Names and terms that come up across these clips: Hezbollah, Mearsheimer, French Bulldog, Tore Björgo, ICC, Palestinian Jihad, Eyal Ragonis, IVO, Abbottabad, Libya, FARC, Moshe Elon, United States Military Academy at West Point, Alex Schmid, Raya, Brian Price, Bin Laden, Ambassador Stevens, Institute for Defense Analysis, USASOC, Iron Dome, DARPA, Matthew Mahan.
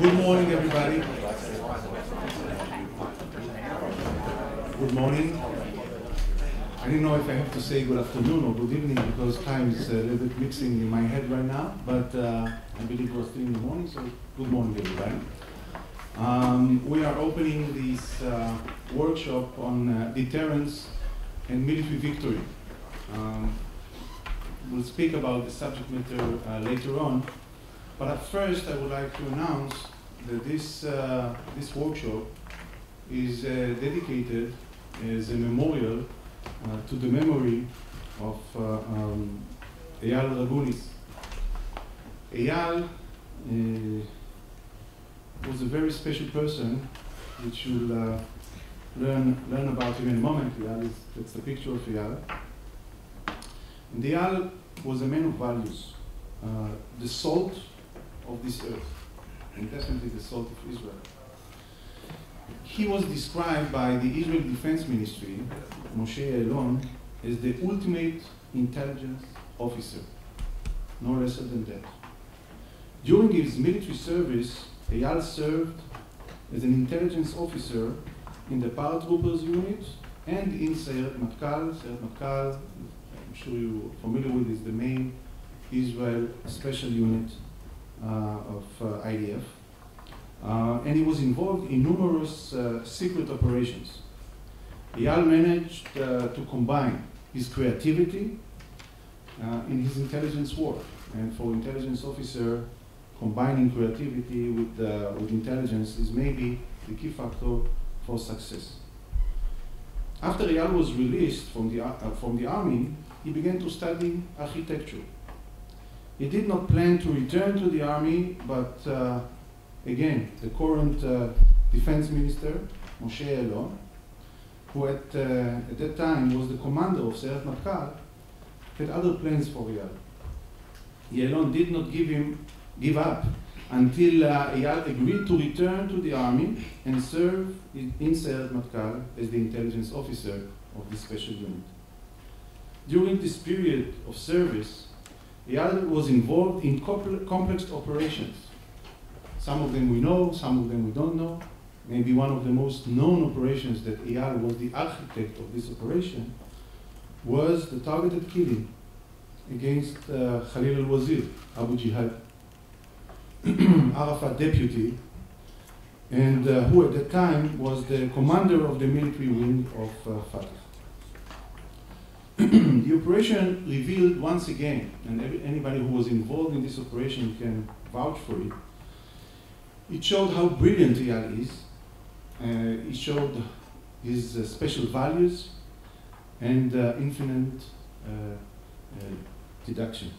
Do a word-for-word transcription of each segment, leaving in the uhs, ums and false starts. Good morning, everybody. Good morning. I didn't know if I have to say good afternoon or good evening because time is a little bit mixing in my head right now, but uh, I believe it was three in the morning, so good morning, everybody. Um, we are opening this uh, workshop on uh, deterrence and military victory. Um, we'll speak about the subject matter uh, later on. But at first, I would like to announce that this, uh, this workshop is uh, dedicated as a memorial uh, to the memory of uh, um, Eyal Ragonis. Eyal uh, was a very special person, which you'll uh, learn, learn about him in a moment. Eyal is, that's the picture of Eyal. And Eyal was a man of values, uh, the salt of this earth, and definitely the salt of Israel. He was described by the Israel Defense Ministry, Moshe Elon, as the ultimate intelligence officer, no less than that. During his military service, Eyal served as an intelligence officer in the paratroopers unit and in Sayeret Matkal. Sayeret Matkal, I'm sure you're familiar with, is the main Israel special unit Uh, of uh, I D F, uh, and he was involved in numerous uh, secret operations. Eyal managed uh, to combine his creativity uh, in his intelligence work, and for intelligence officer, combining creativity with, uh, with intelligence is maybe the key factor for success. After Eyal was released from the, uh, from the army, he began to study architecture. He did not plan to return to the army, but uh, again, the current uh, defense minister, Moshe Elon, who at, uh, at that time was the commander of Sayeret Matkal, had other plans for Eyal. Yaalon did not give, him, give up until uh, Eyal agreed to return to the army and serve in, in Sayeret Matkal as the intelligence officer of the special unit. During this period of service, Eyal was involved in complex operations. Some of them we know, some of them we don't know. Maybe one of the most known operations that Eyal was the architect of this operation was the targeted killing against uh, Khalil al-Wazir, Abu Jihad, Arafat deputy, and uh, who at that time was the commander of the military wing of uh, Fatih. The operation revealed once again, and every, anybody who was involved in this operation can vouch for it, it showed how brilliant Eyal is, uh, it showed his uh, special values and uh, infinite uh, uh, deduction.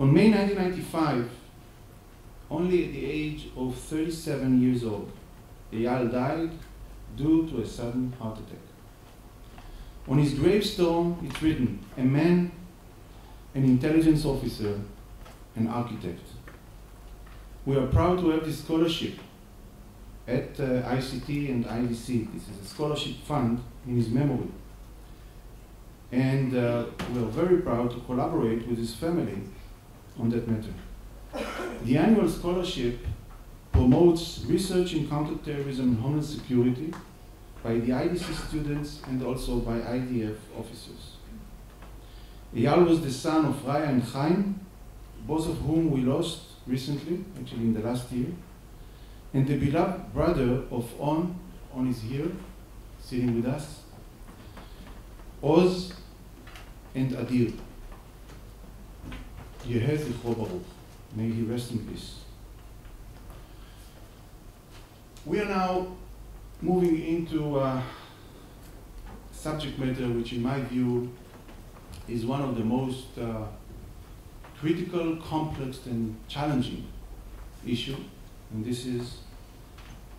On May nineteen ninety-five, only at the age of thirty-seven years old, Eyal died due to a sudden heart attack. On his gravestone, it's written, a man, an intelligence officer, an architect. We are proud to have this scholarship at uh, I C T and I D C. This is a scholarship fund in his memory. And uh, we are very proud to collaborate with his family on that matter. The annual scholarship promotes research in counterterrorism and homeland security by the I D C students and also by I D F officers. Eyal was the son of Raya and Chaim, both of whom we lost recently, actually in the last year, and the beloved brother of On. On is here, sitting with us, Oz and Adir. Yehei Zichro Baruch. May he rest in peace. We are now moving into uh, subject matter which, in my view, is one of the most uh, critical, complex, and challenging issue, and this is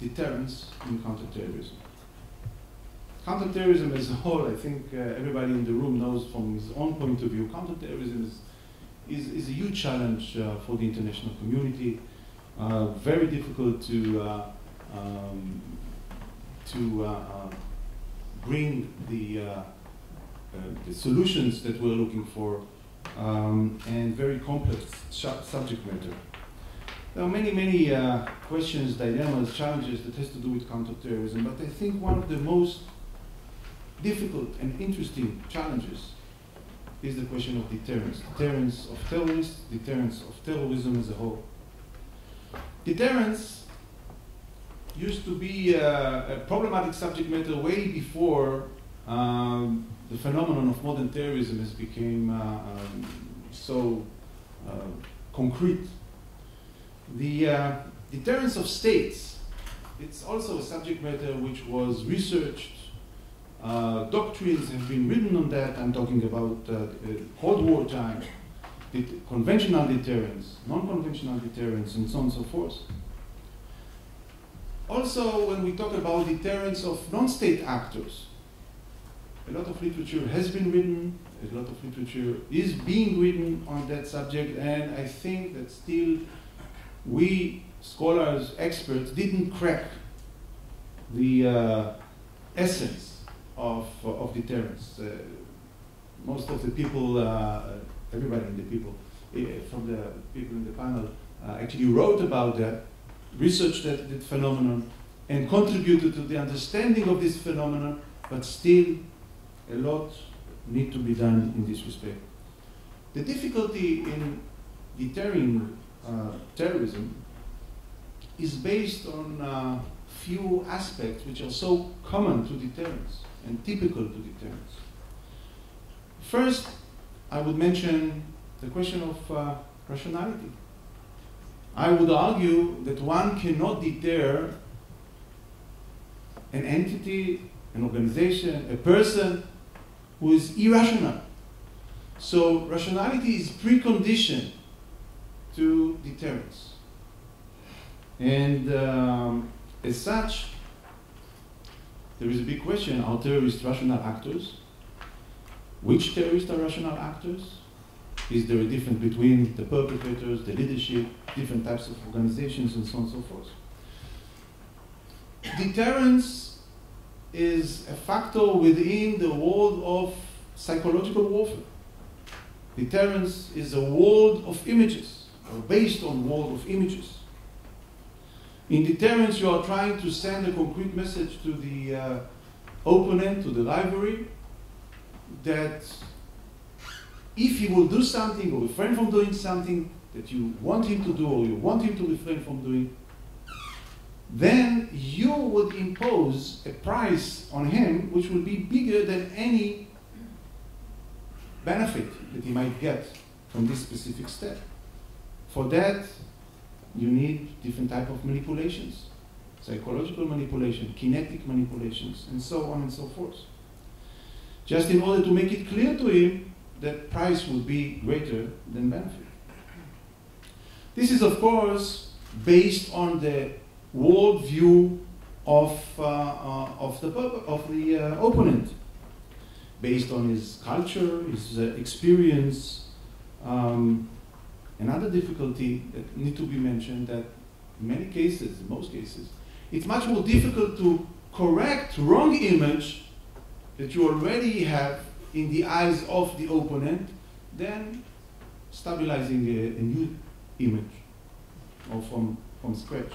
deterrence in counterterrorism. Counterterrorism as a whole, I think uh, everybody in the room knows from his own point of view, counterterrorism is, is, is a huge challenge uh, for the international community, uh, very difficult to uh, um, to uh, uh, bring the, uh, uh, the solutions that we're looking for, um, and very complex subject matter. There are many, many uh, questions, dilemmas, challenges that has to do with counterterrorism, but I think one of the most difficult and interesting challenges is the question of deterrence. Deterrence of terrorists, deterrence of terrorism as a whole. Deterrence used to be uh, a problematic subject matter way before um, the phenomenon of modern terrorism has become uh, um, so uh, concrete. The uh, deterrence of states, it's also a subject matter which was researched. Uh, doctrines have been written on that. I'm talking about uh, Cold War time, det conventional deterrence, non-conventional deterrence, and so on and so forth. Also, when we talk about deterrence of non-state actors, a lot of literature has been written, a lot of literature is being written on that subject, and I think that still we, scholars, experts, didn't crack the uh, essence of, of deterrence. Uh, most of the people, uh, everybody in the people, uh, from the people in the panel, uh, actually wrote about that, researched that, that phenomenon, and contributed to the understanding of this phenomenon, but still a lot need to be done in this respect. The difficulty in deterring Uh, terrorism is based on uh, few aspects which are so common to deterrence and typical to deterrence. First, I would mention the question of uh, rationality. I would argue that one cannot deter an entity, an organization, a person who is irrational. So rationality is preconditioned to deterrence. And um, as such, there is a big question, are terrorists rational actors? Which terrorists are rational actors? Is there a difference between the perpetrators, the leadership, different types of organizations, and so on and so forth? Deterrence is a factor within the world of psychological warfare. Deterrence is a world of images, based on world of images. In deterrence, you are trying to send a concrete message to the uh, opponent, to the rivalry, that if he will do something or refrain from doing something that you want him to do or you want him to refrain from doing, then you would impose a price on him which will be bigger than any benefit that he might get from this specific step. For that, you need different type of manipulations, psychological manipulation, kinetic manipulations, and so on and so forth. Just in order to make it clear to him that price would be greater than benefit. This is, of course, based on the worldview of, uh, uh, of the, of the uh, opponent, based on his culture, his uh, experience. Um, Another difficulty that needs to be mentioned that in many cases, in most cases, it's much more difficult to correct wrong image that you already have in the eyes of the opponent than stabilizing a, a new image or from, from scratch.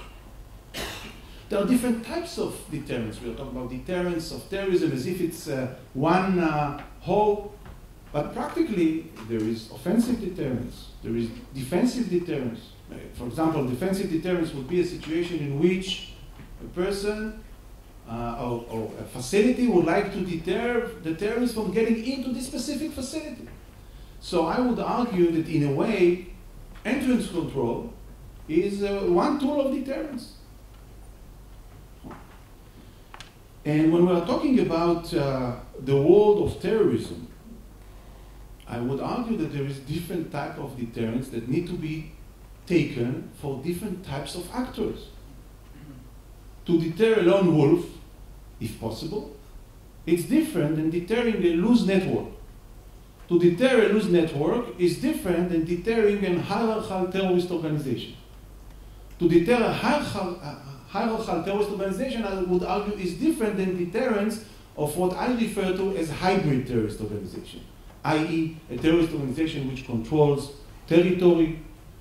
There are different types of deterrence. We are talking about deterrence of terrorism as if it's uh, one uh, whole. But practically, there is offensive deterrence, there is defensive deterrence. For example, defensive deterrence would be a situation in which a person uh, or, or a facility would like to deter the terrorists from getting into this specific facility. So I would argue that in a way, entrance control is uh, one tool of deterrence. And when we are talking about uh, the world of terrorism, I would argue that there is different type of deterrence that need to be taken for different types of actors. To deter a lone wolf, if possible, it's different than deterring a loose network. To deter a loose network is different than deterring an hierarchical terrorist organization. To deter a hierarchical terrorist organization, I would argue, is different than deterrence of what I refer to as hybrid terrorist organization. that is a terrorist organization which controls territory,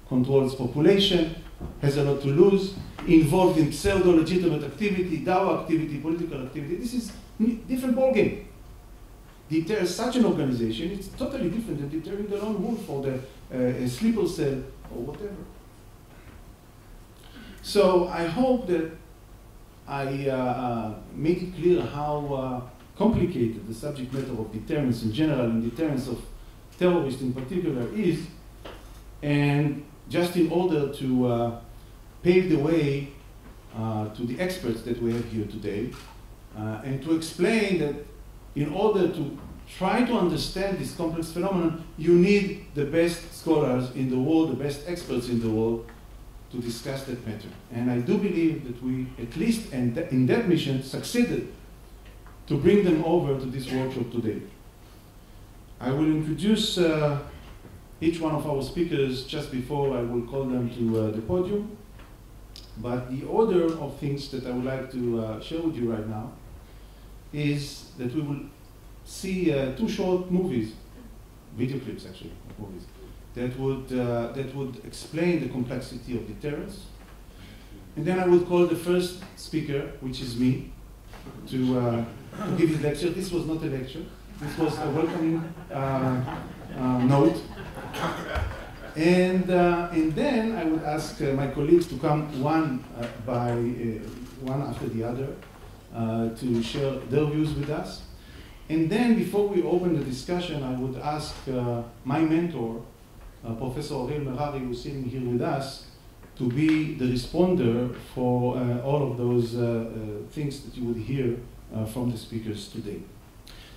controls population, has a lot to lose, involved in pseudo-legitimate activity, D A O activity, political activity. This is a different ballgame. Deter such an organization, it's totally different than deterring the lone wolf or the uh, sleeper cell or whatever. So I hope that I uh, made it clear how uh, complicated the subject matter of deterrence in general and deterrence of terrorists in particular is, and just in order to uh, pave the way uh, to the experts that we have here today, uh, and to explain that in order to try to understand this complex phenomenon, you need the best scholars in the world, the best experts in the world, to discuss that matter. And I do believe that we, at least and th in that mission, succeeded to bring them over to this workshop today. I will introduce uh, each one of our speakers just before I will call them to uh, the podium. But the order of things that I would like to uh, share with you right now is that we will see uh, two short movies, video clips actually, of movies, that would, uh, that would explain the complexity of deterrence. And then I would call the first speaker, which is me, to, uh, to give his lecture. This was not a lecture. This was a welcoming uh, uh, note. And, uh, and then I would ask uh, my colleagues to come one uh, by uh, one after the other uh, to share their views with us. And then before we open the discussion, I would ask uh, my mentor, uh, Professor Aurel Merari, who's sitting here with us, to be the responder for uh, all of those uh, uh, things that you would hear uh, from the speakers today.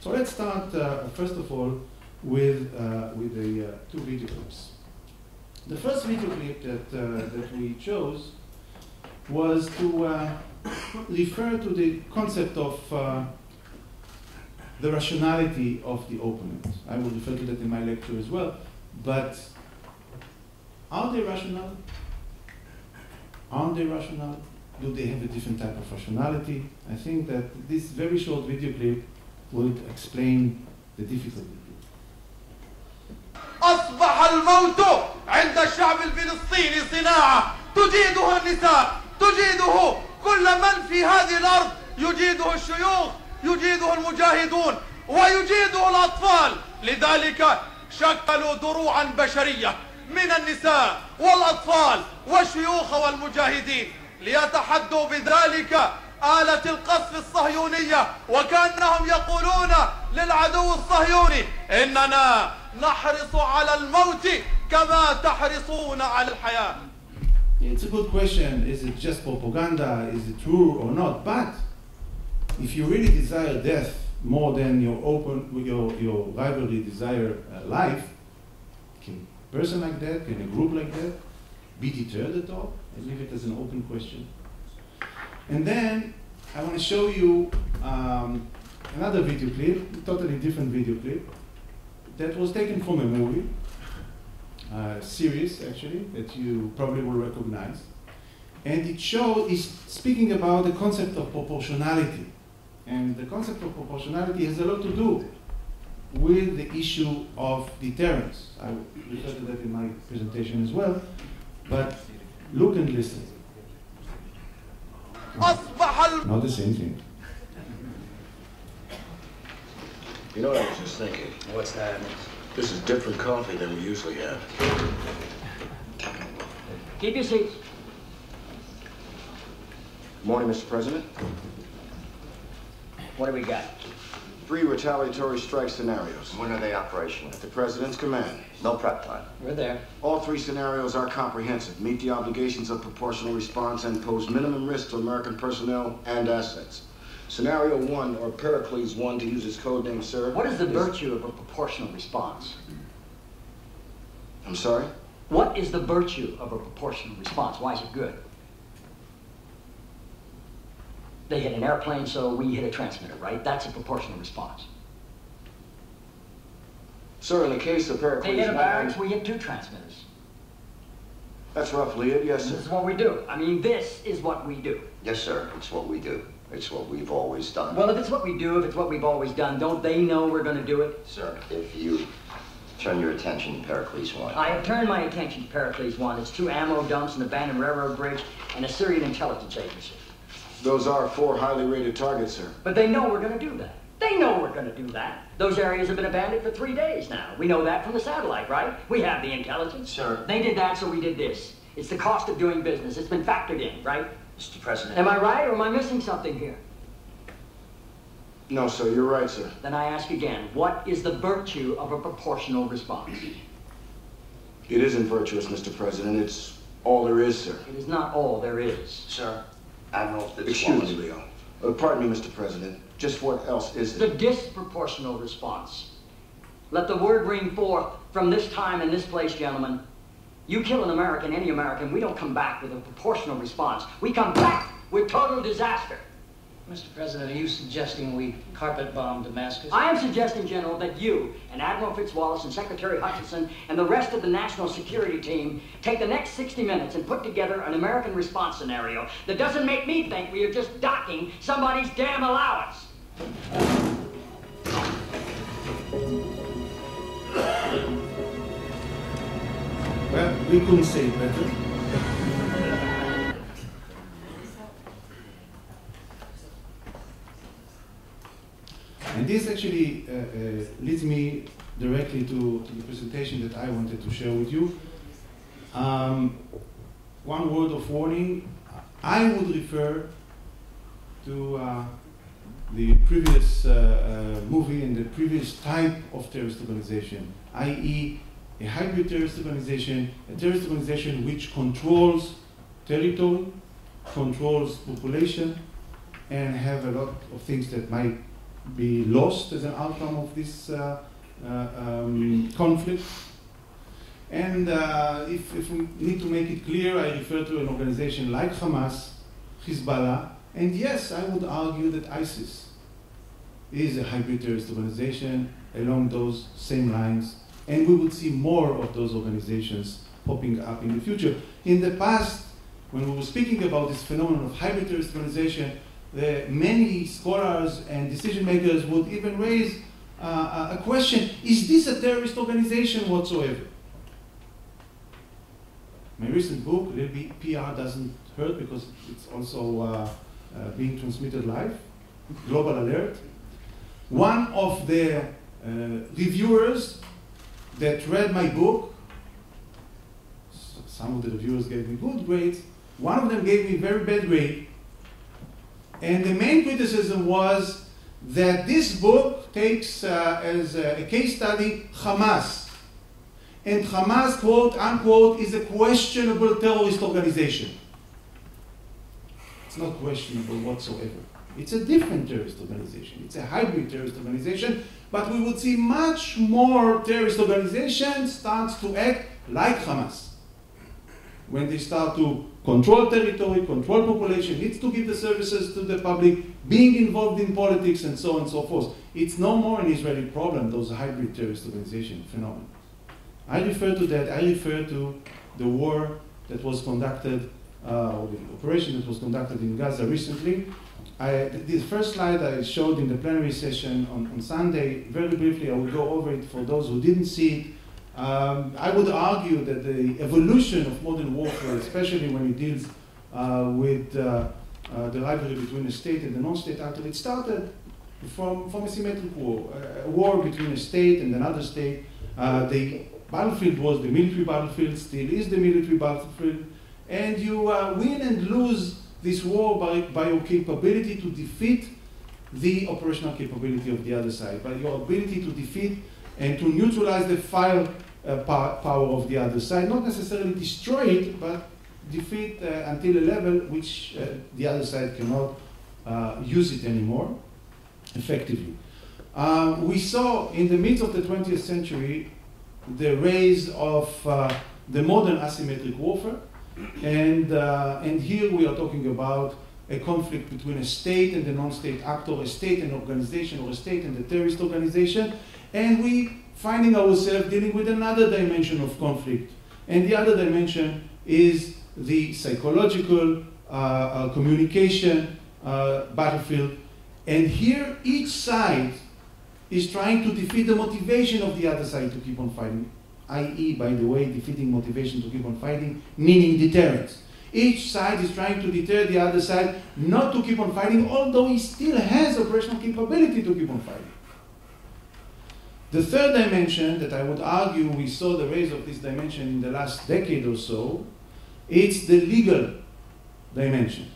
So let's start, uh, first of all, with, uh, with the uh, two video clips. The first video clip that, uh, that we chose was to uh, refer to the concept of uh, the rationality of the opponent. I will refer to that in my lecture as well. But are they rational? Aren't they rational? Do they have a different type of rationality? I think that this very short video clip would explain the difficulty. أصبح الموت عند الشعب الفلسطيني صناعة تجيدها النساء تجيده كل من في هذه الأرض يجيده الشيوخ يجيده المجاهدون ويجيده الأطفال لذلك شكلوا دروعا بشرية من النساء والأطفال والشيوخ والمجاهدين ليتحدوا بذلك آلة القصف الصهيونية وكأنهم يقولون للعدو الصهيوني إننا نحرص على الموت كما تحرصون على الحياة. It's a good question. Is it just propaganda? Is it true or not? But if you really desire death more than your open, your your rivalry desire life, can a person like that, can a group like that be deterred at all? I leave it as an open question. And then I want to show you um, another video clip, a totally different video clip, that was taken from a movie, a series actually, that you probably will recognize. And it shows, is speaking about the concept of proportionality. And the concept of proportionality has a lot to do with the issue of deterrence. I will refer to that in my presentation as well, but look and listen. Not the same thing. You know what I was just thinking? What's that? This is different coffee than we usually have. Keep your seats. Morning, Mister President. What do we got? Three retaliatory strike scenarios. When are they operational? At the President's command. No prep time. We're there. All three scenarios are comprehensive, meet the obligations of proportional response, and pose minimum risk to American personnel and assets. Scenario one, or Pericles one, to use his code name, sir. What is the is... virtue of a proportional response? I'm sorry? What is the virtue of a proportional response? Why is it good? They hit an airplane, so we hit a transmitter, right? That's a proportional response. Sir, in the case of Pericles... They hit a barracks, we hit two transmitters. That's roughly it, yes, sir. This is what we do. I mean, this is what we do. Yes, sir, it's what we do. It's what we've always done. Well, if it's what we do, if it's what we've always done, don't they know we're going to do it? Sir, if you turn your attention to Pericles One. I have turned my attention to Pericles One. It's two ammo dumps, an abandoned railroad bridge, and a Syrian intelligence agency. Those are four highly rated targets, sir. But they know we're going to do that. They know we're going to do that. Those areas have been abandoned for three days now. We know that from the satellite, right? We have the intelligence. Sir. They did that, so we did this. It's the cost of doing business. It's been factored in, right? Mister President. Am I right, or am I missing something here? No, sir. You're right, sir. Then I ask again, what is the virtue of a proportional response? It isn't virtuous, Mister President. It's all there is, sir. It is not all there is. Sir, Admiral Fitzwater. Excuse me, Leo. Uh, pardon me, Mister President. Just what else is it? The disproportional response. Let the word ring forth from this time and this place, gentlemen. You kill an American, any American, we don't come back with a proportional response. We come back with total disaster. Mister President, are you suggesting we carpet bomb Damascus? I am suggesting, General, that you and Admiral Fitzwallace and Secretary Hutchinson and the rest of the national security team take the next sixty minutes and put together an American response scenario that doesn't make me think we are just docking somebody's damn allowance. Well, we couldn't say it better. And this actually uh, uh, leads me directly to, to the presentation that I wanted to share with you. Um, one word of warning, I would refer to uh, the previous uh, uh, movie and the previous type of terrorist organization, that is a hybrid terrorist organization, a terrorist organization which controls territory, controls population, and have a lot of things that might be lost as an outcome of this uh, uh, um, conflict. And uh, if, if we need to make it clear, I refer to an organization like Hamas, Hezbollah, and yes, I would argue that ISIS is a hybrid terrorist organization along those same lines, and we would see more of those organizations popping up in the future. In the past, when we were speaking about this phenomenon of hybrid terrorist organization, the many scholars and decision makers would even raise uh, a question, is this a terrorist organization whatsoever? My recent book, Little Bit P R Doesn't Hurt, because it's also uh, uh, being transmitted live, Global Alert. One of the uh, reviewers that read my book, some of the reviewers gave me good grades, one of them gave me very bad grade. And the main criticism was that this book takes uh, as a, a case study Hamas. And Hamas, quote unquote, is a questionable terrorist organization. It's not questionable whatsoever. It's a different terrorist organization. It's a hybrid terrorist organization. But we would see much more terrorist organizations start to act like Hamas. When they start to control territory, control population, needs to give the services to the public, being involved in politics, and so on and so forth. It's no more an Israeli problem, those hybrid terrorist organization phenomena. I refer to that, I refer to the war that was conducted, uh, or the operation that was conducted in Gaza recently. I, this first slide I showed in the plenary session on, on Sunday, very briefly I will go over it for those who didn't see it. Um, I would argue that the evolution of modern warfare, especially when it deals uh, with uh, uh, the rivalry between the state and the non-state actor, it started from, from a symmetric war, a war between a state and another state. Uh, the battlefield was the military battlefield, still is the military battlefield, and you uh, win and lose this war by, by your capability to defeat the operational capability of the other side, by your ability to defeat and to neutralize the fire uh, power of the other side, not necessarily destroy it, but defeat uh, until a level which uh, the other side cannot uh, use it anymore effectively. Uh, we saw in the midst of the twentieth century the rise of uh, the modern asymmetric warfare, and, uh, and here we are talking about a conflict between a state and a non-state actor, a state and organization, or a state and a terrorist organization. And we finding ourselves dealing with another dimension of conflict. And the other dimension is the psychological uh, uh, communication uh, battlefield. And here each side is trying to defeat the motivation of the other side to keep on fighting, that is, by the way, defeating motivation to keep on fighting, meaning deterrence. Each side is trying to deter the other side not to keep on fighting, although it still has operational capability to keep on fighting. The third dimension that I would argue we saw the rise of this dimension in the last decade or so, it's the legal dimension.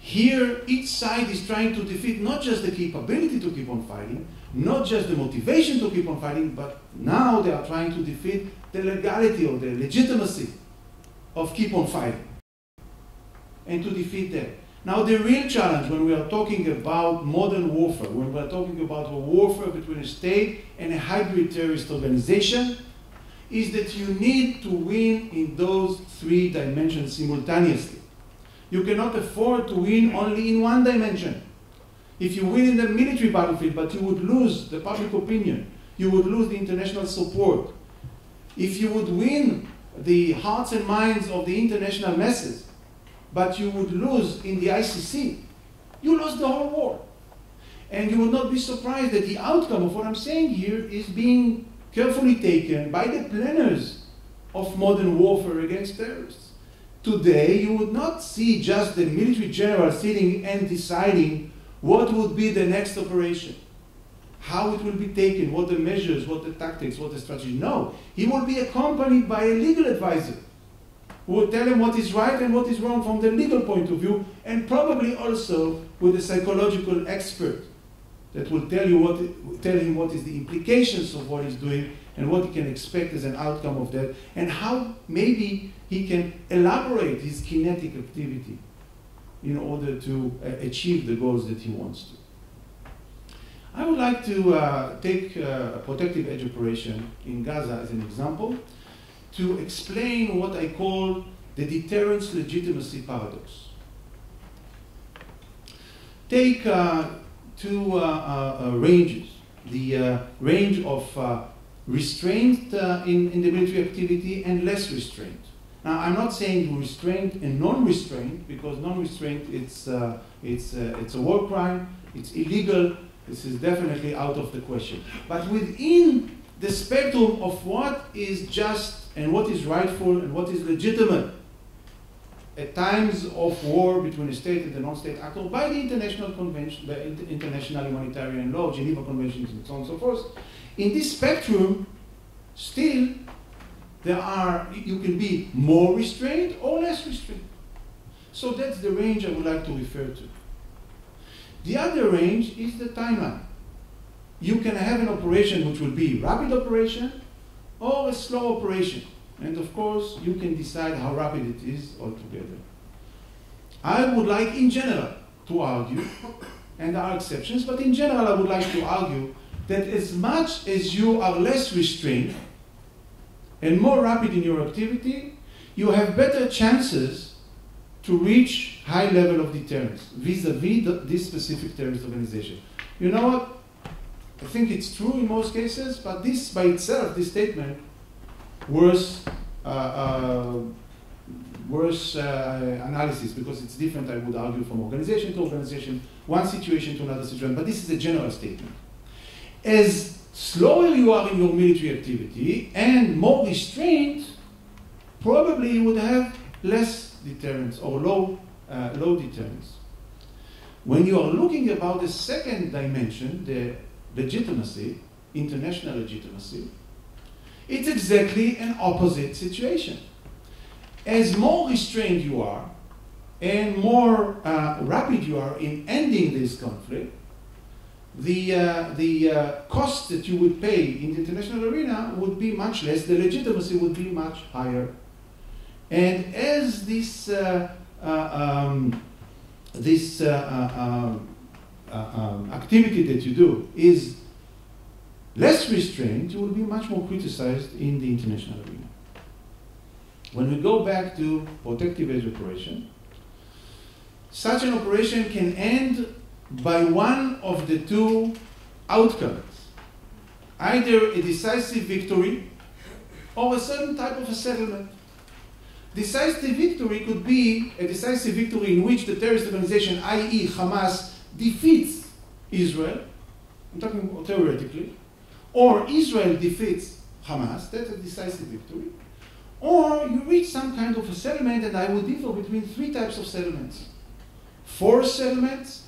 Here, each side is trying to defeat not just the capability to keep on fighting, not just the motivation to keep on fighting, but now they are trying to defeat the legality or the legitimacy of keep on fighting, and to defeat that. Now the real challenge when we are talking about modern warfare, when we are talking about a warfare between a state and a hybrid terrorist organization, is that you need to win in those three dimensions simultaneously. You cannot afford to win only in one dimension. If you win in the military battlefield, but you would lose the public opinion, you would lose the international support. If you would win the hearts and minds of the international masses, but you would lose in the I C C, you lose the whole war. And you would not be surprised that the outcome of what I'm saying here is being carefully taken by the planners of modern warfare against terrorists. Today, you would not see just the military general sitting and deciding what would be the next operation, how it will be taken, what the measures, what the tactics, what the strategy. No, he will be accompanied by a legal advisor who will tell him what is right and what is wrong from the legal point of view, and probably also with a psychological expert that will tell you what, tell him what is the implications of what he's doing and what he can expect as an outcome of that, and how maybe he can elaborate his kinetic activity in order to uh, achieve the goals that he wants to. I would like to uh, take uh, a Protective Edge operation in Gaza as an example, to explain what I call the deterrence legitimacy paradox. Take uh, two uh, uh, ranges, the uh, range of uh, restraint uh, in, in the military activity and less restraint. Now, I'm not saying restraint and non-restraint, because non-restraint, it's, uh, it's, uh, it's a war crime, it's illegal, this is definitely out of the question. But within the spectrum of what is just and what is rightful and what is legitimate at times of war between a state and a non-state actor by the international convention, the international humanitarian law, Geneva Conventions, and so on and so forth. In this spectrum, still there are, you can be more restrained or less restrained. So that's the range I would like to refer to. The other range is the timeline. You can have an operation which will be a rapid operation or a slow operation. And of course, you can decide how rapid it is altogether. I would like, in general, to argue, and there are exceptions, but in general, I would like to argue that as much as you are less restrained and more rapid in your activity, you have better chances to reach high level of deterrence vis-a-vis -vis this specific terrorist organization. You know what? I think it's true in most cases, but this by itself, this statement, worse, uh, uh, worse uh, analysis, because it's different, I would argue, from organization to organization, one situation to another situation, but this is a general statement. As slower you are in your military activity and more restrained, probably you would have less deterrence or low, uh, low deterrence. When you are looking about the second dimension, the legitimacy, international legitimacy, it's exactly an opposite situation. As more restrained you are, and more uh, rapid you are in ending this conflict, the, uh, the uh, cost that you would pay in the international arena would be much less, the legitimacy would be much higher. And as this, uh, uh, um, this uh, uh, um, Uh, um, activity that you do is less restrained, you will be much more criticized in the international arena. When we go back to Protective Edge operation, such an operation can end by one of the two outcomes, either a decisive victory or a certain type of a settlement. Decisive victory could be a decisive victory in which the terrorist organization, that is, Hamas, defeats Israel I'm talking theoretically, or Israel defeats Hamas, that's a decisive victory, or you reach some kind of a settlement, and I will differ between three types of settlements. Forced settlements,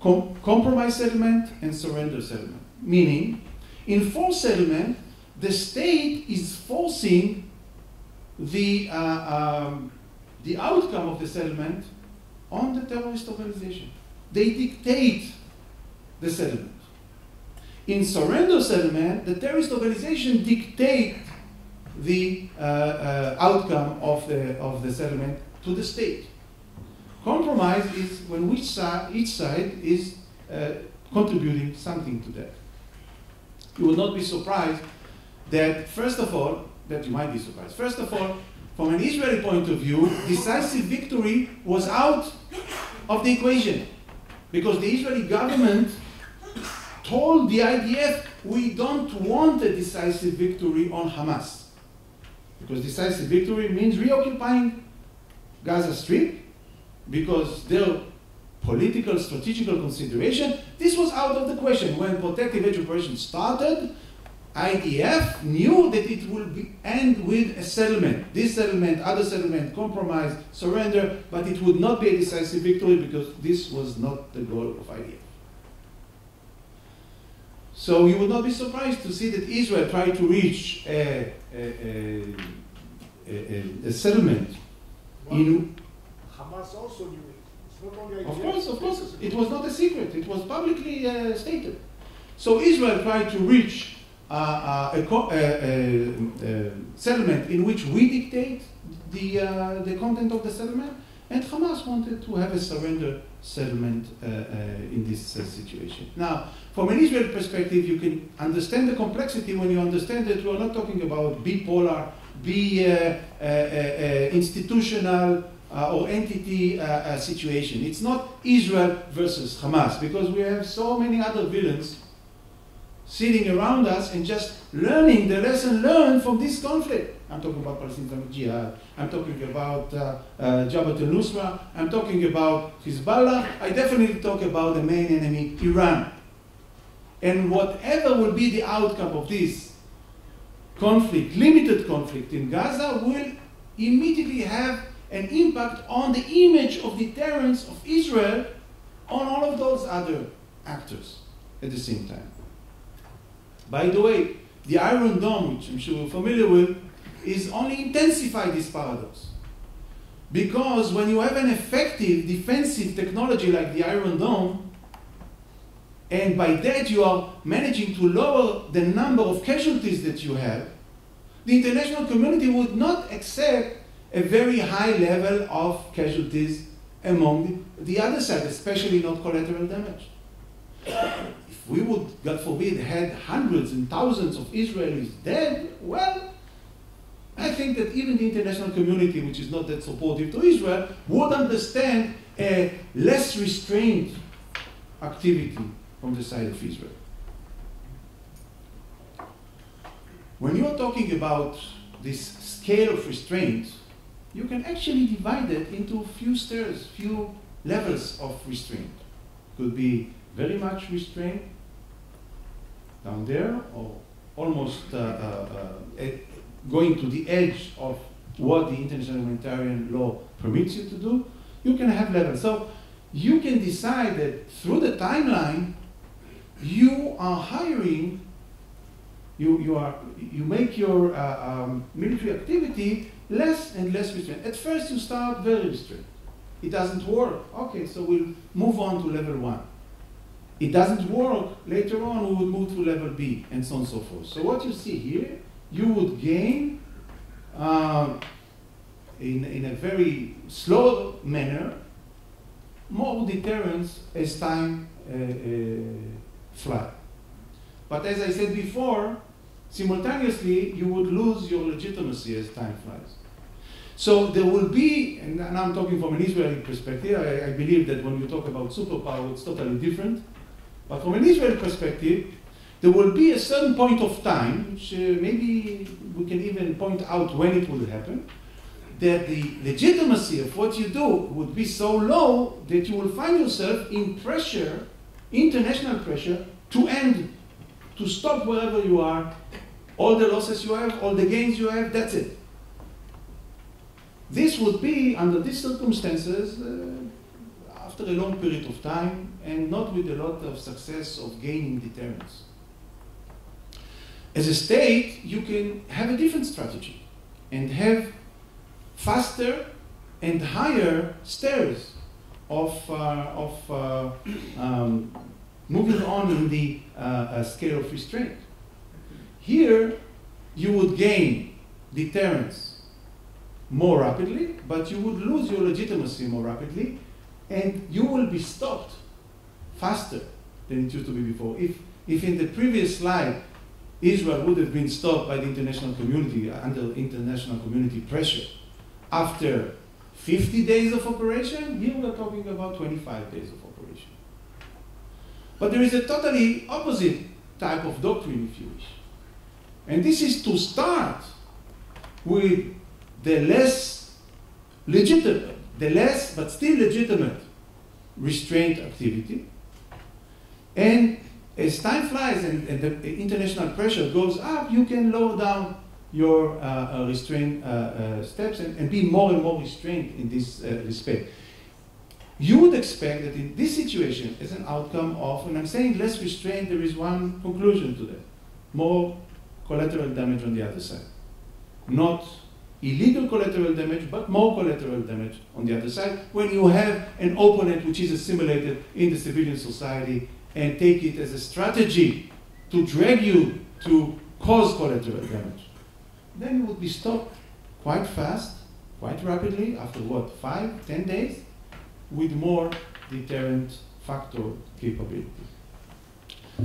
com compromise settlement, and surrender settlement. Meaning, in forced settlement, the state is forcing the, uh, um, the outcome of the settlement on the terrorist organization. They dictate the settlement. In surrender settlement, the terrorist organization dictates the uh, uh, outcome of the, of the settlement to the state. Compromise is when each side, each side is uh, contributing something to that. You will not be surprised that, first of all, that you might be surprised. First of all, from an Israeli point of view, decisive victory was out of the equation because the Israeli government told the I D F, we don't want a decisive victory on Hamas. Because decisive victory means reoccupying Gaza Strip because their political, strategical consideration, this was out of the question. When Protective Edge operation started, I D F knew that it will be end with a settlement. This settlement, other settlement, compromise, surrender, but it would not be a decisive victory because this was not the goal of I D F. So you would not be surprised to see that Israel tried to reach a, a, a, a, a settlement. Well, in Hamas also knew it. It's not only I D F. Of course, of course. It was not a secret. It was publicly uh, stated. So Israel tried to reach Uh, a, co uh, a, a settlement in which we dictate the, uh, the content of the settlement, and Hamas wanted to have a surrender settlement uh, uh, in this uh, situation. Now, from an Israeli perspective, you can understand the complexity when you understand that we are not talking about bipolar, bi uh, uh, uh, institutional uh, or entity uh, uh, situation. It's not Israel versus Hamas, because we have so many other villains sitting around us and just learning the lesson learned from this conflict. I'm talking about Palestinian Jihad, I'm talking about uh, uh, Jabhat al-Nusra, I'm talking about Hezbollah, I definitely talk about the main enemy, Iran. And whatever will be the outcome of this conflict, limited conflict in Gaza, will immediately have an impact on the image of deterrence of Israel on all of those other actors at the same time. By the way, the Iron Dome, which I'm sure you're familiar with, is only intensifying this paradox. Because when you have an effective defensive technology like the Iron Dome, and by that you are managing to lower the number of casualties that you have, the international community would not accept a very high level of casualties among the other side, especially not collateral damage. If we would, God forbid, had hundreds and thousands of Israelis dead, well, I think that even the international community, which is not that supportive to Israel, would understand a less restrained activity from the side of Israel. When you are talking about this scale of restraint, you can actually divide it into a few stairs, few levels of restraint. Could be very much restraint down there, or almost uh, uh, uh, going to the edge of what the international humanitarian law permits you to do. You can have levels. So you can decide that through the timeline, you are hiring, you, you, are, you make your uh, um, military activity less and less restrained. At first, you start very restrained. It doesn't work. Okay, so we'll move on to level one. It doesn't work, later on we would move to level B, and so on and so forth. So what you see here, you would gain uh, in, in a very slow manner more deterrence as time uh, uh, flies. But as I said before, simultaneously you would lose your legitimacy as time flies. So there will be, and, and I'm talking from an Israeli perspective, I, I believe that when you talk about superpower it's totally different. But from an Israeli perspective, there will be a certain point of time, which uh, maybe we can even point out when it will happen, that the legitimacy of what you do would be so low that you will find yourself in pressure, international pressure, to end, to stop wherever you are, all the losses you have, all the gains you have, that's it. This would be, under these circumstances, uh, after a long period of time, and not with a lot of success of gaining deterrence. As a state, you can have a different strategy and have faster and higher stairs of, uh, of uh, um, moving on in the uh, uh, scale of restraint. Here, you would gain deterrence more rapidly, but you would lose your legitimacy more rapidly, and you will be stopped faster than it used to be before. If, if in the previous slide, Israel would have been stopped by the international community, under international community pressure, after fifty days of operation, here we are talking about twenty-five days of operation. But there is a totally opposite type of doctrine, if you wish. And this is to start with the less legitimate, the less but still legitimate restraint activity. And as time flies and, and the international pressure goes up, you can lower down your uh, uh, restraint uh, uh, steps and, and be more and more restrained in this uh, respect. You would expect that in this situation, as an outcome of, when I'm saying less restraint, there is one conclusion to that. More collateral damage on the other side. Not illegal collateral damage, but more collateral damage on the other side, when you have an opponent which is assimilated in the civilian society and take it as a strategy to drag you to cause collateral damage. Then you would be stopped quite fast, quite rapidly, after what, five, ten days, with more deterrent factor capability.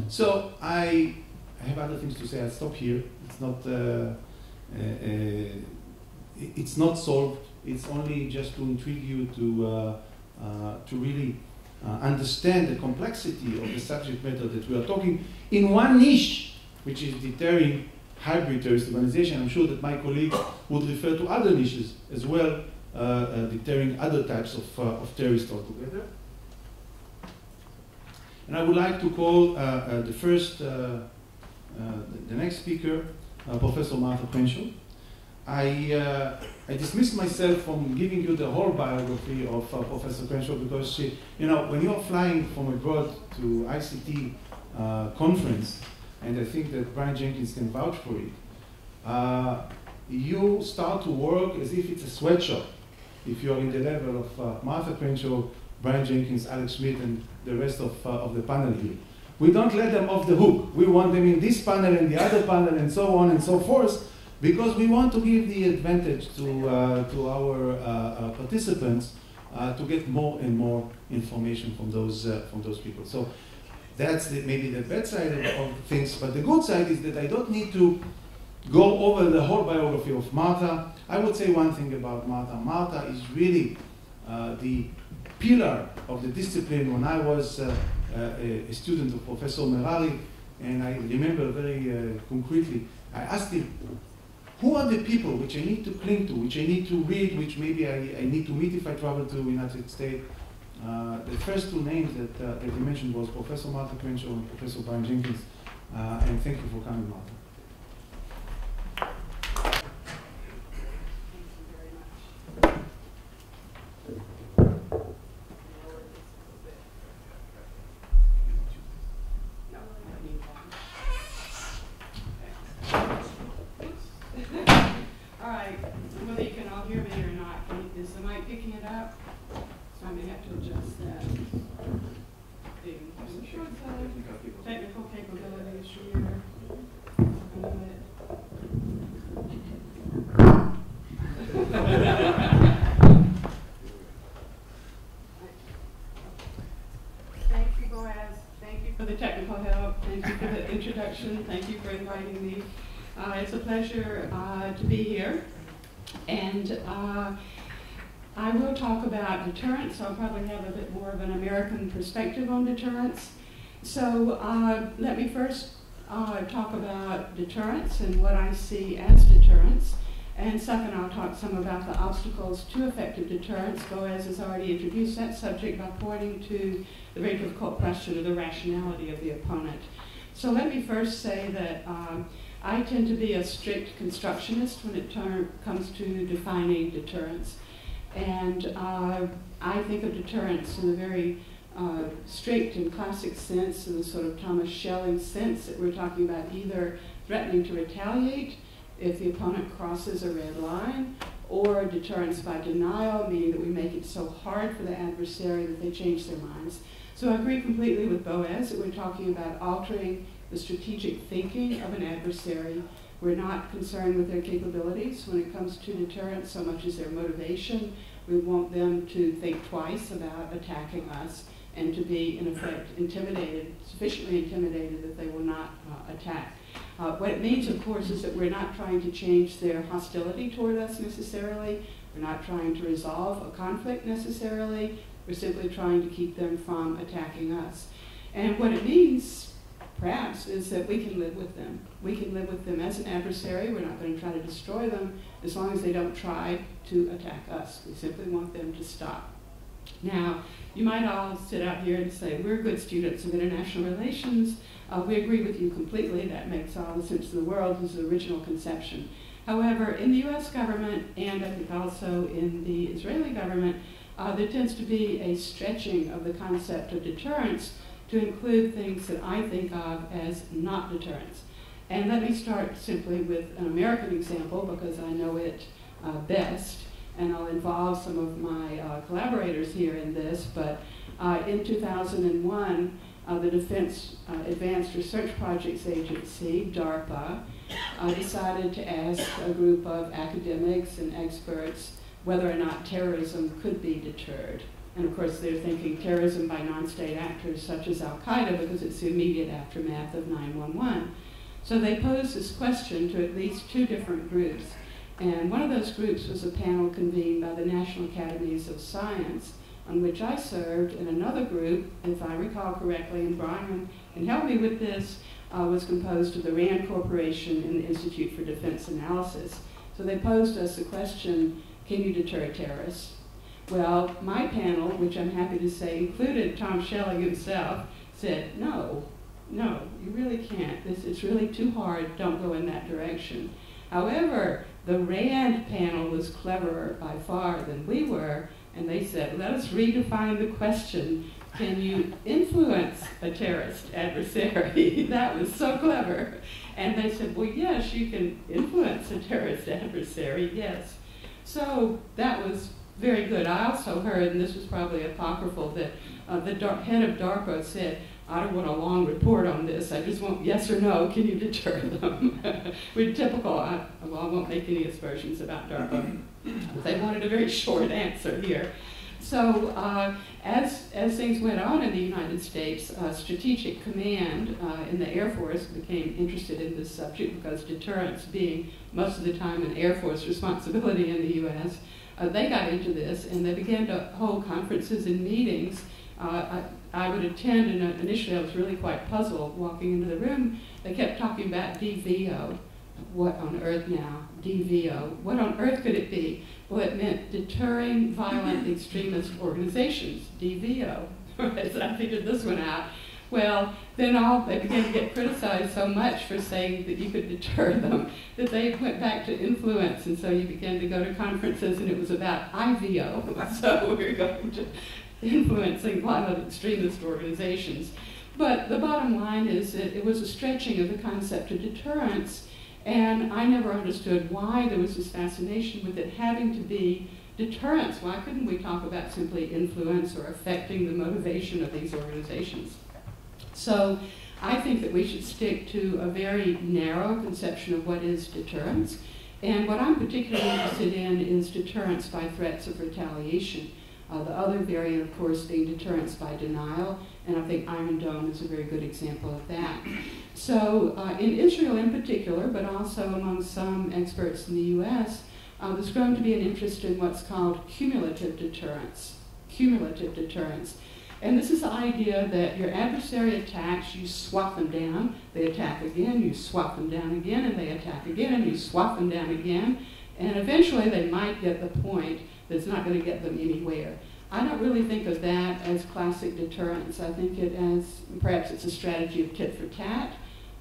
So I, I have other things to say. I'll stop here. It's not, uh, uh, uh, it's not solved. It's only just to intrigue you to, uh, uh, to really uh, understand the complexity of the subject matter that we are talking in one niche, which is deterring hybrid terrorist organization. I'm sure that my colleagues would refer to other niches as well, uh, uh, deterring other types of, uh, of terrorists altogether. And I would like to call uh, uh, the first, uh, uh, the, the next speaker, uh, Professor Martha Crenshaw. I, uh, I dismissed myself from giving you the whole biography of uh, Professor Crenshaw because she, you know, when you're flying from abroad to I C T uh, conference, and I think that Brian Jenkins can vouch for it, uh, you start to work as if it's a sweatshop. If you're in the level of uh, Martha Crenshaw, Brian Jenkins, Alex Schmid, and the rest of, uh, of the panel here. We don't let them off the hook. We want them in this panel and the other panel and so on and so forth, because we want to give the advantage to, uh, to our uh, uh, participants uh, to get more and more information from those, uh, from those people. So, that's the, maybe the bad side of, of things, but the good side is that I don't need to go over the whole biography of Martha. I would say one thing about Martha. Martha is really uh, the pillar of the discipline. When I was uh, uh, a student of Professor Merari, and I remember very uh, concretely, I asked him, who are the people which I need to cling to, which I need to read, which maybe I, I need to meet if I travel to the United States? Uh, the first two names that, uh, that you mentioned was Professor Martha Crenshaw and Professor Brian Jenkins, uh, and thank you for coming, Martha. Thank you for inviting me. Uh, it's a pleasure uh, to be here. And uh, I will talk about deterrence. I'll probably have a bit more of an American perspective on deterrence. So uh, let me first uh, talk about deterrence and what I see as deterrence. And Seth and I'll talk some about the obstacles to effective deterrence. Boaz has already introduced that subject by pointing to the very difficult question of the rationality of the opponent. So let me first say that um, I tend to be a strict constructionist when it term comes to defining deterrence. And uh, I think of deterrence in the very uh, strict and classic sense, in the sort of Thomas Schelling sense, that we're talking about either threatening to retaliate if the opponent crosses a red line, or deterrence by denial, meaning that we make it so hard for the adversary that they change their minds. So I agree completely with Boaz that we're talking about altering the strategic thinking of an adversary. We're not concerned with their capabilities when it comes to deterrence so much as their motivation. We want them to think twice about attacking us and to be, in effect, intimidated, sufficiently intimidated that they will not uh, attack. Uh, what it means, of course, is that we're not trying to change their hostility toward us necessarily. We're not trying to resolve a conflict necessarily. We're simply trying to keep them from attacking us. And what it means, perhaps, is that we can live with them. We can live with them as an adversary. We're not going to try to destroy them as long as they don't try to attack us. We simply want them to stop. Now, you might all sit out here and say, we're good students of international relations. Uh, we agree with you completely. That makes all the sense in the world. This is the original conception. However, in the U S government, and I think also in the Israeli government, uh, there tends to be a stretching of the concept of deterrence to include things that I think of as not deterrence. And let me start simply with an American example, because I know it uh, best. And I'll involve some of my uh, collaborators here in this, but uh, in two thousand one, uh, the Defense uh, Advanced Research Projects Agency, DARPA, uh, decided to ask a group of academics and experts whether or not terrorism could be deterred. And of course, they're thinking terrorism by non-state actors such as Al-Qaeda, because it's the immediate aftermath of nine one one. So they posed this question to at least two different groups. And one of those groups was a panel convened by the National Academies of Science, on which I served, and another group, if I recall correctly, and Brian can help me with this, uh, was composed of the RAND Corporation and the Institute for Defense Analysis. So they posed us the question, can you deter terrorists? Well, my panel, which I'm happy to say included Tom Schelling himself, said, no, no, you really can't. This, it's really too hard. Don't go in that direction. However, the RAND panel was cleverer by far than we were, and they said, let us redefine the question, can you influence a terrorist adversary? That was so clever. And they said, well, yes, you can influence a terrorist adversary, yes. So that was very good. I also heard, and this was probably apocryphal, that uh, the head of DARPA said, I don't want a long report on this. I just want yes or no, can you deter them? We're typical. I, well, I won't make any aspersions about DARPA. They wanted a very short answer here. So uh, as, as things went on in the United States, uh, Strategic Command uh, in the Air Force became interested in this subject, because deterrence being most of the time an Air Force responsibility in the U S, uh, they got into this, and they began to hold conferences and meetings. Uh, I, I would attend, and initially I was really quite puzzled walking into the room. They kept talking about D V O. What on earth now? D V O. What on earth could it be? Well, it meant Deterring Violent Extremist Organizations, D V O. So I figured this one out. Well, then all they began to get criticized so much for saying that you could deter them that they went back to influence, and so you began to go to conferences, and it was about I V O. So we were going to influencing violent extremist organizations. But the bottom line is that it was a stretching of the concept of deterrence, and I never understood why there was this fascination with it having to be deterrence. Why couldn't we talk about simply influence or affecting the motivation of these organizations? So I think that we should stick to a very narrow conception of what is deterrence, and what I'm particularly interested in is deterrence by threats of retaliation. Uh, the other variant, of course, being deterrence by denial, and I think Iron Dome is a very good example of that. So uh, in Israel in particular, but also among some experts in the U S, uh, there's grown to be an interest in what's called cumulative deterrence. Cumulative deterrence. And this is the idea that your adversary attacks, you swat them down, they attack again, you swat them down again, and they attack again, and you swat them down again. And eventually they might get the point that's not going to get them anywhere. I don't really think of that as classic deterrence. I think it as, perhaps it's a strategy of tit for tat,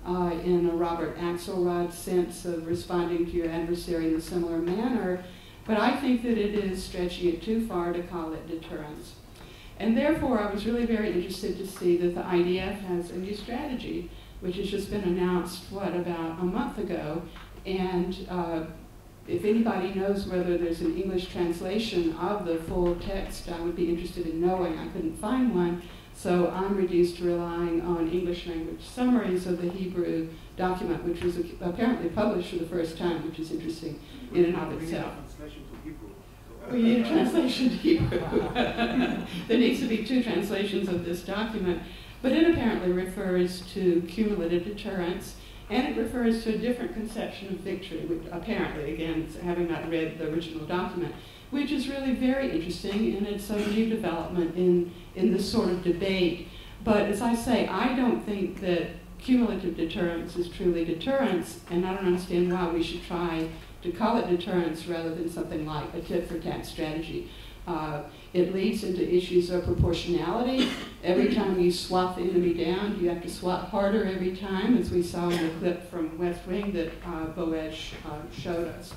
uh, in a Robert Axelrod sense of responding to your adversary in a similar manner. But I think that it is stretching it too far to call it deterrence. And therefore, I was really very interested to see that the I D F has a new strategy, which has just been announced, what, about a month ago. And uh, if anybody knows whether there's an English translation of the full text, I would be interested in knowing. I couldn't find one, so I'm reduced to relying on English language summaries of the Hebrew document, which was apparently published for the first time, which is interesting in and of itself. We need a translation to Hebrew. There needs to be two translations of this document. But it apparently refers to cumulative deterrence, and it refers to a different conception of victory, which apparently, again, having not read the original document, which is really very interesting, and it's a new development in, in this sort of debate. But as I say, I don't think that cumulative deterrence is truly deterrence, and I don't understand why we should try to call it deterrence rather than something like a tit-for-tat strategy. Uh, it leads into issues of proportionality. Every time you swat the enemy down, you have to swat harder every time, as we saw in the clip from West Wing that uh, Boesch uh, showed us.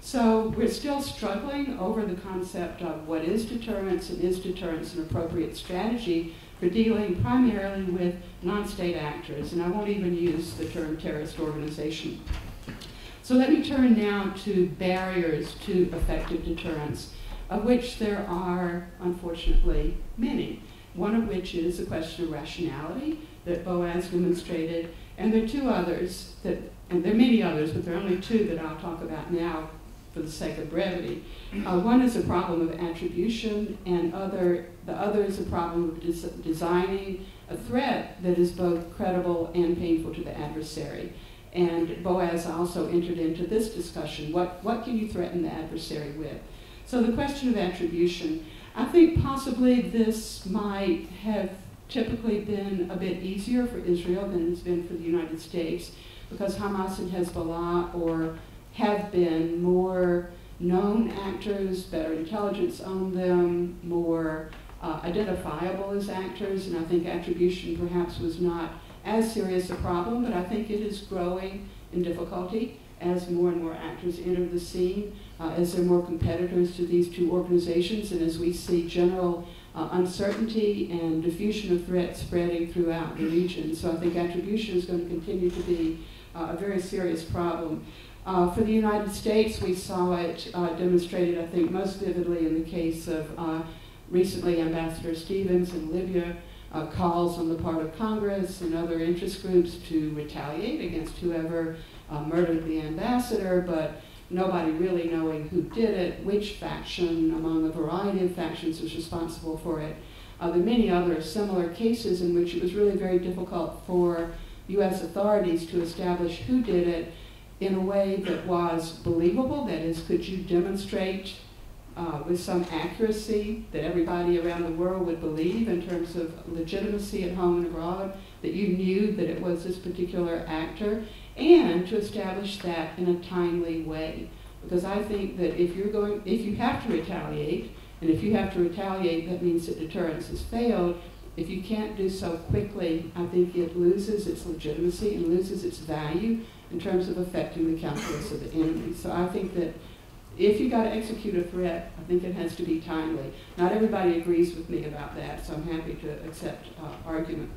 So we're still struggling over the concept of what is deterrence, and is deterrence an appropriate strategy for dealing primarily with non-state actors. And I won't even use the term terrorist organization. So let me turn now to barriers to effective deterrence, of which there are, unfortunately, many. One of which is the question of rationality that Boaz demonstrated, and there are two others that, and there are many others, but there are only two that I'll talk about now for the sake of brevity. Uh, one is a problem of attribution, and other, the other is a problem of des designing a threat that is both credible and painful to the adversary. And Boaz also entered into this discussion. What, what can you threaten the adversary with? So the question of attribution, I think possibly this might have typically been a bit easier for Israel than it's been for the United States, because Hamas and Hezbollah or have been more known actors, better intelligence on them, more uh, identifiable as actors, and I think attribution perhaps was not as serious a problem, but I think it is growing in difficulty as more and more actors enter the scene, uh, as there are more competitors to these two organizations, and as we see general uh, uncertainty and diffusion of threats spreading throughout the region. So I think attribution is going to continue to be uh, a very serious problem. Uh, for the United States, we saw it uh, demonstrated, I think, most vividly in the case of uh, recently Ambassador Stevens in Libya, Uh, calls on the part of Congress and other interest groups to retaliate against whoever uh, murdered the ambassador, but nobody really knowing who did it, which faction among a variety of factions was responsible for it. Uh, there are many other similar cases in which it was really very difficult for U S authorities to establish who did it in a way that was believable. That is, could you demonstrate Uh, with some accuracy that everybody around the world would believe in terms of legitimacy at home and abroad, that you knew that it was this particular actor, and to establish that in a timely way. Because I think that if you're going, if you have to retaliate, and if you have to retaliate, that means that deterrence has failed. If you can't do so quickly, I think it loses its legitimacy and loses its value in terms of affecting the calculus of the enemy. So I think that if you've got to execute a threat, I think it has to be timely. Not everybody agrees with me about that, so I'm happy to accept uh, argument.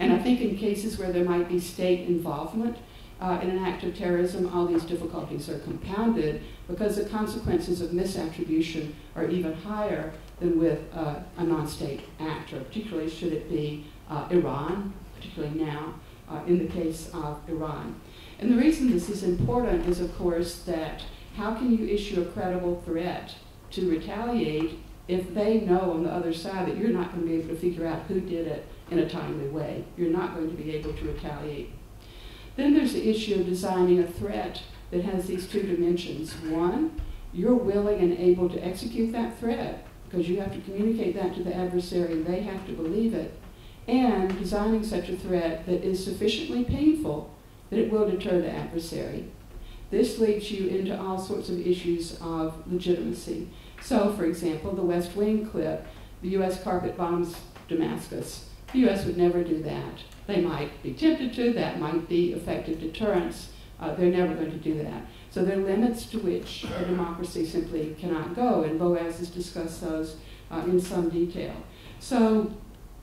And I think in cases where there might be state involvement uh, in an act of terrorism, all these difficulties are compounded because the consequences of misattribution are even higher than with uh, a non-state actor, particularly should it be uh, Iran, particularly now uh, in the case of Iran. And the reason this is important is, of course, that how can you issue a credible threat to retaliate if they know on the other side that you're not going to be able to figure out who did it in a timely way? You're not going to be able to retaliate. Then there's the issue of designing a threat that has these two dimensions. One, you're willing and able to execute that threat because you have to communicate that to the adversary and they have to believe it. And designing such a threat that is sufficiently painful that it will deter the adversary. This leads you into all sorts of issues of legitimacy. So, for example, the West Wing clip, the U S carpet bombs Damascus. The U S would never do that. They might be tempted to, that might be effective deterrence. Uh, they're never going to do that. So there are limits to which a democracy simply cannot go, and Boaz has discussed those uh, in some detail. So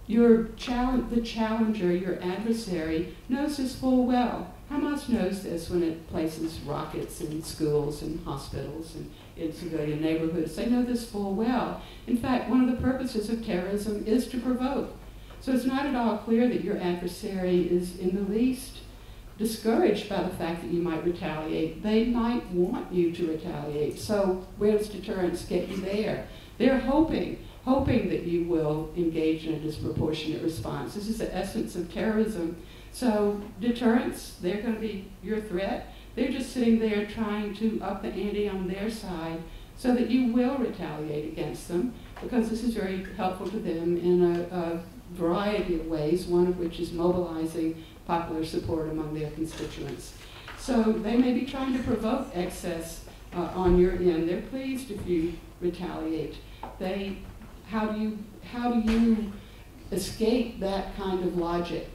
your challenge, the challenger, your adversary, knows this full well. Hamas knows this when it places rockets in schools and hospitals and in civilian neighborhoods. They know this full well. In fact, one of the purposes of terrorism is to provoke. So it's not at all clear that your adversary is in the least discouraged by the fact that you might retaliate. They might want you to retaliate. So where does deterrence get you there? They're hoping, hoping that you will engage in a disproportionate response. This is the essence of terrorism. So deterrence, they're going to be your threat. They're just sitting there trying to up the ante on their side so that you will retaliate against them, because this is very helpful to them in a, a variety of ways, one of which is mobilizing popular support among their constituents. So they may be trying to provoke excess uh, on your end. They're pleased if you retaliate. They, how do you, how do you escape that kind of logic?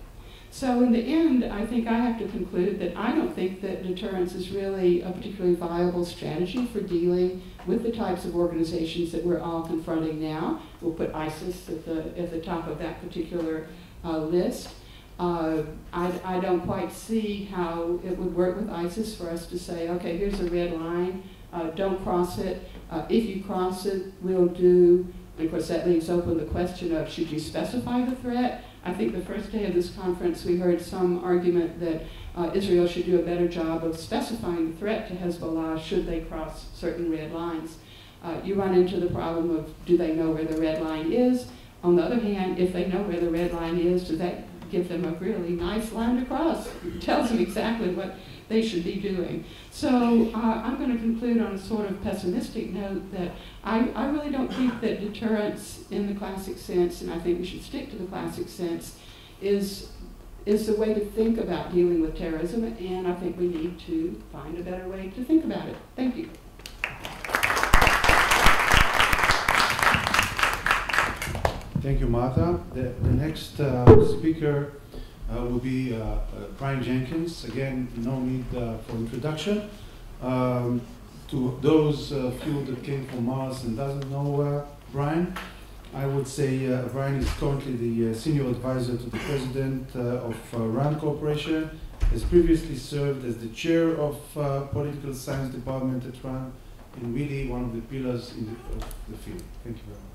So in the end, I think I have to conclude that I don't think that deterrence is really a particularly viable strategy for dealing with the types of organizations that we're all confronting now. We'll put ISIS at the, at the top of that particular uh, list. Uh, I, I don't quite see how it would work with ISIS for us to say, okay, here's a red line, uh, don't cross it. Uh, if you cross it, we'll do, and of course that leaves open the question of should you specify the threat? I think the first day of this conference we heard some argument that uh, Israel should do a better job of specifying the threat to Hezbollah should they cross certain red lines. Uh, you run into the problem of do they know where the red line is? On the other hand, if they know where the red line is, does that give them a really nice line to cross? It tells them exactly what they should be doing. So uh, I'm going to conclude on a sort of pessimistic note that I, I really don't think that deterrence in the classic sense, and I think we should stick to the classic sense, is, is the way to think about dealing with terrorism, and I think we need to find a better way to think about it. Thank you. Thank you, Martha. The, the next uh, speaker Uh, will be uh, uh, Brian Jenkins. Again, no need uh, for introduction. Um, to those uh, few that came from Mars and doesn't know uh, Brian, I would say uh, Brian is currently the uh, senior advisor to the president uh, of uh, RAND Corporation, has previously served as the chair of uh, political science department at RAND, and really one of the pillars in the, of the field. Thank you very much.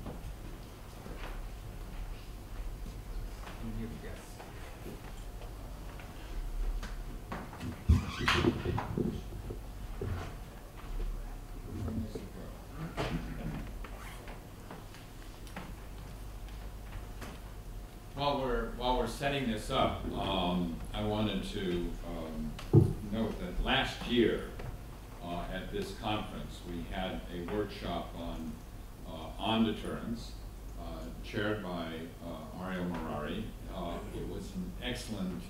While we're while we're setting this up, um, I wanted to um, note that last year uh, at this conference we had a workshop on uh, on deterrence, uh, chaired by uh, Aurel Merari. Uh, it was an excellent.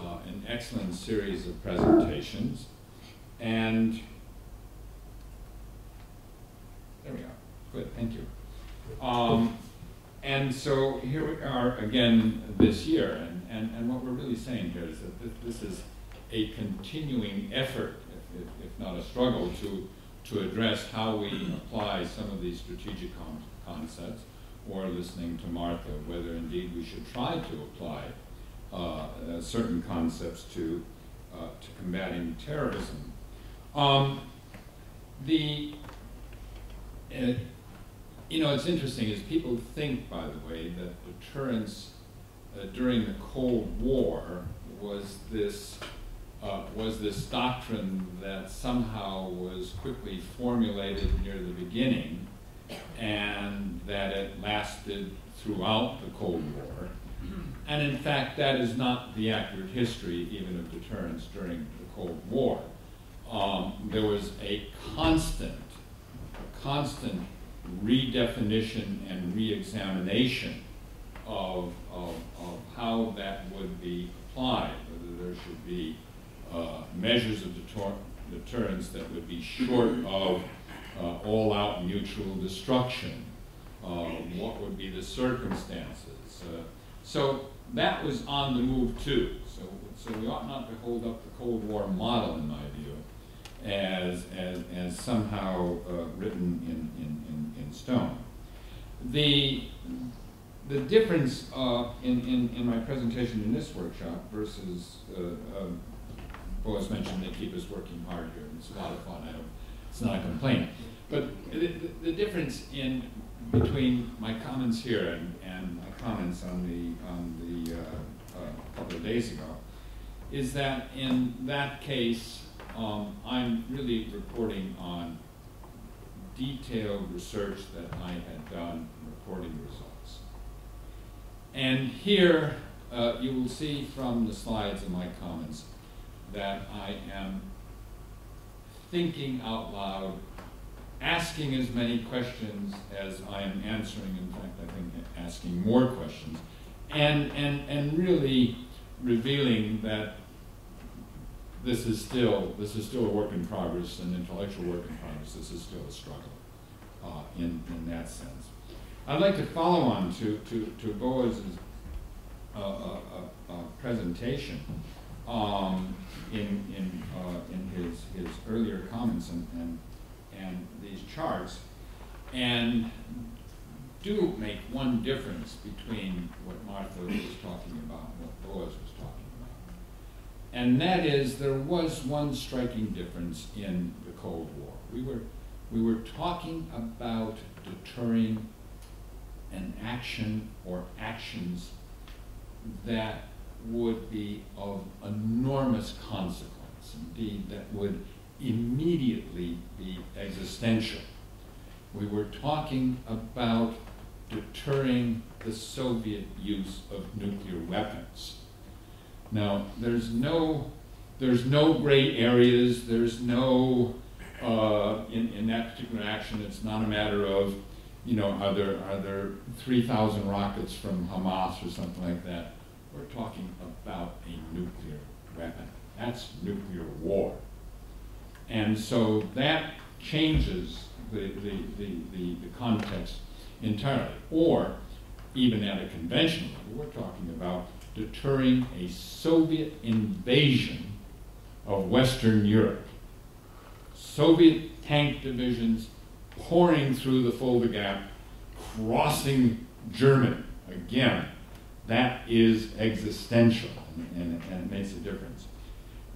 Uh, an excellent series of presentations, and there we are. Good, thank you. Um, and so here we are again this year, and, and, and what we're really saying here is that this, this is a continuing effort, if, if, if not a struggle, to, to address how we apply some of these strategic con concepts, or listening to Martha, whether indeed we should try to apply Uh, uh, certain concepts to uh, to combating terrorism. Um, the uh, you know, it's interesting is people think, by the way, that deterrence uh, during the Cold War was this uh, was this doctrine that somehow was quickly formulated near the beginning, and that it lasted throughout the Cold War. And in fact, that is not the accurate history even of deterrence during the Cold War. Um, there was a constant, a constant redefinition and re-examination of, of, of how that would be applied, whether there should be uh, measures of deter deterrence that would be short of uh, all-out mutual destruction? Uh, what would be the circumstances? Uh, so that was on the move too. So, so we ought not to hold up the Cold War model, in my view, as, as, as somehow uh, written in, in, in, in stone. The, the difference uh, in, in, in my presentation in this workshop versus, uh, uh, Boaz mentioned they keep us working hard here, and it's a lot of fun, I don't, it's not a complaint. But the, the difference in between my comments here and, and my comments on the, on the uh, uh, couple of days ago is that in that case, um, I'm really reporting on detailed research that I had done reporting results. And here uh, you will see from the slides and my comments that I am thinking out loud, asking as many questions as I am answering. In fact, I think asking more questions, and, and, and really revealing that this is still, this is still a work in progress, an intellectual work in progress. This is still a struggle uh, in, in that sense. I'd like to follow on to, to, to Boaz's uh, uh, uh, presentation um, in, in, uh, in his, his earlier comments and, and and these charts, and do make one difference between what Martha was talking about and what Boaz was talking about. And that is, there was one striking difference in the Cold War. We were, we were talking about deterring an action or actions that would be of enormous consequence, indeed, that would immediately be existential. We were talking about deterring the Soviet use of nuclear weapons. Now, there's no, there's no gray areas, there's no, uh, in, in that particular action, it's not a matter of, you know, are there, are there three thousand rockets from Hamas or something like that. We're talking about a nuclear weapon. That's nuclear war. And so that changes the, the, the, the, the context entirely. Or even at a conventional level, we're talking about deterring a Soviet invasion of Western Europe. Soviet tank divisions pouring through the Fulda Gap, crossing Germany. Again, that is existential, and, and, and it makes a difference.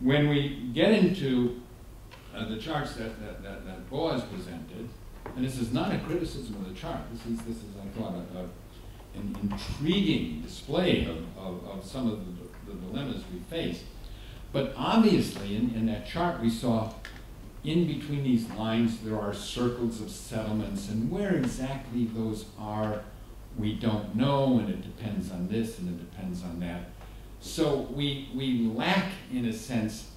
When we get into Uh, the charts that, that, that, that Boaz presented, and this is not a criticism of the chart, this is, this is I thought, a, a, an intriguing display of, of, of some of the, the dilemmas we face. But obviously, in, in that chart we saw, in between these lines there are circles of settlements, and where exactly those are, we don't know, and it depends on this, and it depends on that. So we, we lack, in a sense,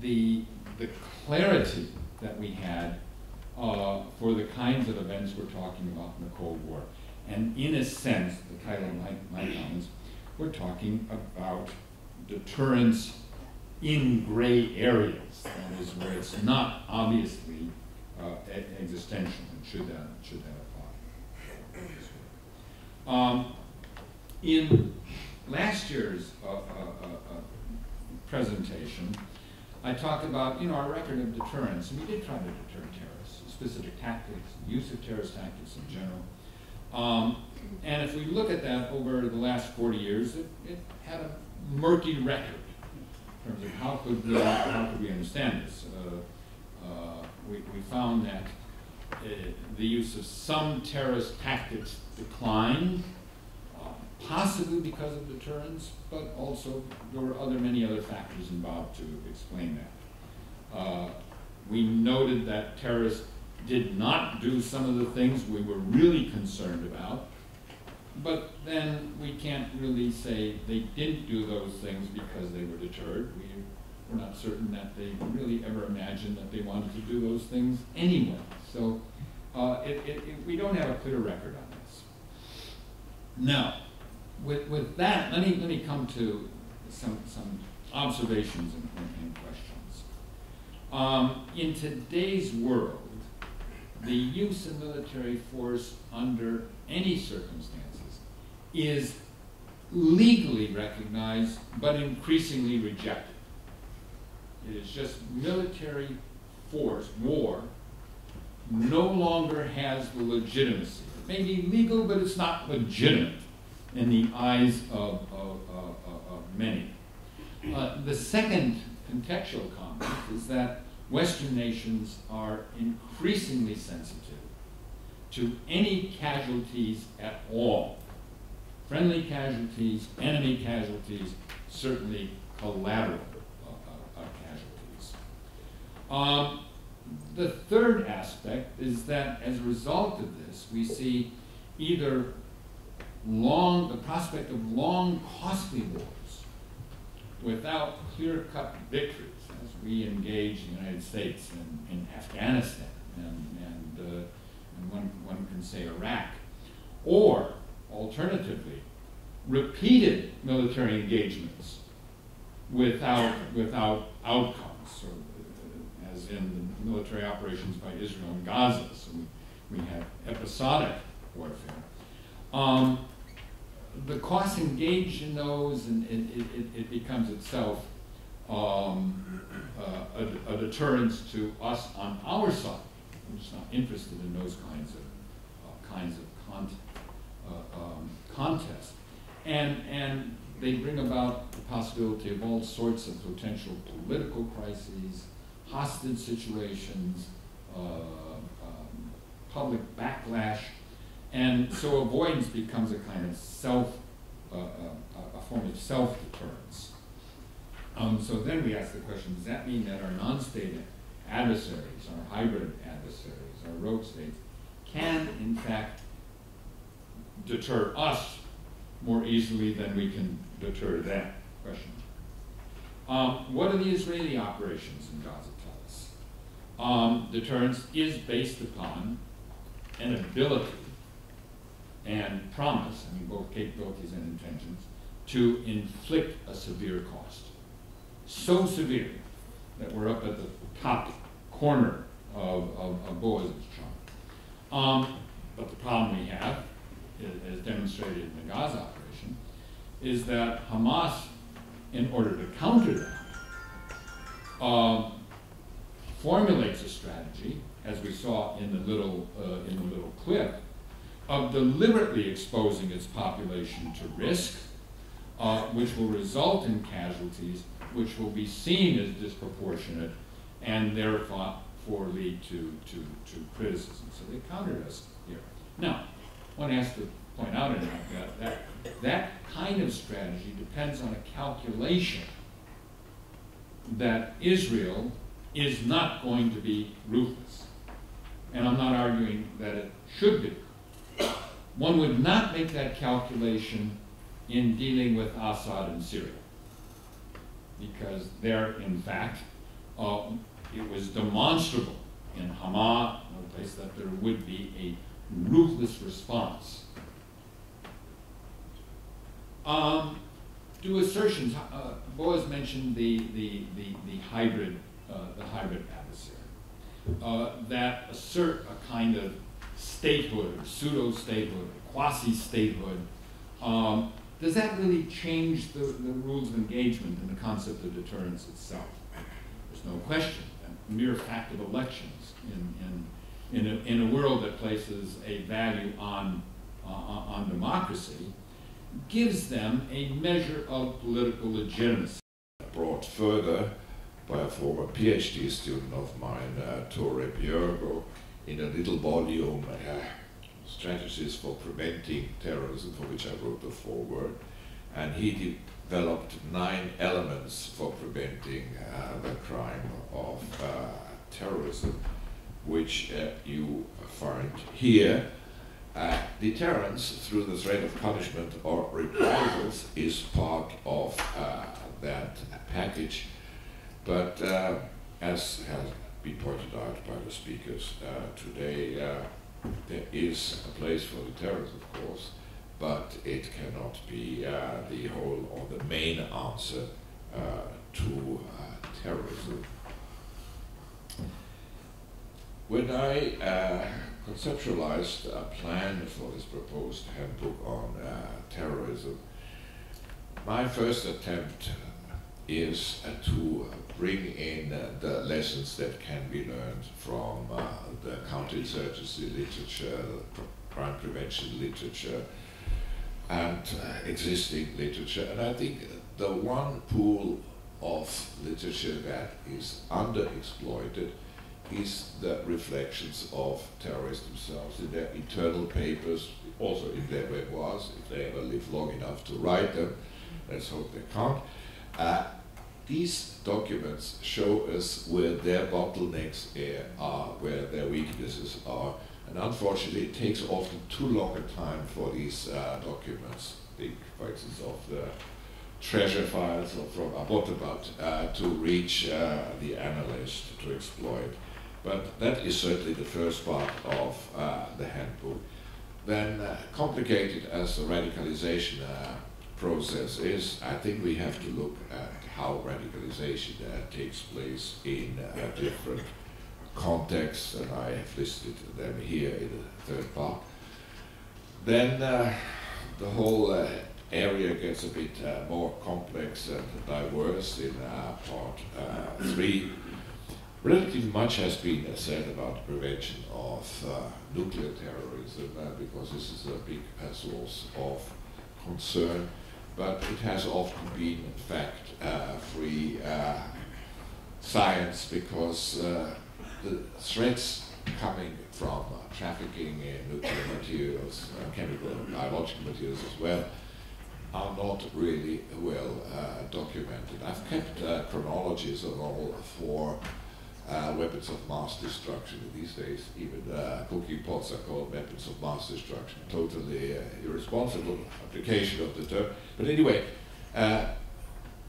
the the clarity that we had uh, for the kinds of events we're talking about in the Cold War. And in a sense, the title of my, my comments, we're talking about deterrence in gray areas. That is where it's not obviously uh, existential, and should that, should that apply. Um, in last year's uh, uh, uh, presentation, I talked about, you know, our record of deterrence, and we did try to deter terrorists, specific tactics, use of terrorist tactics in general. Um, and if we look at that over the last forty years, it, it had a murky record in terms of how could we, how could we understand this. Uh, uh, we, we found that uh, the use of some terrorist tactics declined, possibly because of deterrence, but also there were other, many other factors involved to explain that. Uh, we noted that terrorists did not do some of the things we were really concerned about, but then we can't really say they didn't do those things because they were deterred. We were not certain that they really ever imagined that they wanted to do those things anyway. So uh, it, it, it, we don't have a clear record on this. Now, With, with that, let me, let me come to some, some observations and, and, and questions. Um, in today's world, the use of military force under any circumstances is legally recognized but increasingly rejected. It is just military force, war, no longer has the legitimacy. It may be legal, but it's not legitimate in the eyes of, of, of, of many. Uh, the second contextual comment is that Western nations are increasingly sensitive to any casualties at all. Friendly casualties, enemy casualties, certainly collateral uh, uh, casualties. Um, the third aspect is that as a result of this, we see either long, the prospect of long, costly wars without clear-cut victories, as we engage the United States in, in Afghanistan, and, and, uh, and one, one can say Iraq, or alternatively, repeated military engagements without, without outcomes, or, uh, as in the military operations by Israel and Gaza. So we, we have episodic warfare. Um, the cost engaged in those, and it, it, it becomes itself um, uh, a, a deterrence to us on our side. I'm just not interested in those kinds of uh, kinds of content. Uh, um, contest, and and they bring about the possibility of all sorts of potential political crises, hostage situations, uh, um, public backlash, and so avoidance becomes a kind of self, uh, a, a form of self-deterrence. Um, so then we ask the question: does that mean that our non-state adversaries, our hybrid adversaries, our rogue states, can in fact deter us more easily than we can deter them? Question. Um, what do the Israeli operations in Gaza tell us? Um, deterrence is based upon an ability and promise, I mean both capabilities and intentions, to inflict a severe cost. So severe that we're up at the top corner of, of, of Boaz's chart. Um, but the problem we have, as demonstrated in the Gaza operation, is that Hamas, in order to counter that, uh, formulates a strategy, as we saw in the little uh, in the little clip, of deliberately exposing its population to risk, uh, which will result in casualties, which will be seen as disproportionate, and therefore lead to to to criticism. So they countered us here. Now, one has to point out in that, that that kind of strategy depends on a calculation that Israel is not going to be ruthless. And I'm not arguing that it should be. One would not make that calculation in dealing with Assad in Syria, because there, in fact, uh, it was demonstrable in Hama, a place that there would be a ruthless response. Um, do assertions? Uh, Boaz mentioned the the the, the hybrid uh, the hybrid adversary uh, that assert a kind of statehood, pseudo statehood, quasi statehood. Um, does that really change the, the rules of engagement and the concept of deterrence itself? There's no question. The mere fact of elections in in In a, in a world that places a value on, uh, on democracy, gives them a measure of political legitimacy. Brought further by a former PhD student of mine, uh, Tore Björgo, in a little volume, uh, Strategies for Preventing Terrorism, for which I wrote the foreword, and he developed nine elements for preventing uh, the crime of uh, terrorism, which uh, you find here. Uh, deterrence through the threat of punishment or reprisals is part of uh, that package. But uh, as has been pointed out by the speakers uh, today, uh, there is a place for deterrence, of course, but it cannot be uh, the whole or the main answer uh, to uh, terrorism. When I uh, conceptualized a plan for this proposed handbook on uh, terrorism, my first attempt is uh, to bring in uh, the lessons that can be learned from uh, the counterinsurgency literature, pr crime prevention literature, and uh, existing literature. And I think the one pool of literature that is underexploited is the reflections of terrorists themselves in their internal papers, also if there was, if they ever live long enough to write them. Let's hope they can't. Uh, these documents show us where their bottlenecks are, where their weaknesses are, and unfortunately it takes often too long a time for these uh, documents, think for instance of the treasure files or from Abbottabad, uh, to reach uh, the analyst to exploit. But that is certainly the first part of uh, the handbook. Then, uh, complicated as the radicalization uh, process is, I think we have to look at how radicalization uh, takes place in uh, different contexts, and I have listed them here in the third part. Then uh, the whole uh, area gets a bit uh, more complex and diverse in uh, part uh, three. Relatively much has been said about prevention of uh, nuclear terrorism, uh, because this is a big uh, source of concern, but it has often been fact-free uh, uh, science, because uh, the threats coming from uh, trafficking in nuclear materials, uh, chemical and biological materials as well, are not really well uh, documented. I've kept uh, chronologies of all four uh, weapons of mass destruction. These days, even uh, cooking pots are called weapons of mass destruction. Totally uh, irresponsible application of the term. But anyway, uh,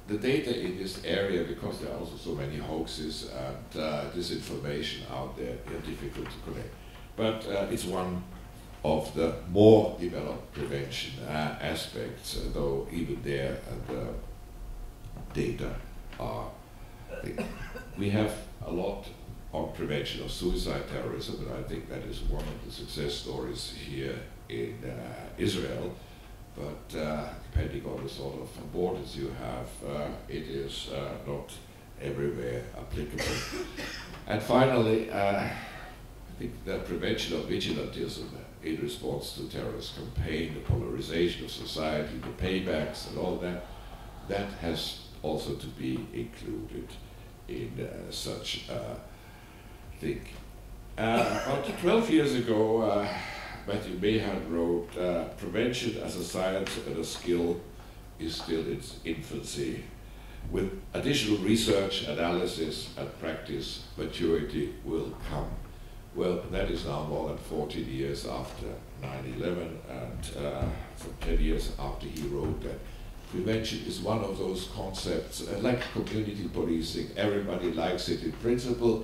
the data in this area, because there are also so many hoaxes and uh, disinformation out there, are difficult to collect. But uh, it's one of the more developed prevention uh, aspects, uh, though even there uh, the data are. We have a lot on prevention of suicide terrorism, and I think that is one of the success stories here in uh, Israel. But uh, depending on the sort of borders you have, uh, it is uh, not everywhere applicable. And finally, uh, I think the prevention of vigilantism in response to terrorist campaign, the polarization of society, the paybacks and all that, that has also to be included in uh, such uh, thing. Uh, about twelve years ago, uh, Matthew Mahan wrote, uh, prevention as a science and a skill is still in its infancy. With additional research, analysis and practice, maturity will come. Well, that is now more than fourteen years after nine eleven and uh, for ten years after he wrote that. Prevention is one of those concepts, uh, like community policing. Everybody likes it in principle,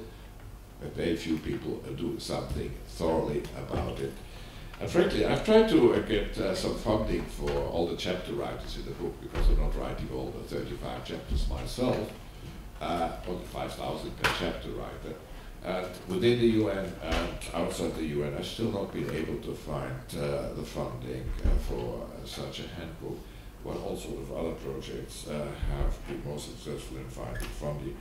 but very few people uh, do something thoroughly about it. And frankly, I've tried to uh, get uh, some funding for all the chapter writers in the book, because I'm not writing all the thirty-five chapters myself, uh, only five thousand per chapter writer. And within the U N and outside the U N, I've still not been able to find uh, the funding uh, for uh, such a handbook, while all sorts of other projects uh, have been more successful in finding funding,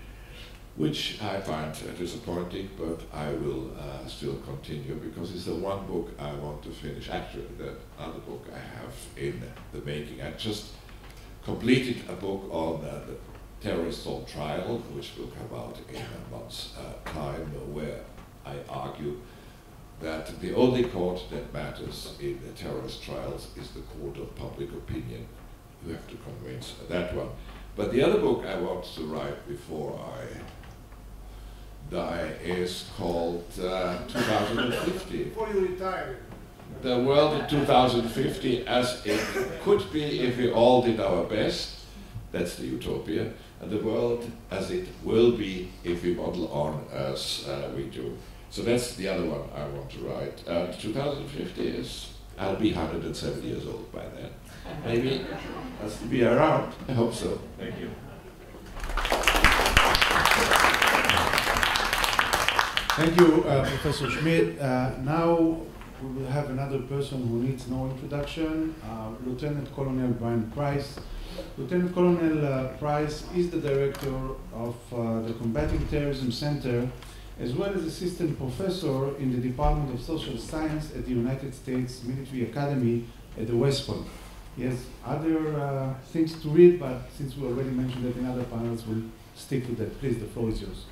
which I find uh, disappointing, but I will uh, still continue, because it's the one book I want to finish. Actually, the other book I have in the making. I just completed a book on uh, the Terrorist on Trial, which will come out in a month's uh, time, where I argue that the only court that matters in the terrorist trials is the court of public opinion. You have to convince that one. But the other book I want to write before I die is called uh, two thousand fifty. Before you retire. The world in two thousand fifty as it could be if we all did our best. That's the utopia. And the world as it will be if we model on as uh, we do. So that's the other one I want to write. Uh, two thousand fifty is, I'll be one hundred seven years old by then. Maybe I'll still be around. I hope so. Thank you. Thank you, uh, Professor Schmid. Uh, now we will have another person who needs no introduction, uh, Lieutenant Colonel Brian Price. Lieutenant Colonel uh, Price is the director of uh, the Combating Terrorism Center, as well as assistant professor in the Department of Social Science at the United States Military Academy at the West Point. He has other uh, things to read, but since we already mentioned that in other panels, we'll stick with that. Please, the floor is yours.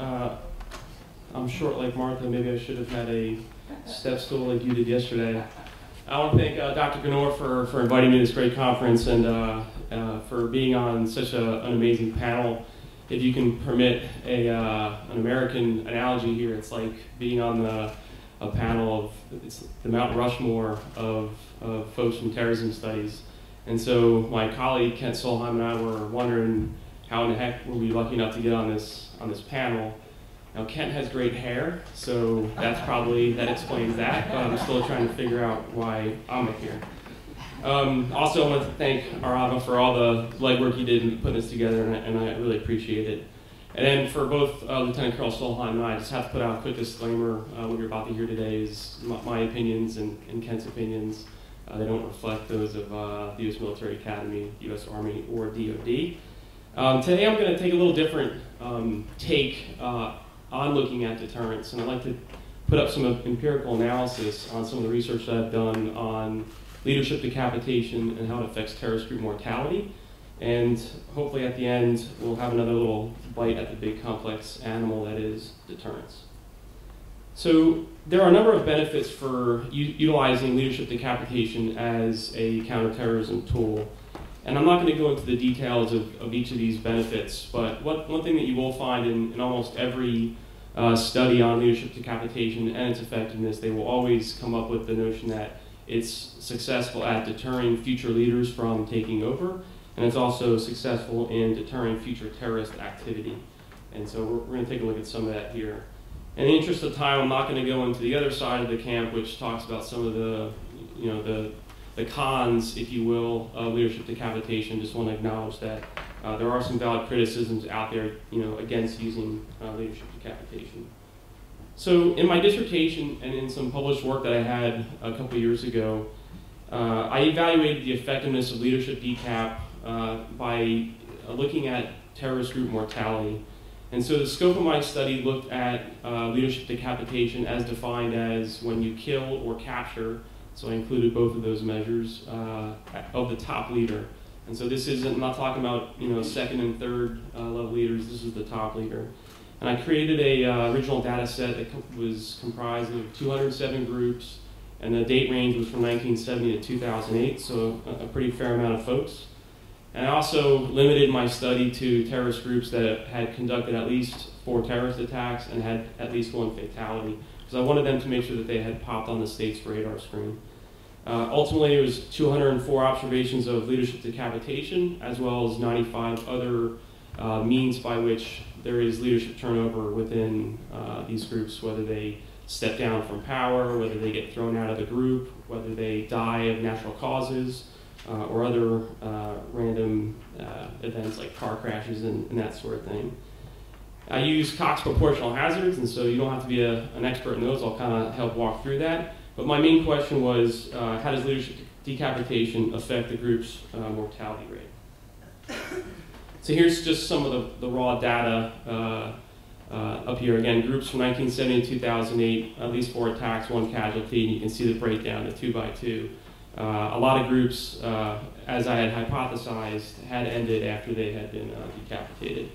Uh, I'm short like Martha. Maybe I should have had a step stool like you did yesterday. I want to thank uh, Doctor Ganor for, for inviting me to this great conference and uh, uh, for being on such a, an amazing panel. If you can permit a, uh, an American analogy here, it's like being on the, a panel of it's the Mount Rushmore of, of folks from terrorism studies. And so my colleague Kent Solheim and I were wondering how in the heck were we lucky enough to get on this on this panel. Now Kent has great hair, so that's probably, that explains that, but I'm still trying to figure out why I'm up here. Um, also I want to thank Arava for all the legwork he did in putting this together, and I, and I really appreciate it. And then for both uh, Lieutenant Colonel Solheim and I, I just have to put out a quick disclaimer. Uh, what you're about to hear today is my, my opinions and, and Kent's opinions. Uh, they don't reflect those of uh, the U S Military Academy, U S Army, or D O D. Um, today I'm going to take a little different um, take uh, on looking at deterrence, and I'd like to put up some empirical analysis on some of the research that I've done on leadership decapitation and how it affects terrorist group mortality. And hopefully at the end we'll have another little bite at the big complex animal that is deterrence. So there are a number of benefits for utilizing leadership decapitation as a counterterrorism tool. And I'm not going to go into the details of, of each of these benefits, but what, one thing that you will find in, in almost every uh, study on leadership decapitation and its effectiveness, they will always come up with the notion that it's successful at deterring future leaders from taking over, and it's also successful in deterring future terrorist activity. And so we're, we're going to take a look at some of that here. In the interest of time, I'm not going to go into the other side of the camp, which talks about some of the, you know, the the cons, if you will, of leadership decapitation. Just want to acknowledge that uh, there are some valid criticisms out there, you know, against using uh, leadership decapitation. So in my dissertation and in some published work that I had a couple years ago, uh, I evaluated the effectiveness of leadership decap uh, by looking at terrorist group mortality. And so the scope of my study looked at uh, leadership decapitation as defined as when you kill or capture. So I included both of those measures uh, of the top leader. And so this isn't, I'm not talking about, you know, second and third uh, level leaders, this is the top leader. And I created a uh, original data set that co was comprised of two hundred seven groups, and the date range was from nineteen seventy to two thousand eight, so a, a pretty fair amount of folks. And I also limited my study to terrorist groups that had conducted at least four terrorist attacks and had at least one fatality. I wanted them to make sure that they had popped on the state's radar screen. Uh, ultimately, it was two hundred four observations of leadership decapitation, as well as ninety-five other uh, means by which there is leadership turnover within uh, these groups, whether they step down from power, whether they get thrown out of the group, whether they die of natural causes, uh, or other uh, random uh, events like car crashes and, and that sort of thing. I use Cox proportional hazards, and so you don't have to be a, an expert in those. I'll kind of help walk through that. But my main question was, uh, how does leadership decapitation affect the group's uh, mortality rate? So here's just some of the, the raw data uh, uh, up here. Again, groups from nineteen seventy to two thousand eight, at least four attacks, one casualty, and you can see the breakdown, the two by two. Uh, a lot of groups, uh, as I had hypothesized, had ended after they had been uh, decapitated.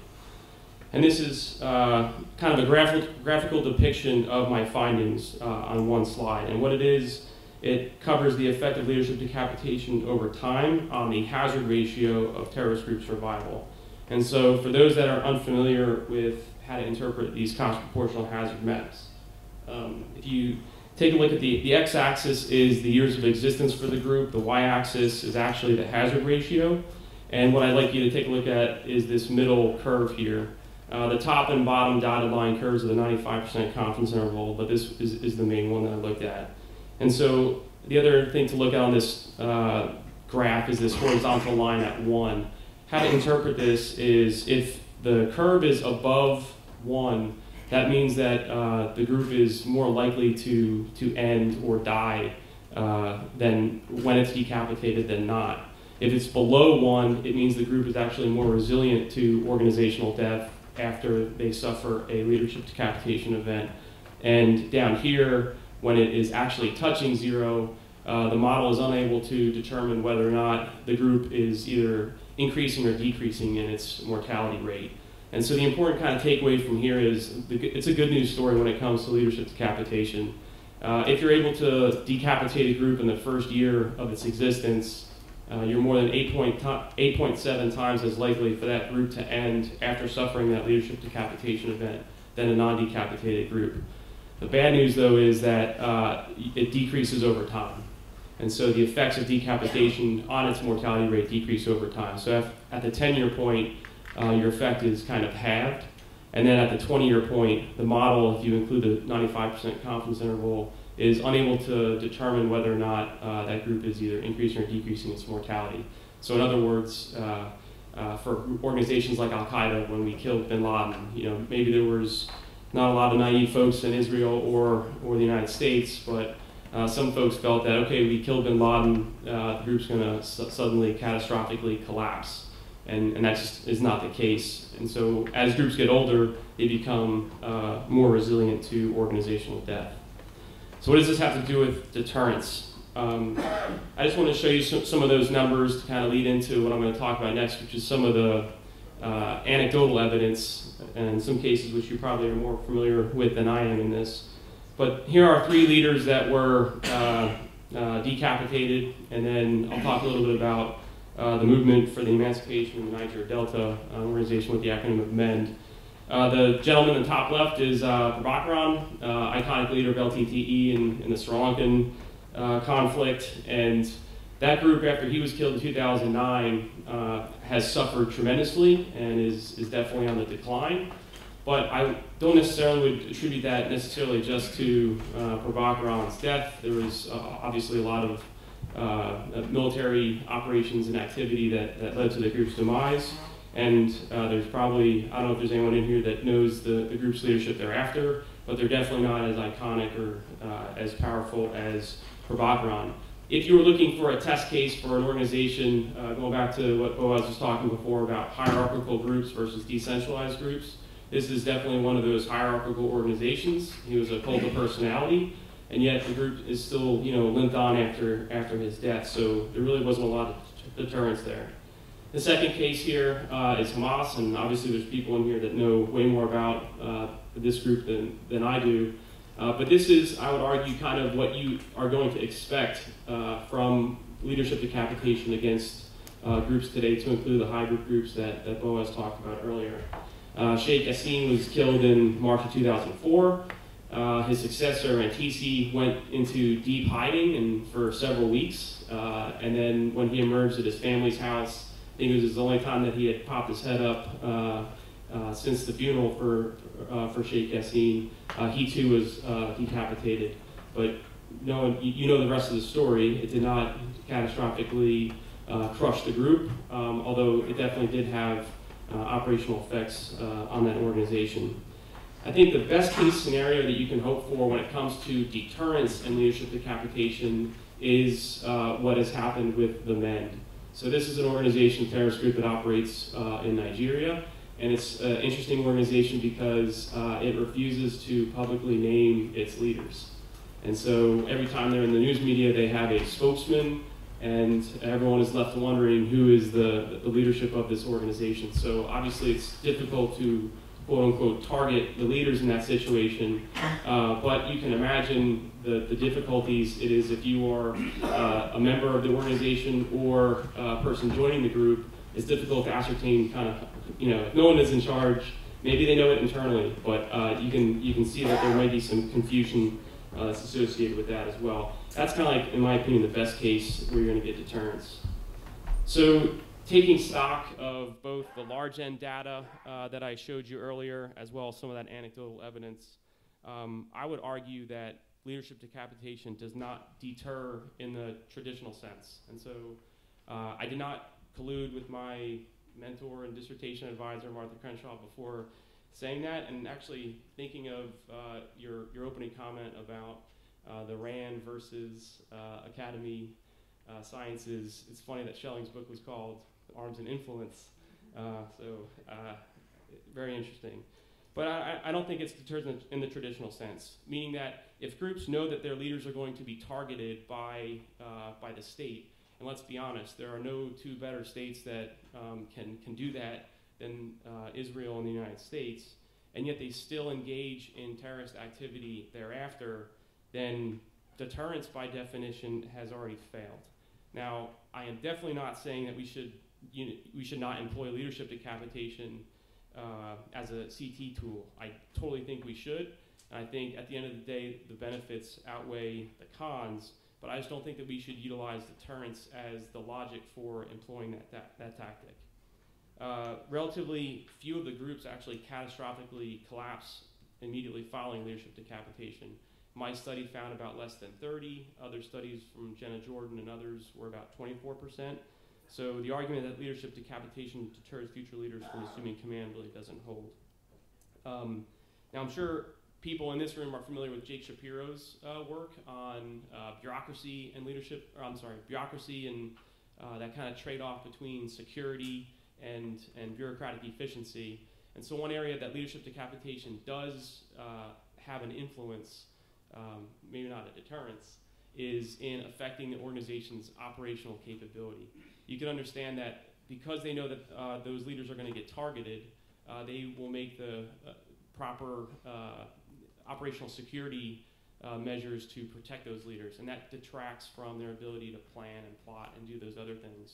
And this is uh, kind of a graphic, graphical depiction of my findings uh, on one slide. And what it is, it covers the effect of leadership decapitation over time on the hazard ratio of terrorist group survival. And so for those that are unfamiliar with how to interpret these Cox proportional hazard maps, um, if you take a look at the, the x-axis is the years of existence for the group, the y-axis is actually the hazard ratio. And what I'd like you to take a look at is this middle curve here. Uh, the top and bottom dotted line curves are the ninety-five percent confidence interval, but this is, is the main one that I looked at. And so the other thing to look at on this uh, graph is this horizontal line at one. How to interpret this is if the curve is above one, that means that uh, the group is more likely to, to end or die uh, than when it's decapitated than not. If it's below one, it means the group is actually more resilient to organizational death after they suffer a leadership decapitation event. And down here, when it is actually touching zero, uh, the model is unable to determine whether or not the group is either increasing or decreasing in its mortality rate. And so the important kind of takeaway from here is the, it's a good news story when it comes to leadership decapitation. Uh, if you're able to decapitate a group in the first year of its existence, uh, you're more than eight point seven times as likely for that group to end after suffering that leadership decapitation event than a non-decapitated group. The bad news, though, is that uh, it decreases over time. And so the effects of decapitation on its mortality rate decrease over time. So if, at the ten-year point, Uh, your effect is kind of halved. And then at the twenty-year point, the model, if you include the ninety-five percent confidence interval, is unable to determine whether or not uh, that group is either increasing or decreasing its mortality. So in other words, uh, uh, for organizations like Al-Qaeda, when we killed Bin Laden, you know, maybe there was not a lot of naive folks in Israel or, or the United States, but uh, some folks felt that, okay, we killed Bin Laden, uh, the group's gonna su- suddenly catastrophically collapse. And, and that just is not the case. And so as groups get older, they become uh, more resilient to organizational death. So what does this have to do with deterrence? Um, I just want to show you some, some of those numbers to kind of lead into what I'm going to talk about next, which is some of the uh, anecdotal evidence, and in some cases which you probably are more familiar with than I am in this. But here are three leaders that were uh, uh, decapitated, and then I'll talk a little bit about Uh, the Movement for the Emancipation of the Niger Delta, uh, organization with the acronym of MEND. Uh, the gentleman on the top left is uh, Prabhakaran, uh, iconic leader of L T T E in, in the Sri Lankan uh, conflict. And that group, after he was killed in two thousand nine, uh, has suffered tremendously and is, is definitely on the decline. But I don't necessarily attribute that necessarily just to uh, Prabhakaran's death. There was uh, obviously a lot of Uh, military operations and activity that, that led to the group's demise. And uh, there's probably, I don't know if there's anyone in here that knows the, the group's leadership thereafter, but they're definitely not as iconic or uh, as powerful as Prabhakaran. If you were looking for a test case for an organization, uh, going back to what Boaz was talking before about hierarchical groups versus decentralized groups, this is definitely one of those hierarchical organizations. He was a cult of personality. And yet the group is still, you know, limped on after, after his death. So there really wasn't a lot of deterrence there. The second case here uh, is Hamas, and obviously there's people in here that know way more about uh, this group than, than I do. Uh, but this is, I would argue, kind of what you are going to expect uh, from leadership decapitation against uh, groups today, to include the hybrid groups that, that Boaz talked about earlier. Uh, Sheikh Yassin was killed in March of two thousand four. Uh, his successor, Rantisi, went into deep hiding and for several weeks. Uh, and then when he emerged at his family's house, I think it was the only time that he had popped his head up uh, uh, since the funeral for, uh, for Sheikh Yassin. Uh, he too was uh, decapitated. But no, you know the rest of the story. It did not catastrophically uh, crush the group, um, although it definitely did have uh, operational effects uh, on that organization. I think the best case scenario that you can hope for when it comes to deterrence and leadership decapitation is uh, what has happened with the MEND. So this is an organization, terrorist group, that operates uh, in Nigeria. And it's an interesting organization because uh, it refuses to publicly name its leaders. And so every time they're in the news media, they have a spokesman. And everyone is left wondering who is the, the leadership of this organization. So obviously it's difficult to quote unquote target the leaders in that situation, uh, but you can imagine the, the difficulties it is if you are uh, a member of the organization or a person joining the group. It's difficult to ascertain kind of, you know, if no one is in charge, maybe they know it internally, but uh, you can you can see that there might be some confusion uh, that's associated with that as well. That's kind of like, in my opinion, the best case where you're gonna get deterrence. So taking stock of both the large end data uh, that I showed you earlier, as well as some of that anecdotal evidence, um, I would argue that leadership decapitation does not deter in the traditional sense. And so uh, I did not collude with my mentor and dissertation advisor, Martha Crenshaw, before saying that. And actually thinking of uh, your, your opening comment about uh, the RAND versus uh, Academy uh, Sciences, it's funny that Schelling's book was called Arms and Influence. Uh, so uh, very interesting. But I, I don't think it's deterred in, in the traditional sense, meaning that if groups know that their leaders are going to be targeted by, uh, by the state, and let's be honest, there are no two better states that um, can, can do that than uh, Israel and the United States, and yet they still engage in terrorist activity thereafter, then deterrence by definition has already failed. Now, I am definitely not saying that we should, you know, we should not employ leadership decapitation Uh, as a C T tool. I totally think we should. And I think at the end of the day, the benefits outweigh the cons, but I just don't think that we should utilize deterrence as the logic for employing that, that, that tactic. Uh, relatively few of the groups actually catastrophically collapse immediately following leadership decapitation. My study found about less than thirty. Other studies from Jenna Jordan and others were about twenty-four percent. So the argument that leadership decapitation deters future leaders from assuming command really doesn't hold. Um, now, I'm sure people in this room are familiar with Jake Shapiro's uh, work on uh, bureaucracy and leadership, or I'm sorry, bureaucracy and uh, that kind of trade-off between security and, and bureaucratic efficiency. And so one area that leadership decapitation does uh, have an influence, um, maybe not a deterrence, is in affecting the organization's operational capability. You can understand that because they know that uh, those leaders are going to get targeted, uh, they will make the uh, proper uh, operational security uh, measures to protect those leaders, and that detracts from their ability to plan and plot and do those other things.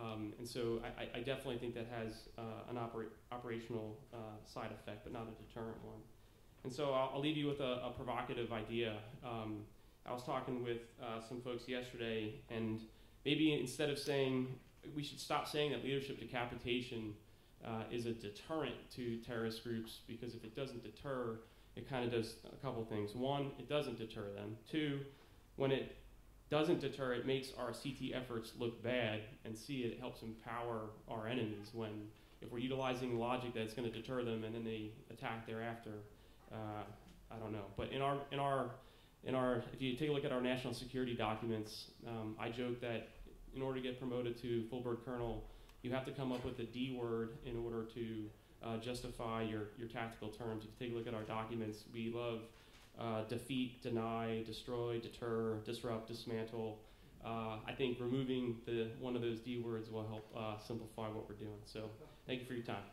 Um, and so I, I definitely think that has uh, an opera operational uh, side effect, but not a deterrent one. And so I'll, I'll leave you with a, a provocative idea. Um, I was talking with uh, some folks yesterday, and maybe instead of saying, we should stop saying that leadership decapitation uh, is a deterrent to terrorist groups, because if it doesn't deter, it kind of does a couple things. One, it doesn't deter them. Two, when it doesn't deter, it makes our C T efforts look bad, and see, it helps empower our enemies when, if we're utilizing logic that's going to deter them and then they attack thereafter, uh, I don't know. But in our, in our In our, if you take a look at our national security documents, um, I joke that in order to get promoted to full bird colonel, you have to come up with a D word in order to uh, justify your, your tactical terms. If you take a look at our documents, we love uh, defeat, deny, destroy, deter, disrupt, dismantle. Uh, I think removing the, one of those D words will help uh, simplify what we're doing. So thank you for your time.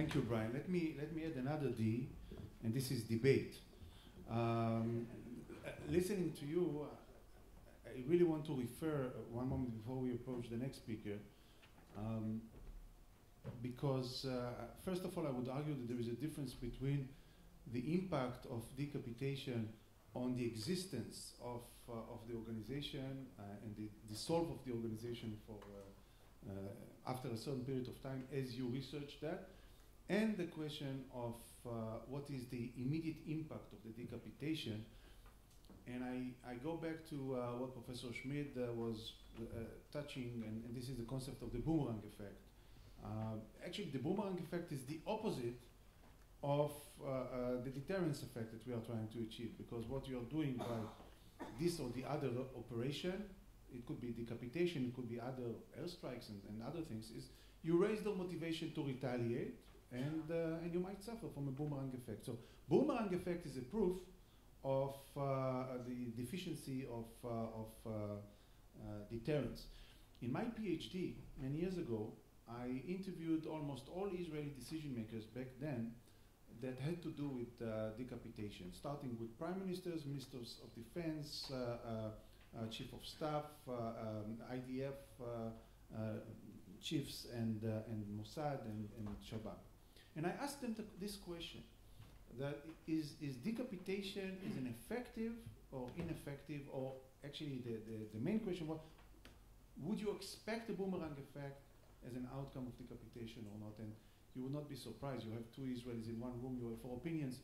Thank you, Brian. Let me, let me add another D, and this is debate. Um, listening to you, I really want to refer one moment before we approach the next speaker, um, because uh, first of all, I would argue that there is a difference between the impact of decapitation on the existence of, uh, of the organization uh, and the, the solve of the organization for, uh, uh, after a certain period of time as you research that, and the question of uh, what is the immediate impact of the decapitation. And I, I go back to uh, what Professor Schmid uh, was uh, touching, and, and this is the concept of the boomerang effect. Uh, actually, the boomerang effect is the opposite of uh, uh, the deterrence effect that we are trying to achieve, because what you are doing by this or the other operation, it could be decapitation, it could be other airstrikes and, and other things, is you raise their motivation to retaliate, and, uh, and you might suffer from a boomerang effect. So boomerang effect is a proof of uh, the deficiency of, uh, of uh, uh, deterrence. In my PhD many years ago, I interviewed almost all Israeli decision makers back then that had to do with uh, decapitation, starting with prime ministers, ministers of defense, uh, uh, uh, chief of staff, uh, um, I D F uh, uh, chiefs, and, uh, and Mossad and, and Shabak. And I asked them th this question, that is, is decapitation is an effective or ineffective, or actually the, the, the main question was, would you expect a boomerang effect as an outcome of decapitation or not? And you would not be surprised. You have two Israelis in one room, you have four opinions.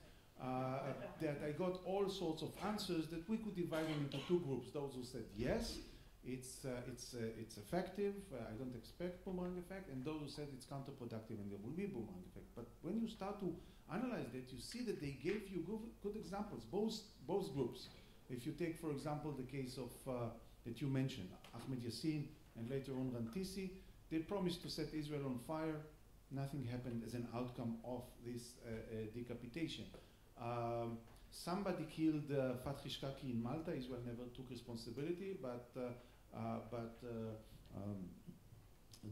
Uh, that I got all sorts of answers that we could divide them into two groups. Those who said yes, it's, uh, it's, uh, it's effective, uh, I don't expect boomerang effect, and those who said it's counterproductive and there will be boomerang effect. But when you start to analyze that, you see that they gave you good, good examples, both, both groups. If you take, for example, the case of, uh, that you mentioned, Ahmed Yassin and later on Rantisi, they promised to set Israel on fire. Nothing happened as an outcome of this uh, uh, decapitation. Um, somebody killed uh, Fatih in Malta. Israel never took responsibility, but uh, uh, but uh, um,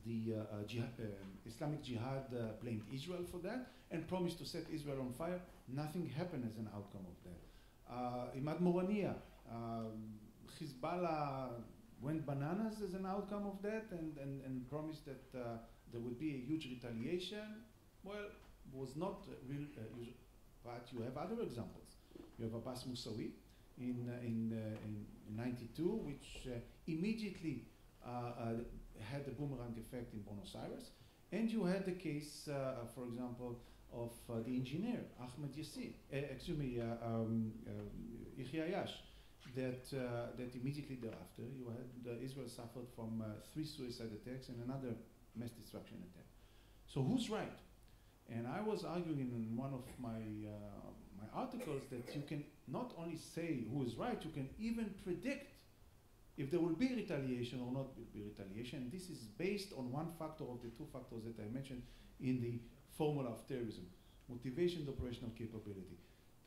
the uh, jihad, uh, Islamic Jihad uh, blamed Israel for that and promised to set Israel on fire. Nothing happened as an outcome of that. Uh, Imad Morania, um, Hezbollah went bananas as an outcome of that and, and, and promised that uh, there would be a huge retaliation. Well, was not uh, real. Uh, But you have other examples. You have Abbas Mousawi in uh, in, uh, in ninety-two, which uh, immediately uh, uh, had the boomerang effect in Buenos Aires. And you had the case, uh, for example, of uh, the engineer, Ahmed Yassin, uh, excuse me, uh, um, uh, Yahya Yash, that, uh, that immediately thereafter, you had uh, Israel suffered from uh, three suicide attacks and another mass destruction attack. So who's right? And I was arguing in one of my, uh, my articles that you can not only say who is right, you can even predict if there will be retaliation or not be retaliation. This is based on one factor of the two factors that I mentioned in the formula of terrorism, motivation and operational capability.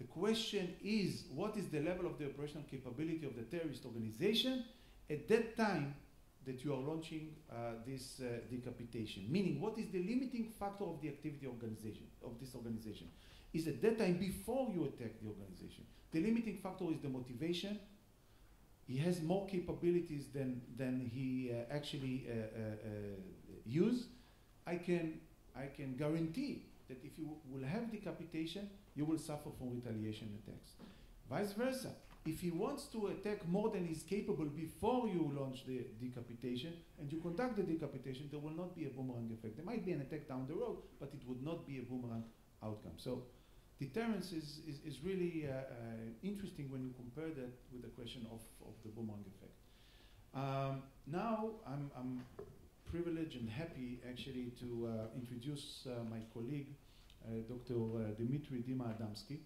The question is, what is the level of the operational capability of the terrorist organization at that time that you are launching uh, this uh, decapitation? Meaning, what is the limiting factor of the activity organization of this organization? Is at that time before you attack the organization. The limiting factor is the motivation. He has more capabilities than than he uh, actually uh, uh, uh, use. I can I can guarantee that if you will have decapitation, you will suffer from retaliation attacks. Vice versa. If he wants to attack more than he's capable before you launch the decapitation and you conduct the decapitation, there will not be a boomerang effect. There might be an attack down the road, but it would not be a boomerang outcome. So deterrence is, is, is really uh, uh, interesting when you compare that with the question of, of the boomerang effect. Um, now I'm, I'm privileged and happy actually to uh, introduce uh, my colleague, uh, Doctor Uh, Dmitry Dima Adamsky.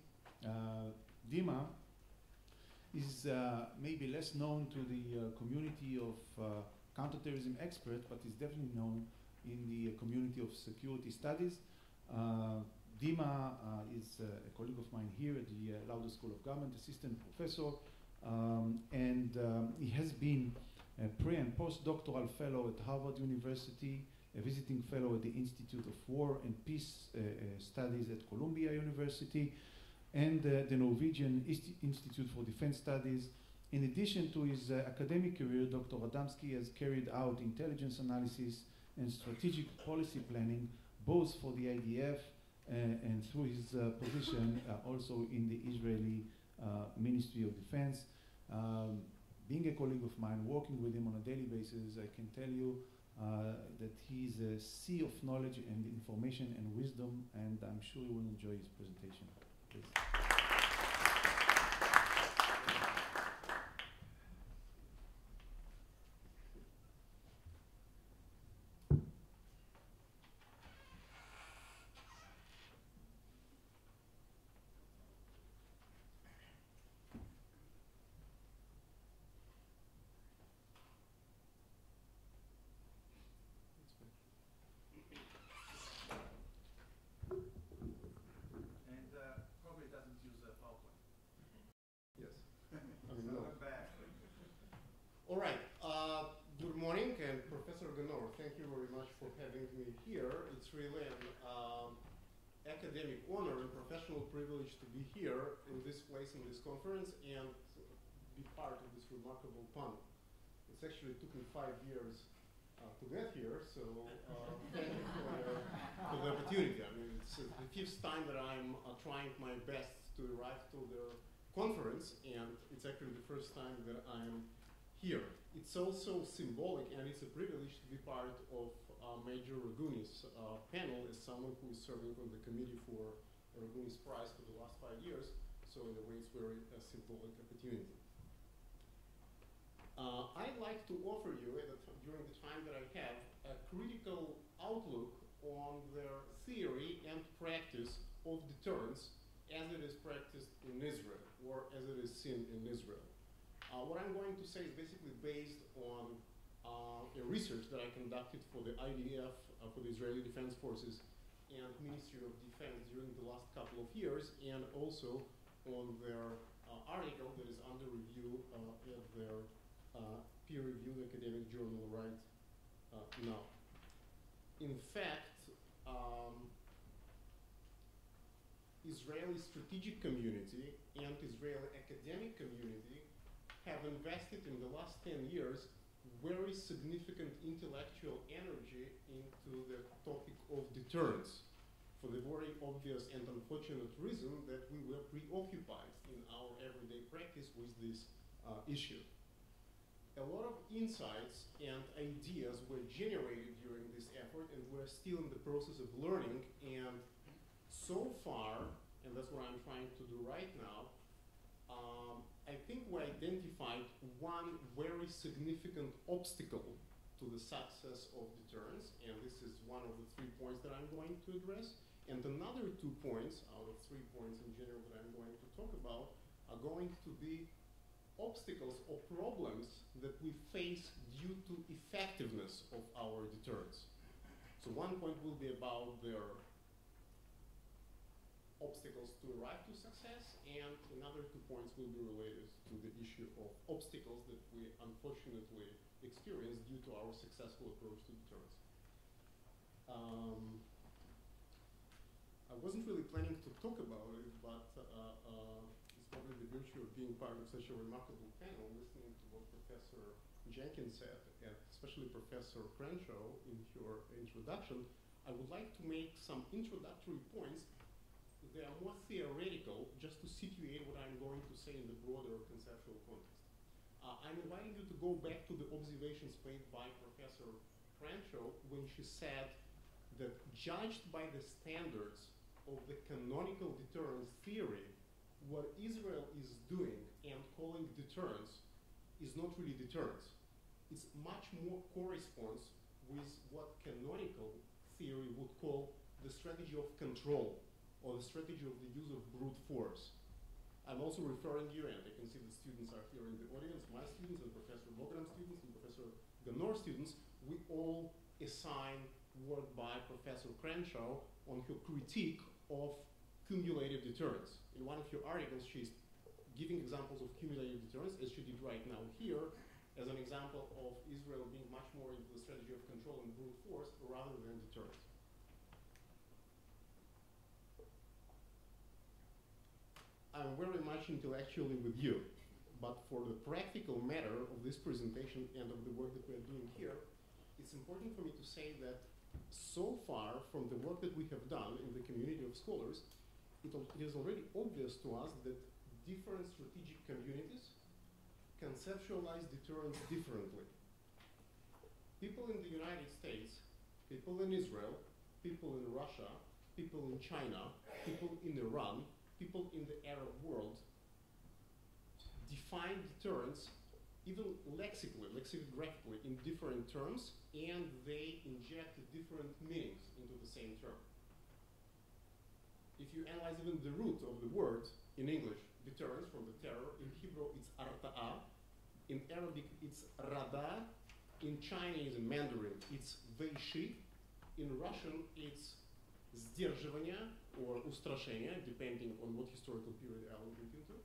Uh, Dima is uh, maybe less known to the uh, community of uh, counterterrorism experts, but is definitely known in the uh, community of security studies. Uh, Dima uh, is uh, a colleague of mine here at the uh, Lauder School of Government, assistant professor, um, and um, he has been a pre- and postdoctoral fellow at Harvard University, a visiting fellow at the Institute of War and Peace uh, uh, Studies at Columbia University, and uh, the Norwegian Isti Institute for Defense Studies. In addition to his uh, academic career, Doctor Adamsky has carried out intelligence analysis and strategic policy planning, both for the I D F uh, and through his uh, position uh, also in the Israeli uh, Ministry of Defense. Um, being a colleague of mine, working with him on a daily basis, I can tell you uh, that he's a sea of knowledge and information and wisdom, and I'm sure you will enjoy his presentation. It's really an um, academic honor and professional privilege to be here in this place, in this conference, and be part of this remarkable panel. It's actually took me five years uh, to get here, so uh, thank you for, uh, for the opportunity. I mean, it's uh, the fifth time that I'm uh, trying my best to arrive to the conference, and it's actually the first time that I am here. It's also symbolic, and it's a privilege to be part of uh, Major Ragonis' uh, panel as someone who is serving on the committee for Ragonis Prize for the last five years. So in a way, it's very uh, symbolic opportunity. Uh, I'd like to offer you, at the during the time that I have, a critical outlook on the theory and practice of deterrence as it is practiced in Israel, or as it is seen in Israel. Uh, what I'm going to say is basically based on uh, a research that I conducted for the I D F, uh, for the Israeli Defense Forces, and Ministry of Defense during the last couple of years, and also on their uh, article that is under review uh, at their uh, peer-reviewed academic journal right uh, now. In fact, um, Israeli strategic community and Israeli academic community have invested in the last ten years very significant intellectual energy into the topic of deterrence for the very obvious and unfortunate reason that we were preoccupied in our everyday practice with this uh, issue. A lot of insights and ideas were generated during this effort, and we're still in the process of learning. And so far, and that's what I'm trying to do right now, Um, I think we identified one very significant obstacle to the success of deterrence, and this is one of the three points that I'm going to address. And another two points, out of three points in general that I'm going to talk about, are going to be obstacles or problems that we face due to effectiveness of our deterrence. So one point will be about their obstacles to arrive to success, and another two points will be related to the issue of obstacles that we unfortunately experience due to our successful approach to deterrence. Um, I wasn't really planning to talk about it, but uh, uh, it's probably the virtue of being part of such a remarkable panel, listening to what Professor Jenkins said, and especially Professor Crenshaw in her introduction. I would like to make some introductory points. They are more theoretical, just to situate what I'm going to say in the broader conceptual context. Uh, I'm inviting you to go back to the observations made by Professor Crenshaw when she said that judged by the standards of the canonical deterrence theory, what Israel is doing and calling deterrence is not really deterrence. It's much more corresponds with what canonical theory would call the strategy of control, or the strategy of the use of brute force. I'm also referring you, and I can see the students are here in the audience, my students and Professor Bogram's students and Professor Ganor's students, we all assign work by Professor Crenshaw on her critique of cumulative deterrence. In one of her articles, she's giving examples of cumulative deterrence, as she did right now here, as an example of Israel being much more into the strategy of control and brute force rather than deterrence. I'm very much intellectually with you, but for the practical matter of this presentation and of the work that we're doing here, it's important for me to say that so far from the work that we have done in the community of scholars, it, it is already obvious to us that different strategic communities conceptualize deterrence differently. People in the United States, people in Israel, people in Russia, people in China, people in Iran, people in the Arab world define deterrence, even lexically, lexicographically, in different terms, and they inject different meanings into the same term. If you analyze even the root of the word in English, deterrence from the terror, in Hebrew it's arta'a, in Arabic it's rada, in Chinese and Mandarin it's veishi, in Russian it's сдерживание or устрашение, depending on what historical period I will look into.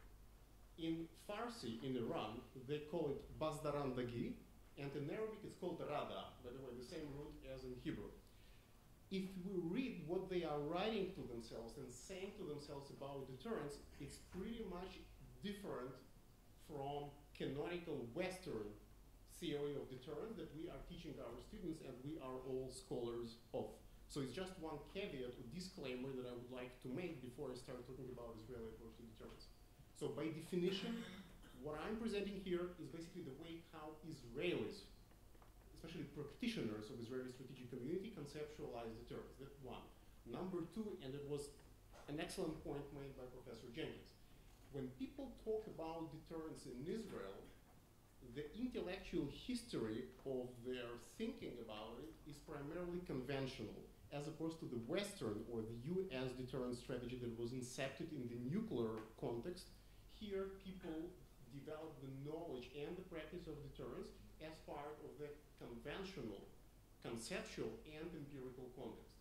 In Farsi, in Iran, they call it bazdarandagi, and in Arabic it's called rada, by the way, the same root as in Hebrew. If we read what they are writing to themselves and saying to themselves about deterrence, it's pretty much different from canonical Western theory of deterrence that we are teaching our students and we are all scholars of. So it's just one caveat or disclaimer that I would like to make before I start talking about Israeli approach to deterrence. So by definition, what I'm presenting here is basically the way how Israelis, especially practitioners of Israeli strategic community, conceptualize the terms. That's one. Number two, and it was an excellent point made by Professor Jenkins, when people talk about deterrence in Israel, the intellectual history of their thinking about it is primarily conventional, as opposed to the Western or the U S deterrence strategy that was incepted in the nuclear context. Here, people develop the knowledge and the practice of deterrence as part of the conventional, conceptual, and empirical context.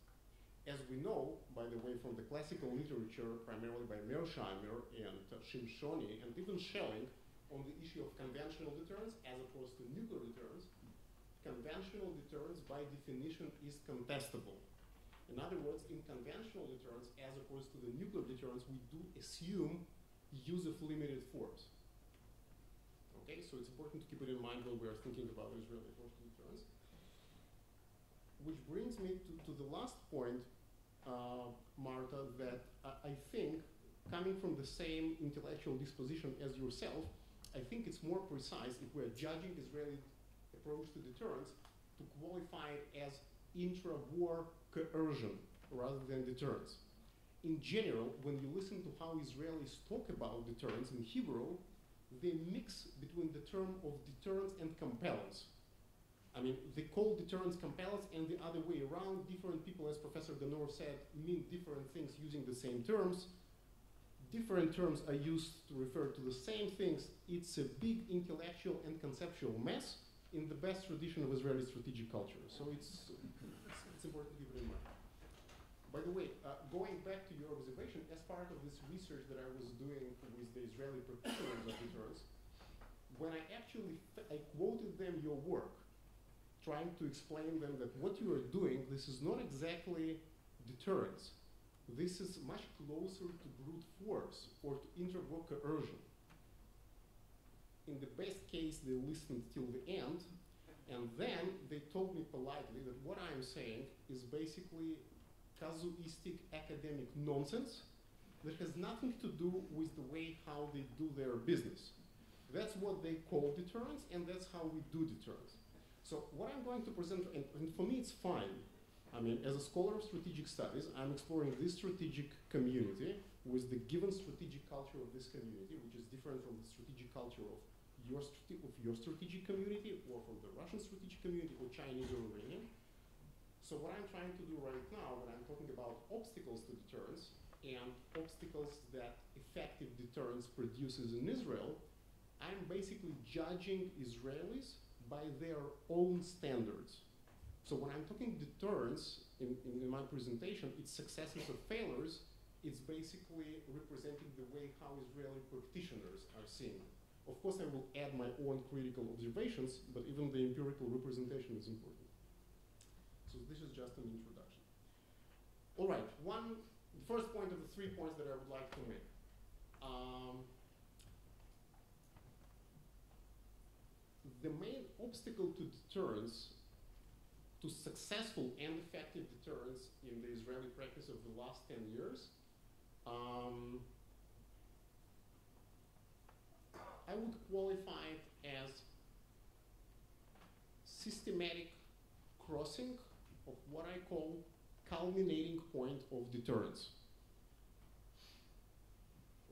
As we know, by the way, from the classical literature, primarily by Mearsheimer and uh, Shimshoni, and even Schelling, on the issue of conventional deterrence as opposed to nuclear deterrence, conventional deterrence by definition is contestable. In other words, in conventional deterrence as opposed to the nuclear deterrence, we do assume use of limited force. Okay, so it's important to keep it in mind when we are thinking about Israeli deterrence. Which brings me to, to the last point, uh, Martha, that I, I think, coming from the same intellectual disposition as yourself, I think it's more precise if we're judging Israeli approach to deterrence to qualify it as intra-war coercion rather than deterrence. In general, when you listen to how Israelis talk about deterrence in Hebrew, they mix between the term of deterrence and compellence. I mean, they call deterrence compellence and the other way around. Different people, as Professor Ganor said, mean different things using the same terms. Different terms are used to refer to the same things. It's a big intellectual and conceptual mess in the best tradition of Israeli strategic culture. So it's, it's, it's important to keep it in mind. By the way, uh, going back to your observation, as part of this research that I was doing with the Israeli practitioners of deterrence, when I actually I quoted them your work, trying to explain them that what you are doing, this is not exactly deterrence. This is much closer to brute force or to intra-war coercion. In the best case, they listened till the end, and then they told me politely that what I'm saying is basically casuistic academic nonsense that has nothing to do with the way how they do their business. That's what they call deterrence, and that's how we do deterrence. So what I'm going to present, and, and for me it's fine, I mean, as a scholar of strategic studies, I'm exploring this strategic community with the given strategic culture of this community, which is different from the strategic culture of your, of your strategic community, or from the Russian strategic community, or Chinese or Iranian. So what I'm trying to do right now, when I'm talking about obstacles to deterrence, and obstacles that effective deterrence produces in Israel, I'm basically judging Israelis by their own standards. So when I'm talking deterrence in, in, in my presentation, it's successes or failures, it's basically representing the way how Israeli practitioners are seeing it. Of course, I will add my own critical observations, but even the empirical representation is important. So this is just an introduction. All right, one, the first point of the three points that I would like to make. Um, the main obstacle to deterrence, to successful and effective deterrence in the Israeli practice of the last ten years, um, I would qualify it as systematic crossing of what I call culminating point of deterrence.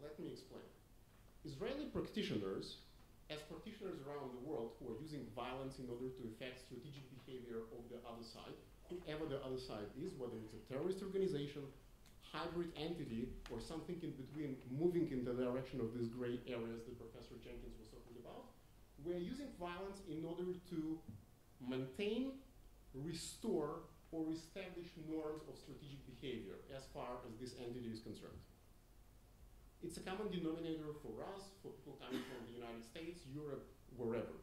Let me explain. Israeli practitioners, as practitioners around the world who are using violence in order to affect strategic behavior of the other side, whoever the other side is, whether it's a terrorist organization, hybrid entity, or something in between, moving in the direction of these gray areas that Professor Jenkins was talking about, we're using violence in order to maintain, restore, or establish norms of strategic behavior as far as this entity is concerned. It's a common denominator for us, for people coming from the United States, Europe, wherever.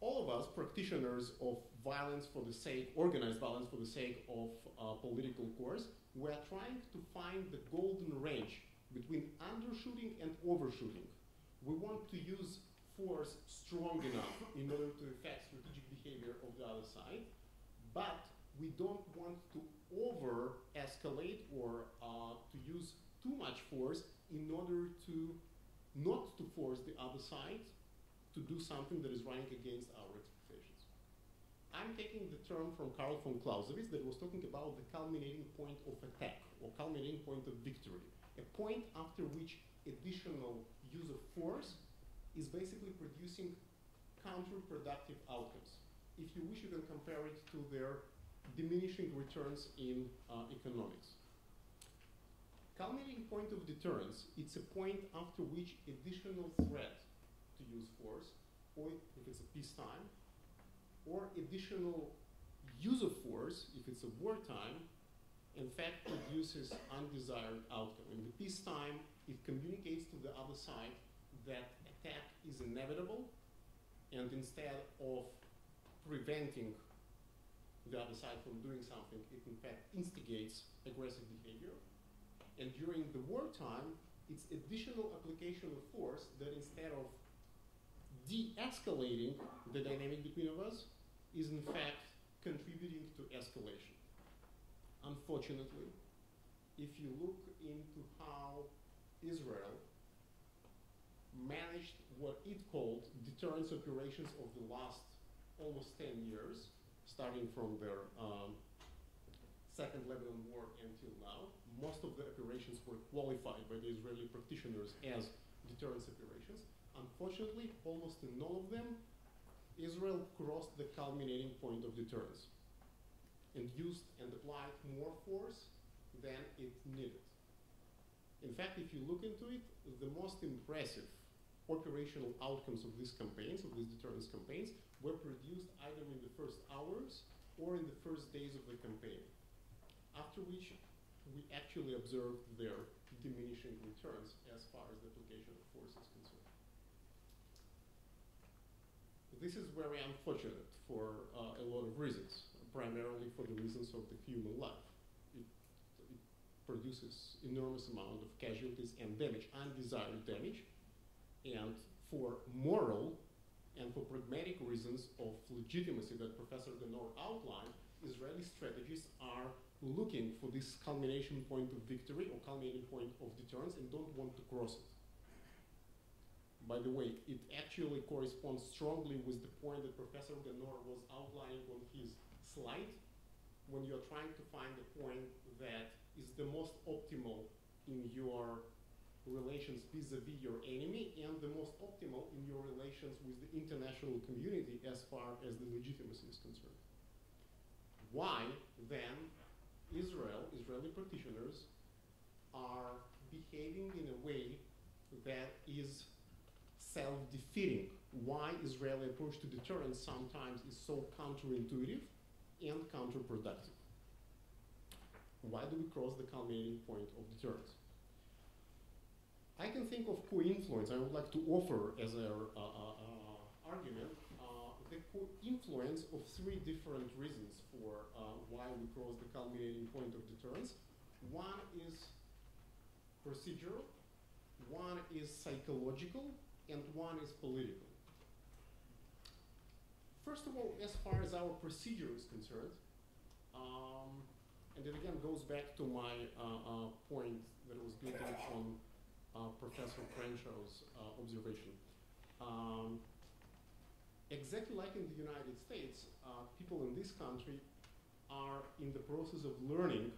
All of us, practitioners of violence for the sake, organized violence for the sake of uh, political course, we're trying to find the golden range between undershooting and overshooting. We want to use force strong enough in order to affect strategic behavior of the other side, but we don't want to over-escalate or uh, to use too much force in order to not to force the other side to do something that is running against our expectations. I'm taking the term from Carl von Clausewitz that was talking about the culminating point of attack or culminating point of victory, a point after which additional use of force is basically producing counterproductive outcomes. If you wish, you can compare it to their diminishing returns in uh, economics. Culminating point of deterrence, it's a point after which additional threat to use force, or if it's a peacetime, or additional use of force, if it's a wartime, in fact produces undesired outcome. In the peacetime, it communicates to the other side that attack is inevitable, and instead of preventing the other side from doing something, it in fact instigates aggressive behavior. And during the wartime, it's additional application of force that instead of de-escalating the dynamic between of us, is in fact contributing to escalation. Unfortunately, if you look into how Israel managed what it called deterrence operations of the last almost ten years, starting from their um, Second Lebanon War until now, most of the operations were qualified by the Israeli practitioners as deterrence operations. Unfortunately, almost in all of them, Israel crossed the culminating point of deterrence and used and applied more force than it needed. In fact, if you look into it, the most impressive operational outcomes of these campaigns, of these deterrence campaigns, were produced either in the first hours or in the first days of the campaign, after which we actually observed their diminishing returns as far as the application of force is concerned. This is very unfortunate for uh, a lot of reasons, primarily for the reasons of the human life. It, it produces enormous amount of casualties and damage, undesired damage, and for moral and for pragmatic reasons of legitimacy that Professor Ganor outlined, Israeli strategists are looking for this culmination point of victory or culminating point of deterrence and don't want to cross it. By the way, it actually corresponds strongly with the point that Professor Ganor was outlining on his slide, when you're trying to find the point that is the most optimal in your relations vis-a-vis your enemy and the most optimal in your relations with the international community as far as the legitimacy is concerned. Why, then, Israel, Israeli practitioners, are behaving in a way that is self-defeating? Why Israeli approach to deterrence sometimes is so counterintuitive and counterproductive? Why do we cross the culminating point of deterrence? I can think of co-influence. I would like to offer as an uh, uh, uh, argument uh, the co-influence of three different reasons for uh, why we cross the culminating point of deterrence. One is procedural, one is psychological, and one is political. First of all, as far as our procedure is concerned, um, and it again goes back to my uh, uh, point that was built on uh, Professor Crenshaw's uh, observation. Um, exactly like in the United States, uh, people in this country are in the process of learning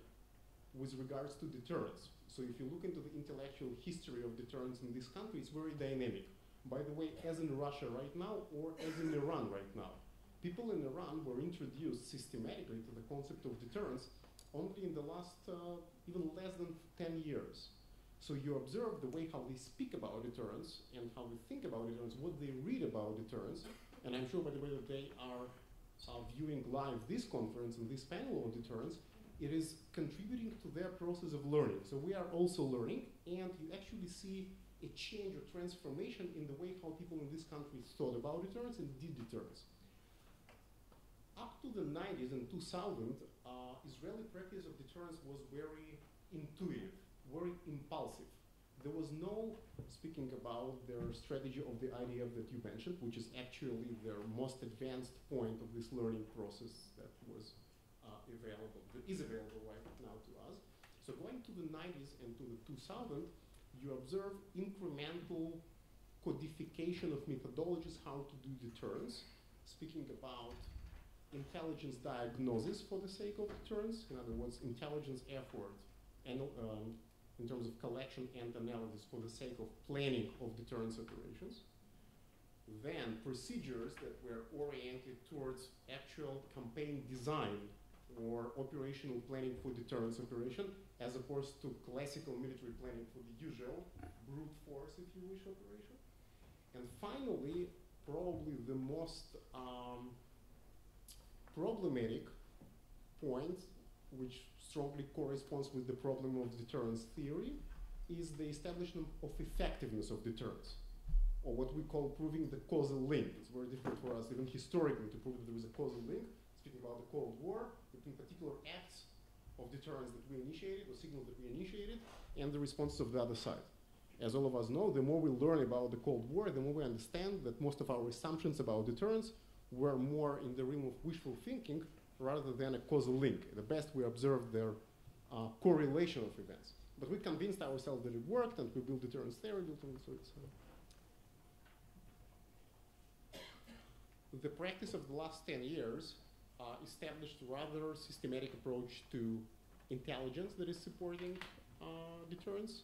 with regards to deterrence. So if you look into the intellectual history of deterrence in this country, it's very dynamic. By the way, as in Russia right now, or as in Iran right now. People in Iran were introduced systematically to the concept of deterrence only in the last, uh, even less than ten years. So you observe the way how they speak about deterrence and how they think about deterrence, what they read about deterrence. And I'm sure, by the way, that they are uh, viewing live this conference and this panel on deterrence. It is contributing to their process of learning. So we are also learning, and you actually see a change or transformation in the way how people in this country thought about deterrence and did deterrence. Up to the nineties and two thousand, uh, Israeli practice of deterrence was very intuitive, very impulsive. There was no, speaking about their strategy of the I D F that you mentioned, which is actually their most advanced point of this learning process that was Uh, available, that is available right now to us. So going to the nineties and to the two thousands, you observe incremental codification of methodologies, how to do deterrence, speaking about intelligence diagnosis for the sake of deterrence, in other words, intelligence effort and, um, in terms of collection and analysis for the sake of planning of deterrence operations. Then procedures that were oriented towards actual campaign design or operational planning for deterrence operation, as opposed to classical military planning for the usual brute force, if you wish, operation. And finally, probably the most um, problematic point, which strongly corresponds with the problem of deterrence theory, is the establishment of effectiveness of deterrence, or what we call proving the causal link. It's very difficult for us, even historically, to prove that there is a causal link, speaking about the Cold War, between particular acts of deterrence that we initiated, or signals that we initiated, and the responses of the other side. As all of us know, the more we learn about the Cold War, the more we understand that most of our assumptions about deterrence were more in the realm of wishful thinking rather than a causal link. At the best, we observed their uh, correlation of events. But we convinced ourselves that it worked, and we built deterrence theory, built deterrence theory, so. The practice of the last ten years uh, established a rather systematic approach to intelligence that is supporting uh, deterrence,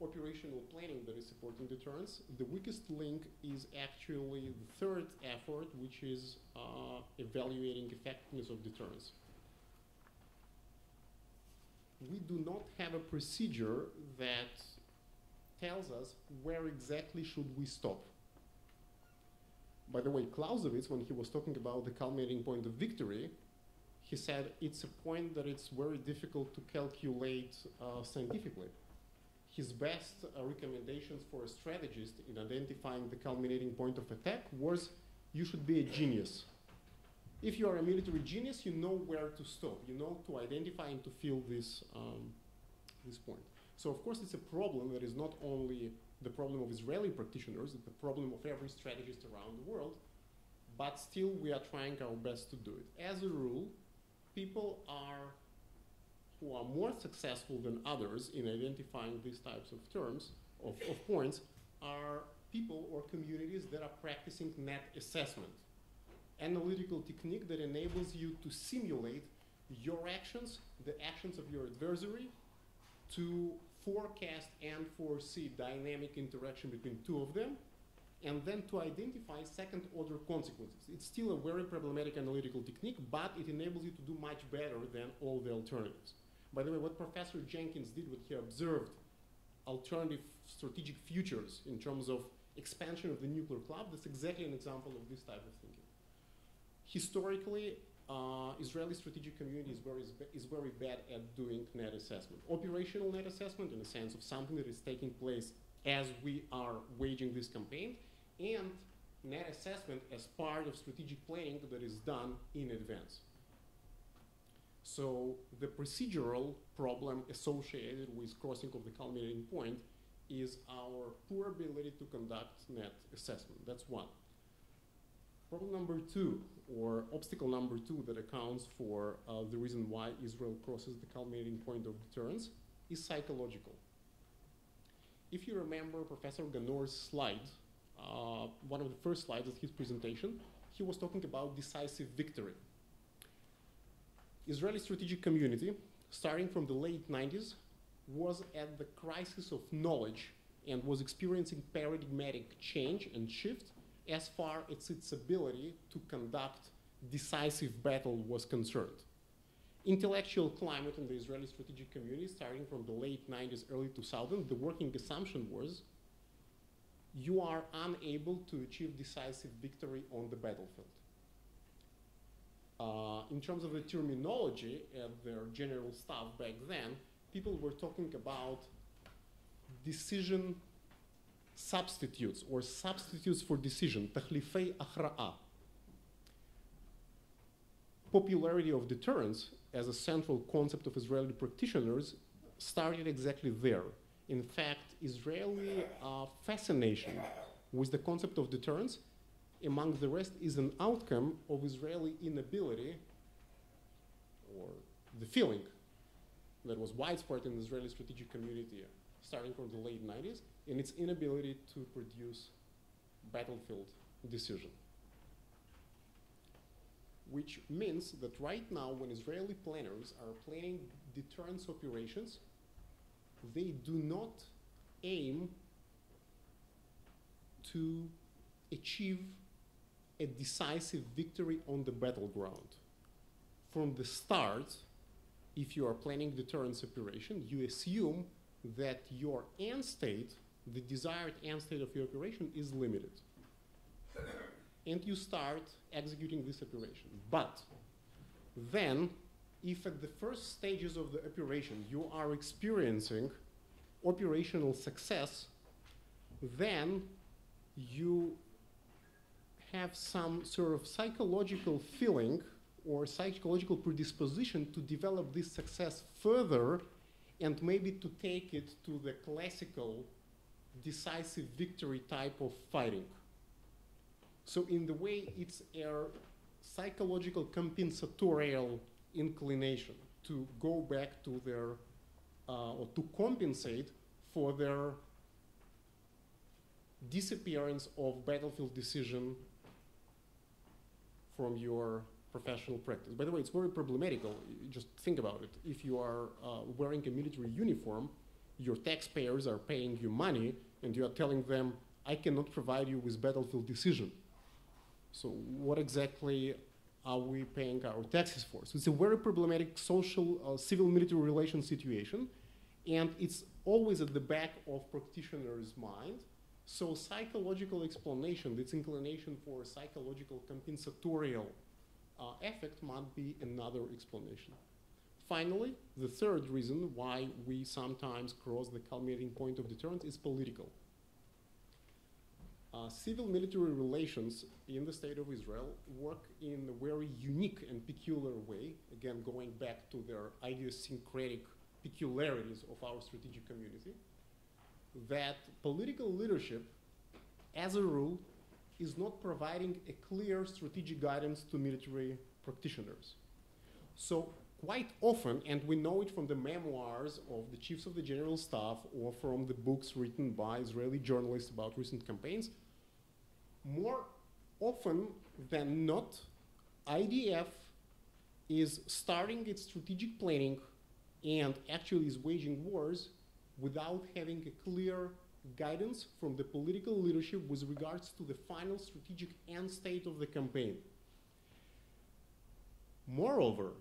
operational planning that is supporting deterrence. The weakest link is actually the third effort, which is uh, evaluating effectiveness of deterrence. We do not have a procedure that tells us where exactly should we stop. By the way, Clausewitz, when he was talking about the culminating point of victory, he said it's a point that it's very difficult to calculate uh, scientifically. His best uh, recommendations for a strategist in identifying the culminating point of attack was, you should be a genius. If you are a military genius, you know where to stop. You know to identify and to fill this, um, this point. So of course, it's a problem that is not only the problem of Israeli practitioners, it's the problem of every strategist around the world, but still we are trying our best to do it. As a rule, people are who are more successful than others in identifying these types of terms, of, of points, are people or communities that are practicing net assessment, analytical technique that enables you to simulate your actions, the actions of your adversary, to forecast and foresee dynamic interaction between two of them, and then to identify second order consequences. It's still a very problematic analytical technique, but it enables you to do much better than all the alternatives. By the way, what Professor Jenkins did, what he observed, alternative strategic futures in terms of expansion of the nuclear club, that's exactly an example of this type of thinking. Historically, Uh, Israeli strategic community is very, is very bad at doing net assessment. Operational net assessment in the sense of something that is taking place as we are waging this campaign, and net assessment as part of strategic planning that is done in advance. So the procedural problem associated with crossing of the culminating point is our poor ability to conduct net assessment. That's one. Problem number two, or obstacle number two that accounts for uh, the reason why Israel crosses the culminating point of deterrence, is psychological. If you remember Professor Ganor's slide, uh, one of the first slides of his presentation, he was talking about decisive victory. Israeli strategic community, starting from the late nineties, was at the crisis of knowledge and was experiencing paradigmatic change and shift as far as its ability to conduct decisive battle was concerned. Intellectual climate in the Israeli strategic community, starting from the late nineties, early two thousands, the working assumption was you are unable to achieve decisive victory on the battlefield. Uh, in terms of the terminology at their general staff back then, people were talking about decision substitutes or substitutes for decision, tahlifei akhra'a. Popularity of deterrence as a central concept of Israeli practitioners started exactly there. In fact, Israeli uh, fascination with the concept of deterrence, among the rest, is an outcome of Israeli inability, or the feeling that was widespread in the Israeli strategic community starting from the late nineties, and its inability to produce battlefield decision. Which means that right now, when Israeli planners are planning deterrence operations, they do not aim to achieve a decisive victory on the battleground. From the start, if you are planning deterrence operation, you assume that your end state, the desired end state of your operation, is limited. And you start executing this operation. But then, if at the first stages of the operation you are experiencing operational success, then you have some sort of psychological feeling or psychological predisposition to develop this success further and maybe to take it to the classical decisive victory type of fighting. So in the way, it's a psychological compensatorial inclination to go back to their, uh, or to compensate for their disappearance of battlefield decision from your professional practice. By the way, it's very problematical. Just think about it. If you are uh, wearing a military uniform, your taxpayers are paying you money, and you are telling them, I cannot provide you with battlefield decision. So what exactly are we paying our taxes for? So it's a very problematic social, uh, civil-military relations situation, and it's always at the back of practitioners' mind. So psychological explanation, this inclination for psychological compensatorial uh, effect might be another explanation. Finally, the third reason why we sometimes cross the culminating point of deterrence is political. Uh, civil-military relations in the state of Israel work in a very unique and peculiar way, again, going back to their idiosyncratic peculiarities of our strategic community, that political leadership, as a rule, is not providing a clear strategic guidance to military practitioners. So quite often, and we know it from the memoirs of the chiefs of the general staff or from the books written by Israeli journalists about recent campaigns, more often than not, I D F is starting its strategic planning and actually is waging wars without having a clear guidance from the political leadership with regards to the final strategic end state of the campaign. Moreover,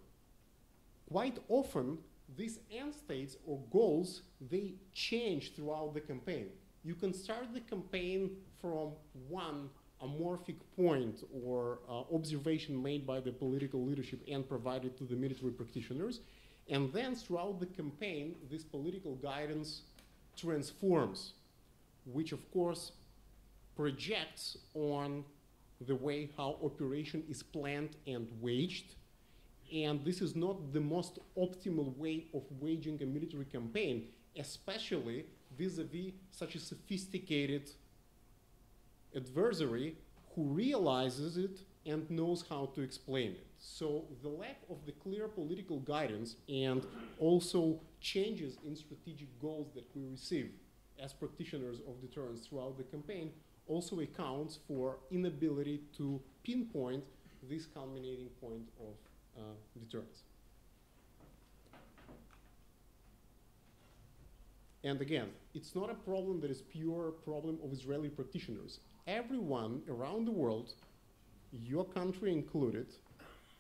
quite often, these end states or goals, they change throughout the campaign. You can start the campaign from one amorphic point or uh, observation made by the political leadership and provided to the military practitioners. And then throughout the campaign, this political guidance transforms, which of course projects on the way how operation is planned and waged. And this is not the most optimal way of waging a military campaign, especially vis-a-vis such a sophisticated adversary who realizes it and knows how to explain it. So the lack of the clear political guidance and also changes in strategic goals that we receive as practitioners of deterrence throughout the campaign also accounts for inability to pinpoint this culminating point of uh, deterrence. And again, it's not a problem that is pure problem of Israeli practitioners. Everyone around the world, your country included,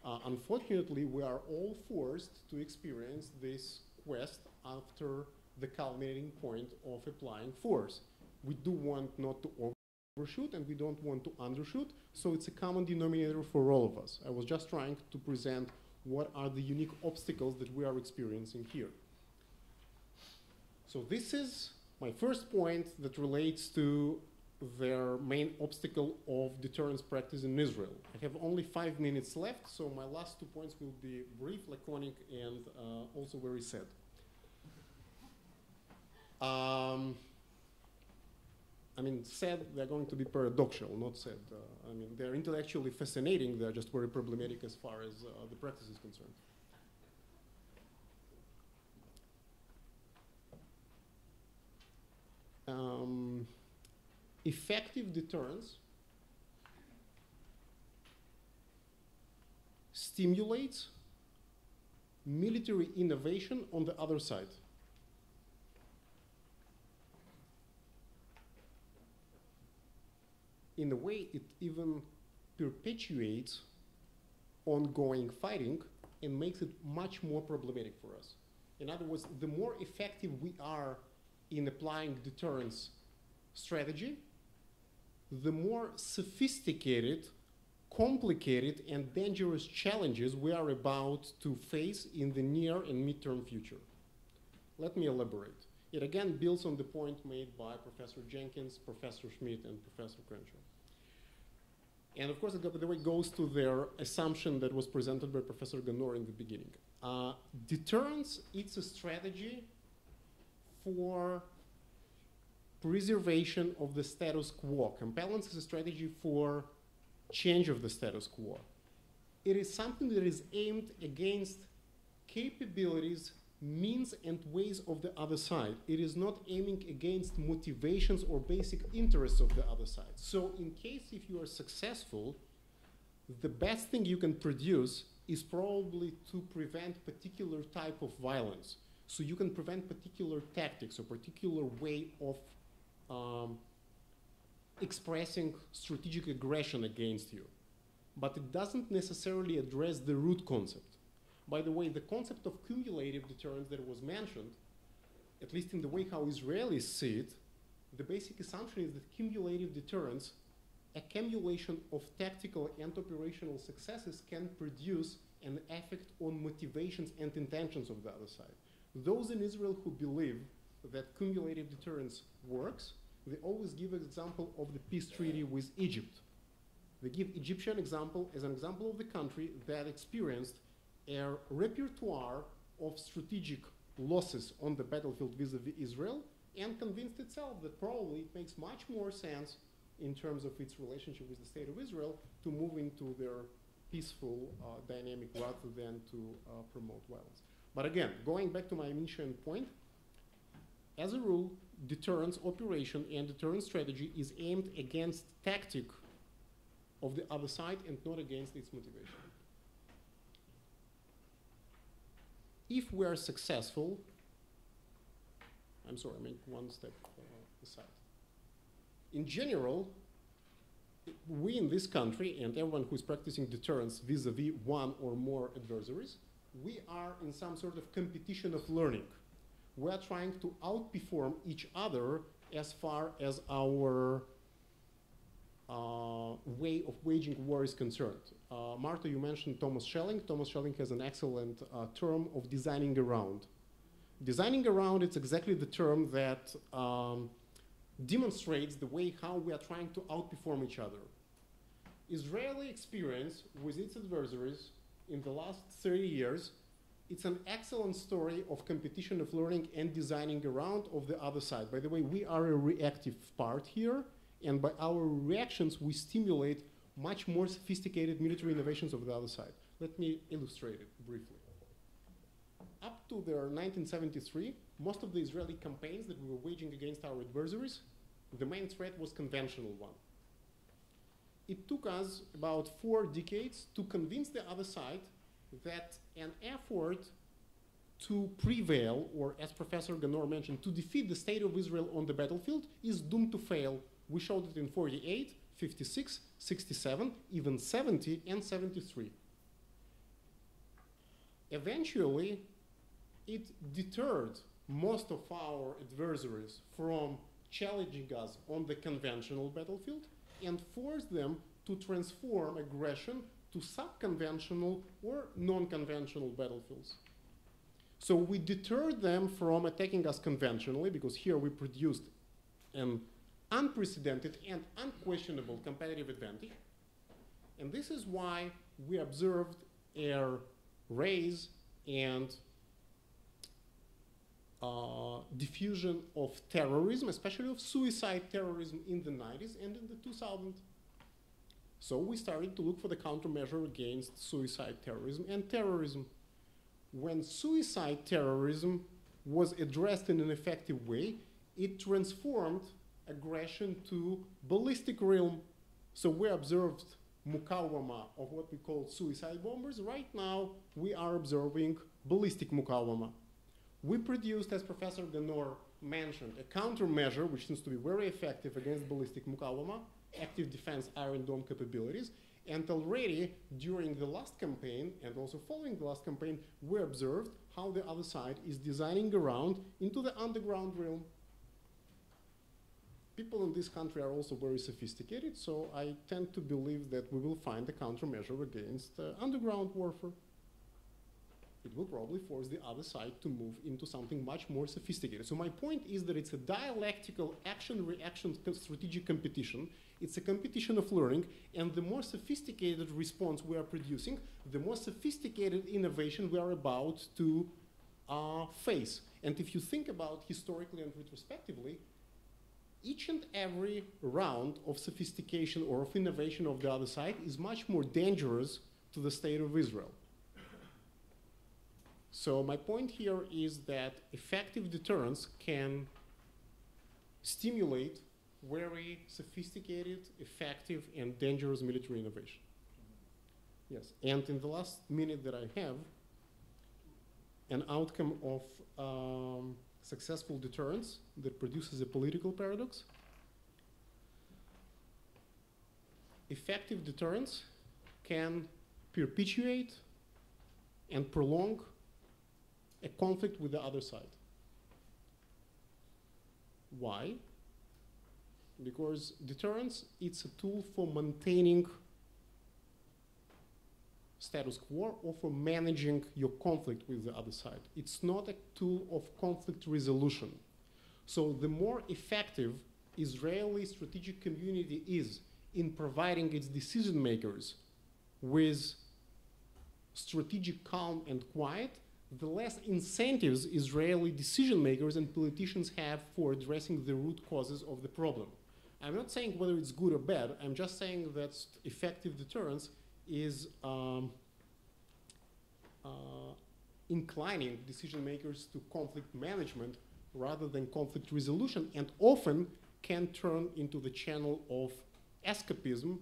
uh, unfortunately, we are all forced to experience this quest after the culminating point of applying force. We do want not to overshoot and we don't want to undershoot, so it's a common denominator for all of us. I was just trying to present what are the unique obstacles that we are experiencing here. So this is my first point that relates to their main obstacle of deterrence practice in Israel. I have only five minutes left, so my last two points will be brief, laconic, and uh, also very sad. Um, I mean, sad, they're going to be paradoxical, not sad. Uh, I mean, they're intellectually fascinating, they're just very problematic as far as uh, the practice is concerned. um, effective deterrence stimulates military innovation on the other side. In a way, it even perpetuates ongoing fighting and makes it much more problematic for us. In other words, the more effective we are in applying deterrence strategy, the more sophisticated, complicated, and dangerous challenges we are about to face in the near and midterm future. Let me elaborate. It again builds on the point made by Professor Jenkins, Professor Schmid, and Professor Crenshaw. And of course, it, by the way, goes to their assumption that was presented by Professor Ganor in the beginning. Uh, deterrence, it's a strategy for preservation of the status quo. Compellence is a strategy for change of the status quo. It is something that is aimed against capabilities, means, and ways of the other side. It is not aiming against motivations or basic interests of the other side. So in case if you are successful, the best thing you can produce is probably to prevent particular type of violence. So you can prevent particular tactics or particular way of um, expressing strategic aggression against you. But it doesn't necessarily address the root concept. By the way, the concept of cumulative deterrence that was mentioned, at least in the way how Israelis see it, the basic assumption is that cumulative deterrence, accumulation of tactical and operational successes, can produce an effect on motivations and intentions of the other side. Those in Israel who believe that cumulative deterrence works, they always give an example of the peace treaty with Egypt. They give Egyptian example as an example of the country that experienced a repertoire of strategic losses on the battlefield vis-a-vis Israel, and convinced itself that probably it makes much more sense in terms of its relationship with the state of Israel to move into their peaceful uh, dynamic rather than to uh, promote violence. But again, going back to my initial point, as a rule, deterrence operation and deterrence strategy is aimed against tactic of the other side and not against its motivation. If we are successful, I'm sorry, I mean one step uh, aside. In general, we in this country and everyone who is practicing deterrence vis-a-vis one or more adversaries, we are in some sort of competition of learning. We are trying to outperform each other as far as our uh, way of waging war is concerned. Uh, Martha, you mentioned Thomas Schelling. Thomas Schelling has an excellent uh, term of designing around. Designing around, it's exactly the term that um, demonstrates the way how we are trying to outperform each other. Israeli experience with its adversaries in the last thirty years, it's an excellent story of competition of learning and designing around of the other side. By the way, we are a reactive part here, and by our reactions, we stimulate much more sophisticated military innovations of the other side. Let me illustrate it briefly. Up to the nineteen seventy-three, most of the Israeli campaigns that we were waging against our adversaries, the main threat was conventional one. It took us about four decades to convince the other side that an effort to prevail, or as Professor Ganor mentioned, to defeat the state of Israel on the battlefield is doomed to fail. We showed it in forty-eight, fifty-six, sixty-seven, even seventy, and seventy-three. Eventually, it deterred most of our adversaries from challenging us on the conventional battlefield and forced them to transform aggression to sub-conventional or non-conventional battlefields. So we deterred them from attacking us conventionally, because here we produced an unprecedented and unquestionable competitive advantage. And this is why we observed a rise and uh, diffusion of terrorism, especially of suicide terrorism in the nineties and in the two thousands. So we started to look for the countermeasure against suicide terrorism and terrorism. When suicide terrorism was addressed in an effective way, it transformed aggression to ballistic realm. So we observed mukawama of what we call suicide bombers. Right now, we are observing ballistic mukawama. We produced, as Professor Ganor mentioned, a countermeasure, which seems to be very effective against ballistic mukawama, active defense Iron Dome capabilities. And already during the last campaign, and also following the last campaign, we observed how the other side is designing around into the underground realm. People in this country are also very sophisticated, so I tend to believe that we will find a countermeasure against uh, underground warfare. It will probably force the other side to move into something much more sophisticated. So my point is that it's a dialectical action-reaction strategic competition. It's a competition of learning, and the more sophisticated response we are producing, the more sophisticated innovation we are about to uh, face. And if you think about historically and retrospectively, each and every round of sophistication or of innovation of the other side is much more dangerous to the state of Israel. So my point here is that effective deterrence can stimulate very sophisticated, effective, and dangerous military innovation. Yes, and in the last minute that I have, an outcome of um, successful deterrence that produces a political paradox. Effective deterrence can perpetuate and prolong a conflict with the other side. Why? Because deterrence, it's a tool for maintaining status quo or for managing your conflict with the other side. It's not a tool of conflict resolution. So the more effective Israeli strategic community is in providing its decision makers with strategic calm and quiet, the less incentives Israeli decision makers and politicians have for addressing the root causes of the problem. I'm not saying whether it's good or bad, I'm just saying that effective deterrence is um, uh, inclining decision makers to conflict management rather than conflict resolution, and often can turn into the channel of escapism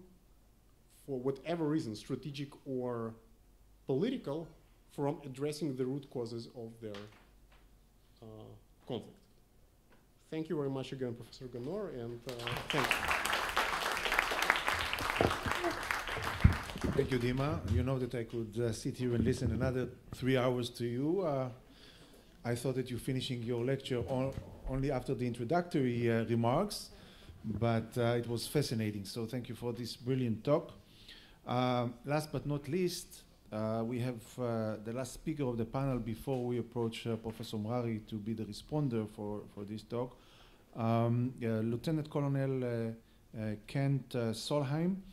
for whatever reason, strategic or political, from addressing the root causes of their uh, conflict. Thank you very much again, Professor Ganor, and uh, thank you. Thank you, Dima. You know that I could uh, sit here and listen another three hours to you. Uh, I thought that you're finishing your lecture on, only after the introductory uh, remarks, but uh, it was fascinating. So thank you for this brilliant talk. Um, last but not least, Uh, we have uh, the last speaker of the panel before we approach uh, Professor Merari to be the responder for, for this talk, um, uh, Lieutenant Colonel uh, uh, Kent uh, Solheim. Uh,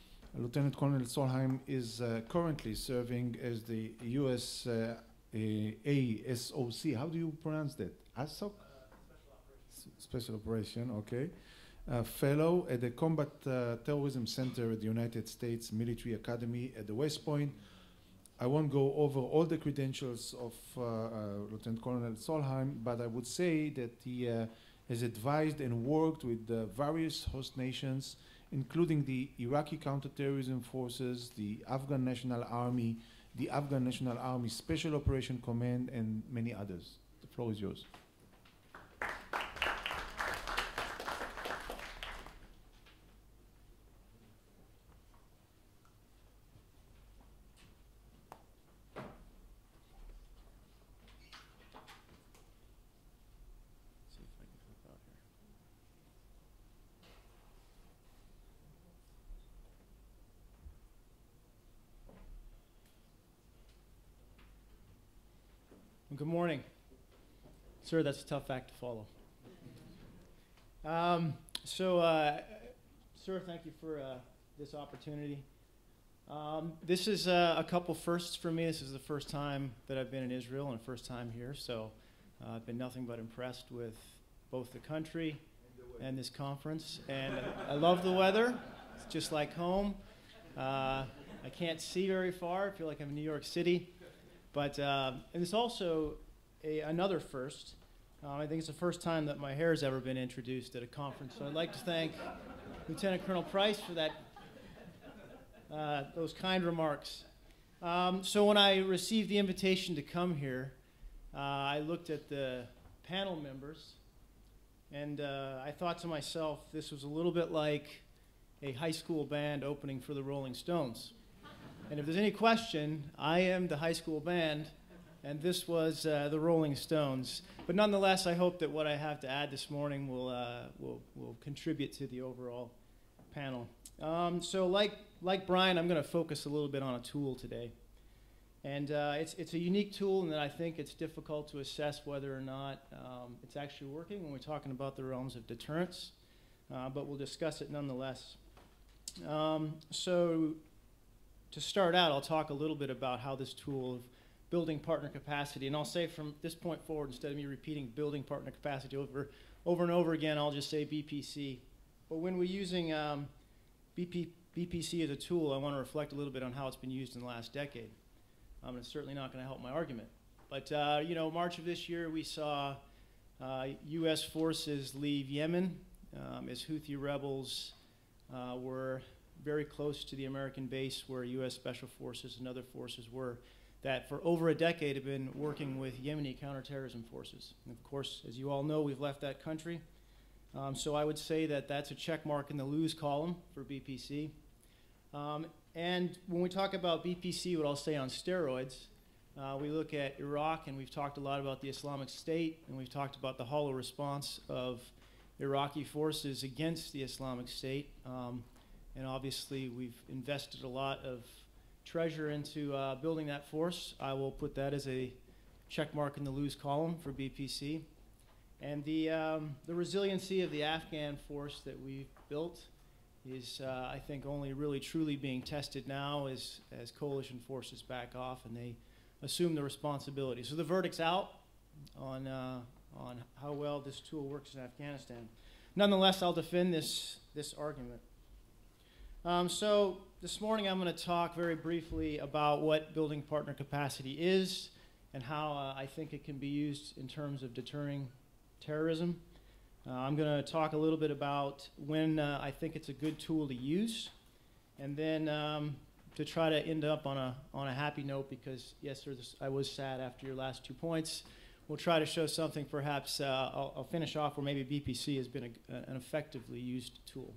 Lieutenant Colonel Solheim is uh, currently serving as the U S Uh, A S O C. How do you pronounce that? A S O C? Uh, special, special Operation, okay. Uh, fellow at the Combat uh, Terrorism Center at the United States Military Academy at the West Point. I won't go over all the credentials of uh, uh, Lieutenant Colonel Solheim, but I would say that he uh, has advised and worked with uh, various host nations, including the Iraqi counterterrorism forces, the Afghan National Army, the Afghan National Army Special Operation Command, and many others. The floor is yours. Good morning. Sir, that's a tough act to follow. Um, so, uh, sir, thank you for uh, this opportunity. Um, this is uh, a couple firsts for me. This is the first time that I've been in Israel and first time here, so uh, I've been nothing but impressed with both the country and, and this conference. And I love the weather. It's just like home. Uh, I can't see very far. I feel like I'm in New York City. But, uh, and it's also a, another first Uh, I think it's the first time that my hair has ever been introduced at a conference, so I'd like to thank Lieutenant Colonel Price for that, uh, those kind remarks. Um, so when I received the invitation to come here, uh, I looked at the panel members, and uh, I thought to myself, this was a little bit like a high school band opening for the Rolling Stones. And if there's any question, I am the high school band, and this was uh, the Rolling Stones. But nonetheless, I hope that what I have to add this morning will, uh, will, will contribute to the overall panel. Um, so like, like Brian, I'm going to focus a little bit on a tool today. And uh, it's, it's a unique tool, and that I think it's difficult to assess whether or not um, it's actually working when we're talking about the realms of deterrence. Uh, but we'll discuss it nonetheless. Um, so to start out, I'll talk a little bit about how this tool of building partner capacity, and I'll say from this point forward, instead of me repeating building partner capacity over, over and over again, I'll just say B P C. But when we're using um, B P, B P C as a tool, I want to reflect a little bit on how it's been used in the last decade. Um, it's certainly not going to help my argument. But uh, you know, March of this year, we saw uh, U S forces leave Yemen um, as Houthi rebels uh, were very close to the American base where U S Special Forces and other forces were, that for over a decade have been working with Yemeni counterterrorism forces. And of course, as you all know, we've left that country. Um, so I would say that that's a check mark in the lose column for B P C. Um, and when we talk about B P C, what I'll say on steroids, uh, we look at Iraq, and we've talked a lot about the Islamic State, and we've talked about the hollow response of Iraqi forces against the Islamic State. Um, and obviously, we've invested a lot of treasure into uh, building that force. I will put that as a check mark in the lose column for B P C. And the, um, the resiliency of the Afghan force that we've built is, uh, I think, only really truly being tested now as, as coalition forces back off and they assume the responsibility. So the verdict's out on, uh, on how well this tool works in Afghanistan. Nonetheless, I'll defend this, this argument. Um, so this morning I'm going to talk very briefly about what building partner capacity is and how uh, I think it can be used in terms of deterring terrorism. Uh, I'm going to talk a little bit about when uh, I think it's a good tool to use, and then um, to try to end up on a, on a happy note, because yes, sir, this, I was sad after your last two points. We'll try to show something perhaps, uh, I'll, I'll finish off where maybe B P C has been a, an effectively used tool.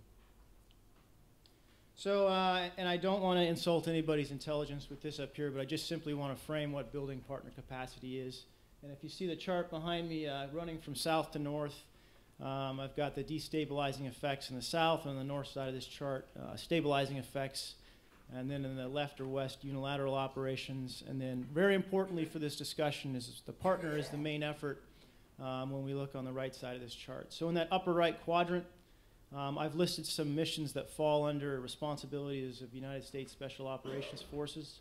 So, uh, and I don't want to insult anybody's intelligence with this up here, but I just simply want to frame what building partner capacity is. And if you see the chart behind me, uh, running from south to north, um, I've got the destabilizing effects in the south, and on the north side of this chart, uh, stabilizing effects, and then in the left or west, unilateral operations. And then very importantly for this discussion is the partner is the main effort um, when we look on the right side of this chart. So in that upper right quadrant, um, I've listed some missions that fall under responsibilities of United States Special Operations Forces.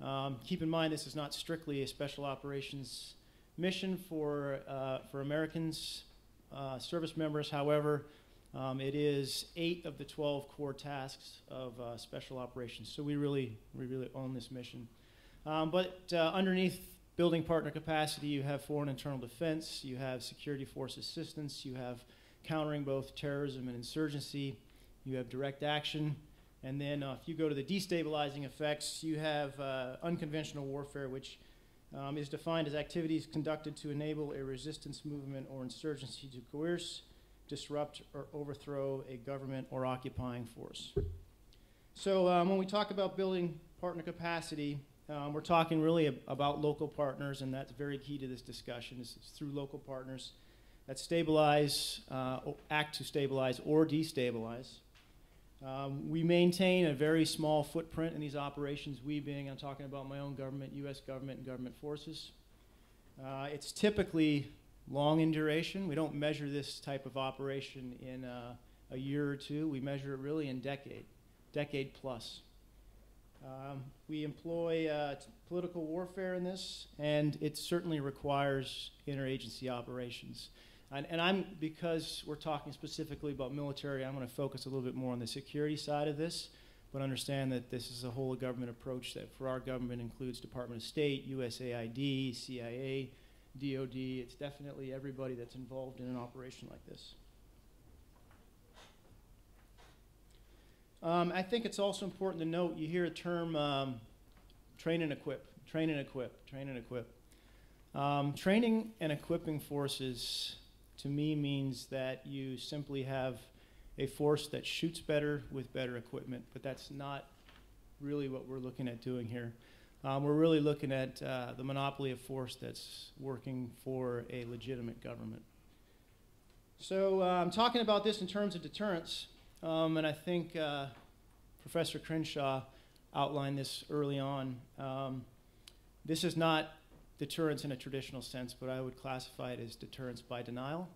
Um, keep in mind this is not strictly a special operations mission for, uh, for Americans, uh, service members. However, um, it is eight of the twelve core tasks of uh, special operations. So we really, we really own this mission. Um, but uh, underneath building partner capacity, you have foreign internal defense, you have security force assistance, you have countering both terrorism and insurgency, you have direct action. And then uh, if you go to the destabilizing effects, you have uh, unconventional warfare, which um, is defined as activities conducted to enable a resistance movement or insurgency to coerce, disrupt, or overthrow a government or occupying force. So um, when we talk about building partner capacity, um, we're talking really ab about local partners, and that's very key to this discussion. It's through local partners that stabilize, uh, act to stabilize or destabilize. Um, we maintain a very small footprint in these operations, we being, I'm talking about my own government, U S government, and government forces. Uh, it's typically long in duration. We don't measure this type of operation in uh, a year or two. We measure it really in decade, decade plus. Um, we employ uh, political warfare in this, and it certainly requires interagency operations. And, and I'm, because we're talking specifically about military, I'm going to focus a little bit more on the security side of this, but understand that this is a whole of government approach that for our government includes Department of State, U S A I D, C I A, D O D, it's definitely everybody that's involved in an operation like this. Um, I think it's also important to note, you hear a term, um, train and equip, train and equip, train and equip. Um, training and equipping forces, to me, means that you simply have a force that shoots better with better equipment, but that's not really what we're looking at doing here. Um, we're really looking at uh, the monopoly of force that's working for a legitimate government. So uh, I'm talking about this in terms of deterrence, um, and I think uh, Professor Crenshaw outlined this early on. Um, this is not deterrence in a traditional sense, but I would classify it as deterrence by denial.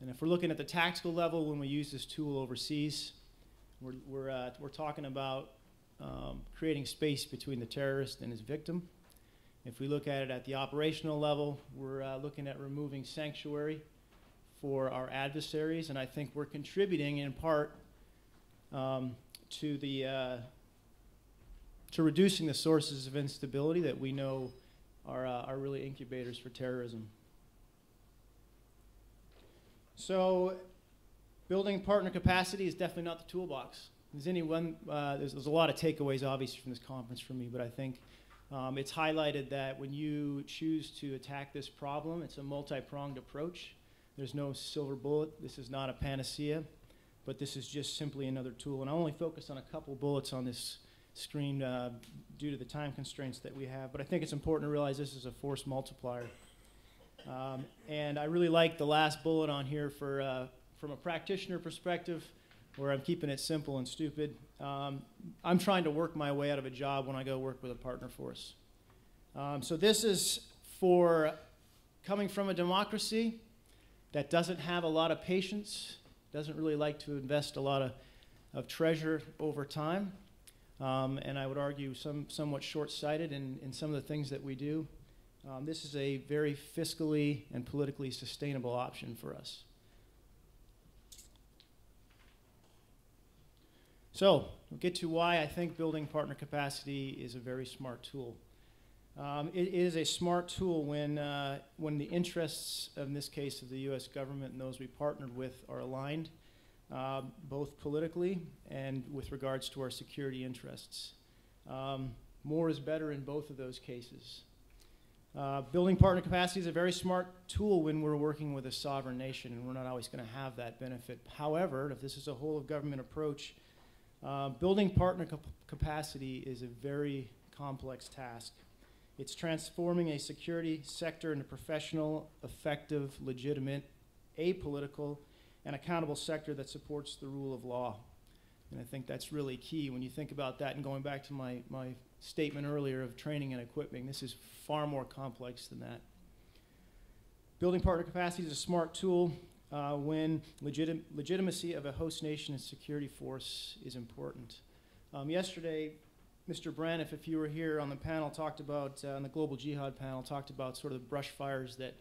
And if we're looking at the tactical level when we use this tool overseas, we're, we're, uh, we're talking about um, creating space between the terrorist and his victim. If we look at it at the operational level, we're uh, looking at removing sanctuary for our adversaries, and I think we're contributing in part um, to, the, uh, to reducing the sources of instability that we know Are, uh, are really incubators for terrorism. So building partner capacity is definitely not the toolbox. There's, anyone, uh, there's, there's a lot of takeaways, obviously, from this conference for me, but I think um, it's highlighted that when you choose to attack this problem, it's a multi-pronged approach. There's no silver bullet. This is not a panacea, but this is just simply another tool. And I only focus on a couple bullets on this screen uh, due to the time constraints that we have, but I think it's important to realize this is a force multiplier. Um, and I really like the last bullet on here for, uh, from a practitioner perspective, where I'm keeping it simple and stupid. Um, I'm trying to work my way out of a job when I go work with a partner force. Um, so this is for coming from a democracy that doesn't have a lot of patience, doesn't really like to invest a lot of, of treasure over time. Um, and I would argue some, somewhat short-sighted in, in some of the things that we do. Um, this is a very fiscally and politically sustainable option for us. So we'll get to why I think building partner capacity is a very smart tool. Um, it is a smart tool when, uh, when the interests, in this case, of the U S government and those we partnered with are aligned. Uh, both politically and with regards to our security interests. Um, more is better in both of those cases. Uh, building partner capacity is a very smart tool when we're working with a sovereign nation, and we're not always going to have that benefit. However, if this is a whole of government approach, uh, building partner cap capacity is a very complex task. It's transforming a security sector into professional, effective, legitimate, apolitical, an accountable sector that supports the rule of law. And I think that's really key when you think about that, and going back to my, my statement earlier of training and equipping, this is far more complex than that. Building partner capacity is a smart tool uh, when legit legitimacy of a host nation and security force is important. Um, yesterday, Mister Braniff, if you were here on the panel, talked about, uh, on the Global Jihad panel, talked about sort of the brush fires that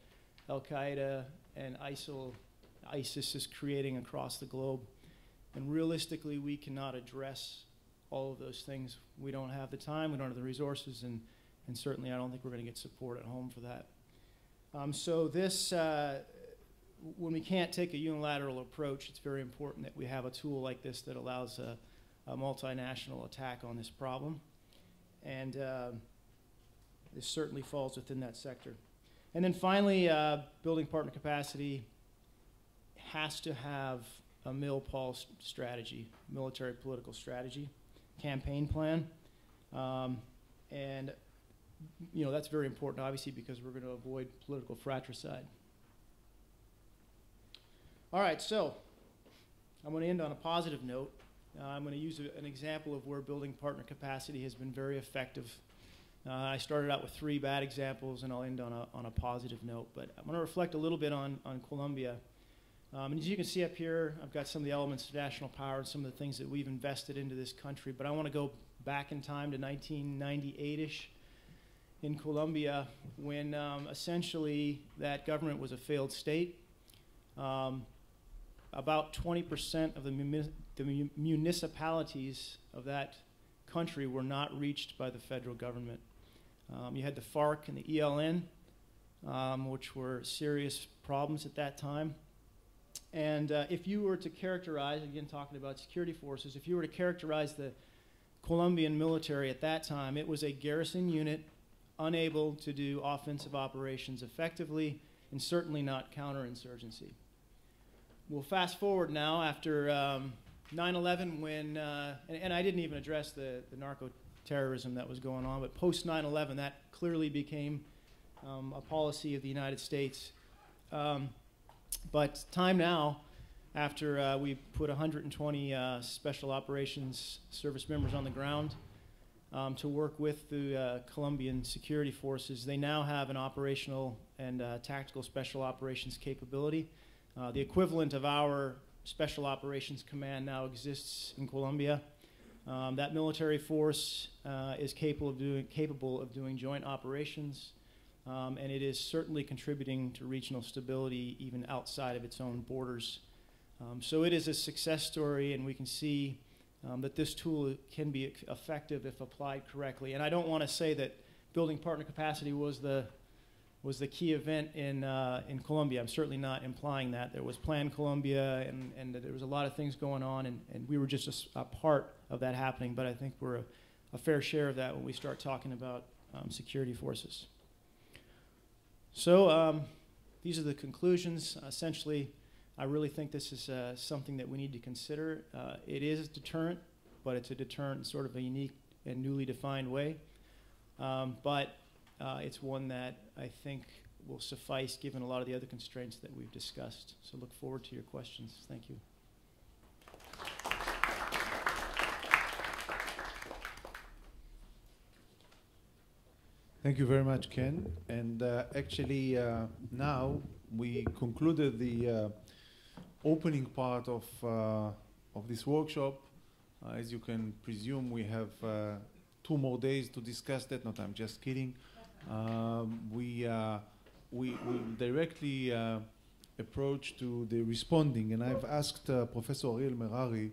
Al-Qaeda and ISIL ISIS is creating across the globe. And realistically, we cannot address all of those things. We don't have the time, we don't have the resources, and, and certainly I don't think we're going to get support at home for that. Um, so this, uh, when we can't take a unilateral approach, it's very important that we have a tool like this that allows a, a multinational attack on this problem. And uh, this certainly falls within that sector. And then finally, uh, building partner capacity has to have a MilPol strategy, military political strategy, campaign plan. Um, and, you know, that's very important, obviously, because we're going to avoid political fratricide. All right, so I'm going to end on a positive note. Uh, I'm going to use a, an example of where building partner capacity has been very effective. Uh, I started out with three bad examples, and I'll end on a, on a positive note. But I'm going to reflect a little bit on, on Colombia. Um, and as you can see up here, I've got some of the elements of national power and some of the things that we've invested into this country. But I want to go back in time to nineteen ninety-eight-ish in Colombia, when um, essentially that government was a failed state. Um, about twenty percent of the, muni the municipalities of that country were not reached by the federal government. Um, you had the FARC and the E L N. um, which were serious problems at that time. And uh, if you were to characterize, again talking about security forces, if you were to characterize the Colombian military at that time, it was a garrison unit unable to do offensive operations effectively, and certainly not counterinsurgency. We'll fast forward now after um, nine eleven when, uh, and, and I didn't even address the, the narco-terrorism that was going on, but post nine eleven that clearly became um, a policy of the United States. Um, but time now, after uh, we put one hundred twenty uh, Special Operations Service members on the ground um, to work with the uh, Colombian security forces, they now have an operational and uh, tactical special operations capability. Uh, the equivalent of our Special Operations Command now exists in Colombia. Um, that military force uh, is capable of doing, capable of doing joint operations, um, and it is certainly contributing to regional stability even outside of its own borders. Um, so it is a success story, and we can see um, that this tool can be effective if applied correctly. And I don't want to say that building partner capacity was the was the key event in uh, in Colombia. I'm certainly not implying that. There was Plan Colombia, and and there was a lot of things going on, and, and we were just a, a part of that happening. But I think we're a, a fair share of that when we start talking about um, security forces. So um, these are the conclusions, essentially. I really think this is uh, something that we need to consider. Uh, it is a deterrent, but it's a deterrent in sort of a unique and newly defined way. Um, but uh, it's one that I think will suffice given a lot of the other constraints that we've discussed. So look forward to your questions. Thank you. Thank you very much, Ken. And uh, actually, uh, now we concluded the uh, opening part of, uh, of this workshop. Uh, as you can presume, we have uh, two more days to discuss that. Not, I'm just kidding. Um, we, uh, we will directly uh, approach to the responding, and I've asked uh, Professor Aurel Merari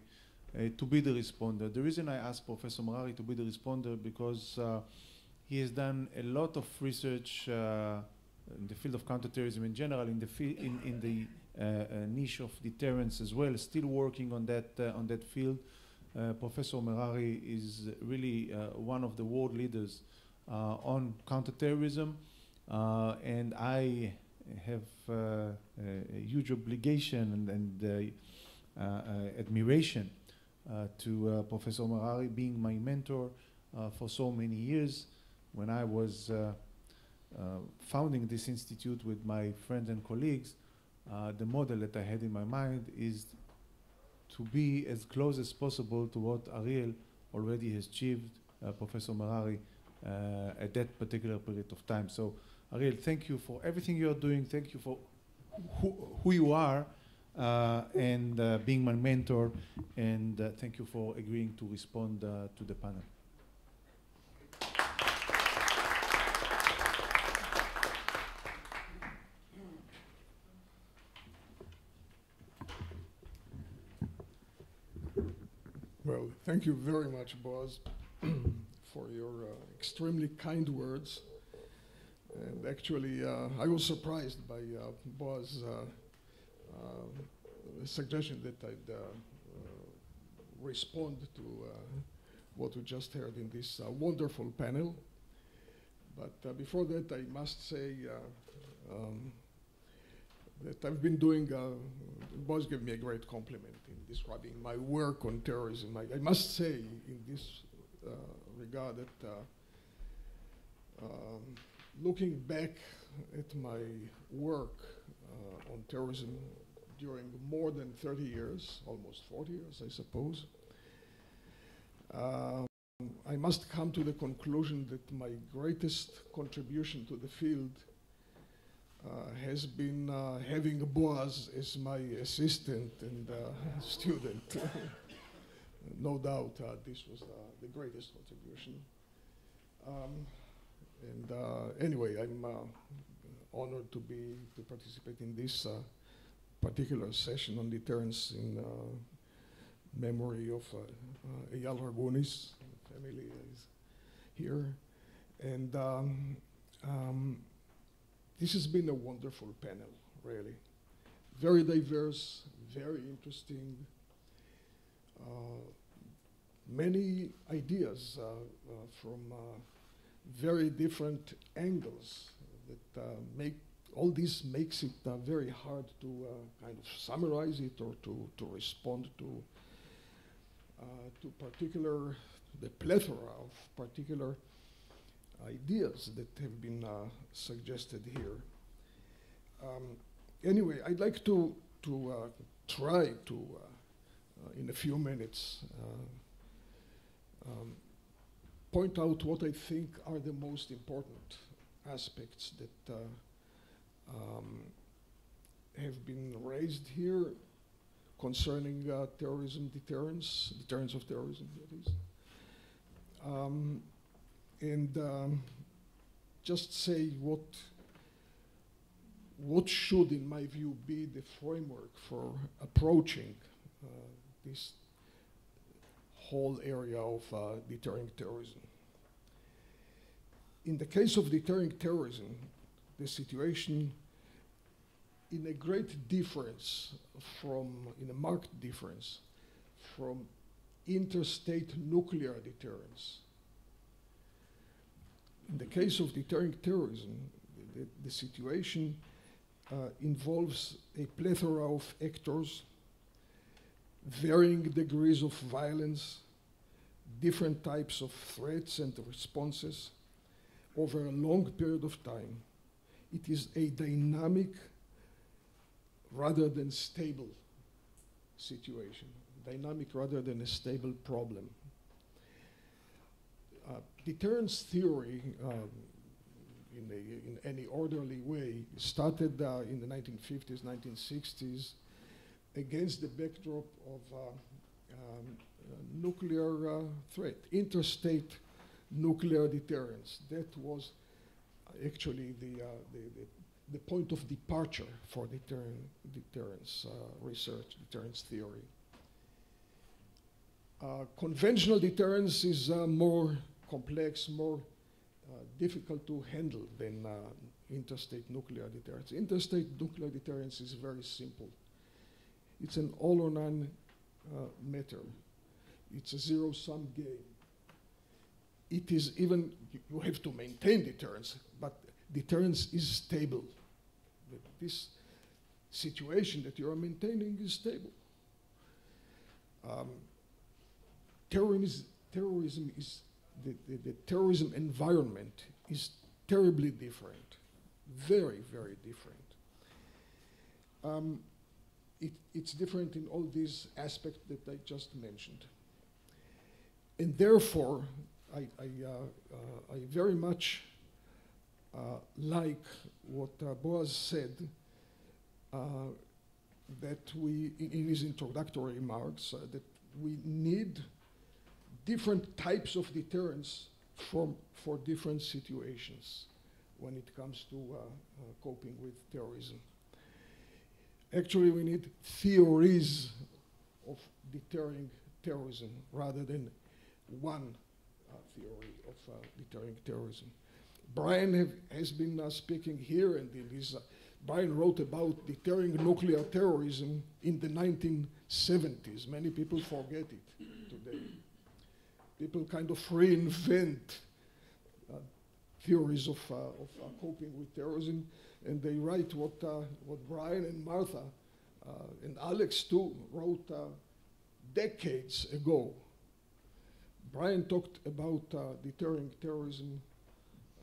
uh, to be the responder. The reason I asked Professor Merari to be the responder because uh, he has done a lot of research uh, in the field of counterterrorism in general, in the, in, in the Uh, a niche of deterrence as well, still working on that, uh, on that field. Uh, Professor Merari is really uh, one of the world leaders uh, on counterterrorism, uh, and I have uh, a, a huge obligation and, and uh, uh, uh, admiration uh, to uh, Professor Merari, being my mentor uh, for so many years. When I was uh, uh, founding this institute with my friends and colleagues, Uh, the model that I had in my mind is to be as close as possible to what Aurel already has achieved, uh, Professor Merari, uh, at that particular period of time. So, Aurel, thank you for everything you're doing. Thank you for who, who you are uh, and uh, being my mentor. And uh, thank you for agreeing to respond uh, to the panel. Well, thank you very much, Boz, for your uh, extremely kind words. And actually, uh, I was surprised by uh, Boz's uh, uh, suggestion that I'd uh, uh, respond to uh, what we just heard in this uh, wonderful panel. But uh, before that, I must say uh, um, that I've been doing, uh, Boz gave me a great compliment in describing my work on terrorism. I, I must say in this uh, regard that uh, um, looking back at my work uh, on terrorism during more than thirty years, almost forty years, I suppose, um, I must come to the conclusion that my greatest contribution to the field Uh, has been uh, having Boaz as my assistant and uh, student. No doubt uh, this was uh, the greatest contribution. Um, and uh, anyway, I'm uh, honored to be to participate in this uh, particular session on deterrence in uh, memory of uh, uh, Eyal Ragonis. Family is here. And um, um, This has been a wonderful panel, really. Very diverse, very interesting. Uh, many ideas uh, uh, from uh, very different angles that uh, make all this makes it uh, very hard to uh, kind of summarize it or to, to respond to uh, to particular, the plethora of particular ideas that have been uh, suggested here. Um, anyway, I'd like to, to uh, try to, uh, uh, in a few minutes, uh, um, point out what I think are the most important aspects that uh, um, have been raised here concerning uh, terrorism deterrence, deterrence of terrorism, that is. Um, and um, just say what, what should, in my view, be the framework for approaching uh, this whole area of uh, deterring terrorism. In the case of deterring terrorism, the situation in a great difference from, in a marked difference, from interstate nuclear deterrence. In the case of deterring terrorism, the, the situation uh, involves a plethora of actors, varying degrees of violence, different types of threats and responses over a long period of time. It is a dynamic rather than stable situation, dynamic rather than a stable problem. Uh, deterrence theory, um, in, a, in any orderly way, started uh, in the nineteen fifties, nineteen sixties, against the backdrop of uh, um, uh, nuclear uh, threat, interstate nuclear deterrence. That was actually the, uh, the, the, the point of departure for deterren deterrence uh, research, deterrence theory. Uh, conventional deterrence is uh, more complex, more uh, difficult to handle than uh, interstate nuclear deterrence. Interstate nuclear deterrence is very simple. It's an all or none uh, matter. It's a zero-sum game. It is even, you have to maintain deterrence, but deterrence is stable. This situation that you are maintaining is stable. Um, terrorism, terrorism is, the, the, the terrorism environment is terribly different, very, very different. Um, It, it's different in all these aspects that I just mentioned. And therefore, I, I, uh, uh, I very much uh, like what uh, Boaz said, uh, that we, in, in his introductory remarks, uh, that we need different types of deterrence from, for different situations when it comes to uh, uh, coping with terrorism. Actually, we need theories of deterring terrorism rather than one uh, theory of uh, deterring terrorism. Brian have, has been uh, speaking here, and in his, uh, Brian wrote about deterring nuclear terrorism in the nineteen seventies. Many people forget it today. People kind of reinvent uh, theories of, uh, of uh, coping with terrorism, and they write what, uh, what Brian and Martha, uh, and Alex too, wrote uh, decades ago. Brian talked about uh, deterring terrorism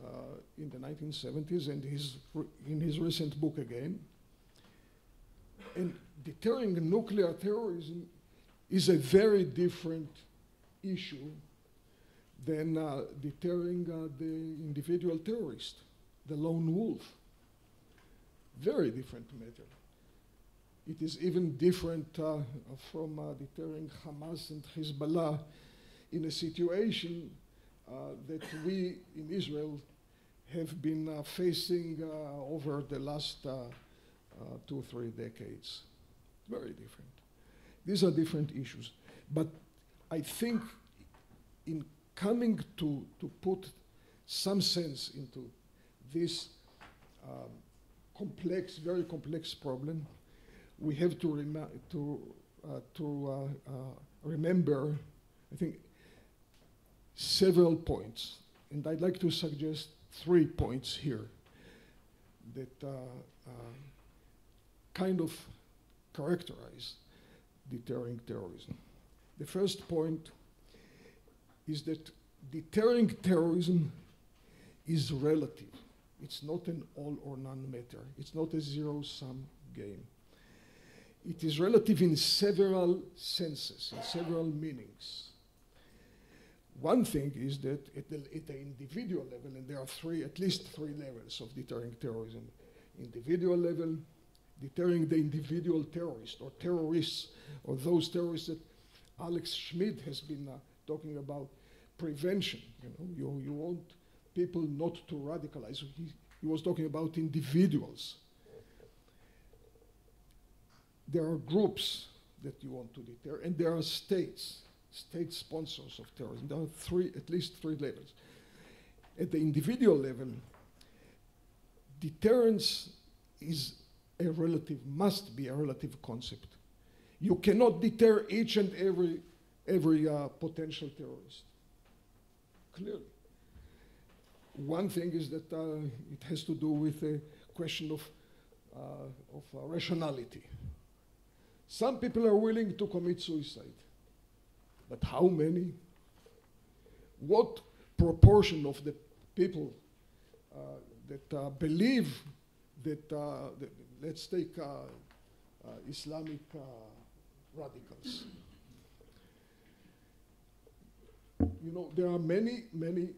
uh, in the nineteen seventies and his in his recent book again. And deterring nuclear terrorism is a very different issue than uh, deterring uh, the individual terrorist, the lone wolf. Very different matter. It is even different uh, from uh, deterring Hamas and Hezbollah in a situation uh, that we in Israel have been uh, facing uh, over the last uh, uh, two or three decades. Very different. These are different issues. But I think in coming to, to put some sense into this um, complex, very complex problem. We have to rem to uh, to uh, uh, remember, I think, several points, and I'd like to suggest three points here that uh, uh, kind of characterize deterring terrorism. The first point is that deterring terrorism is relative. It's not an all or none matter. It's not a zero-sum game. It is relative in several senses, in several meanings. One thing is that at the, at the individual level, and there are three, at least three levels of deterring terrorism. Individual level, deterring the individual terrorist or terrorists or those terrorists that Alex Schmid has been uh, talking about, prevention. You know, you, you want people not to radicalize. He, he was talking about individuals. There are groups that you want to deter, and there are states, state sponsors of terrorism. There are three, at least three levels. At the individual level, deterrence is a relative, must be a relative concept. You cannot deter each and every, every uh, potential terrorist, clearly. One thing is that uh, it has to do with a question of, uh, of uh, rationality. Some people are willing to commit suicide, but how many? What proportion of the people uh, that uh, believe that, uh, that, let's take uh, uh, Islamic uh, radicals. You know, there are many, many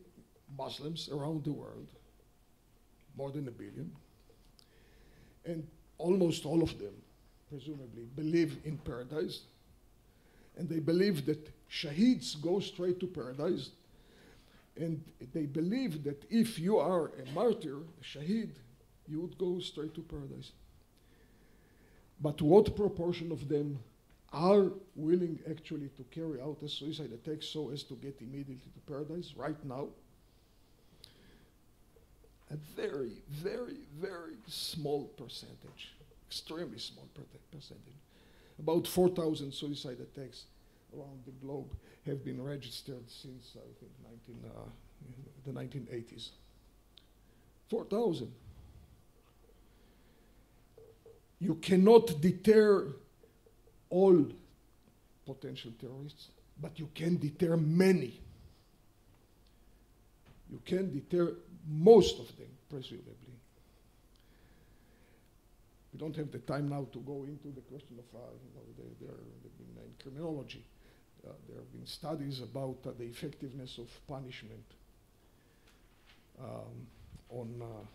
Muslims around the world, more than a billion, and almost all of them, presumably, believe in paradise, and they believe that shaheeds go straight to paradise, and they believe that if you are a martyr, a shaheed, you would go straight to paradise. But what proportion of them are willing actually to carry out a suicide attack so as to get immediately to paradise right now? A very, very, very small percentage, extremely small per percentage. About four thousand suicide attacks around the globe have been registered since, I think, nineteen, uh, the nineteen eighties. four thousand. You cannot deter all potential terrorists, but you can deter many. You can deter most of them, presumably. We don't have the time now to go into the question of, uh, you know, there have been in criminology, uh, there have been studies about uh, the effectiveness of punishment um, on uh,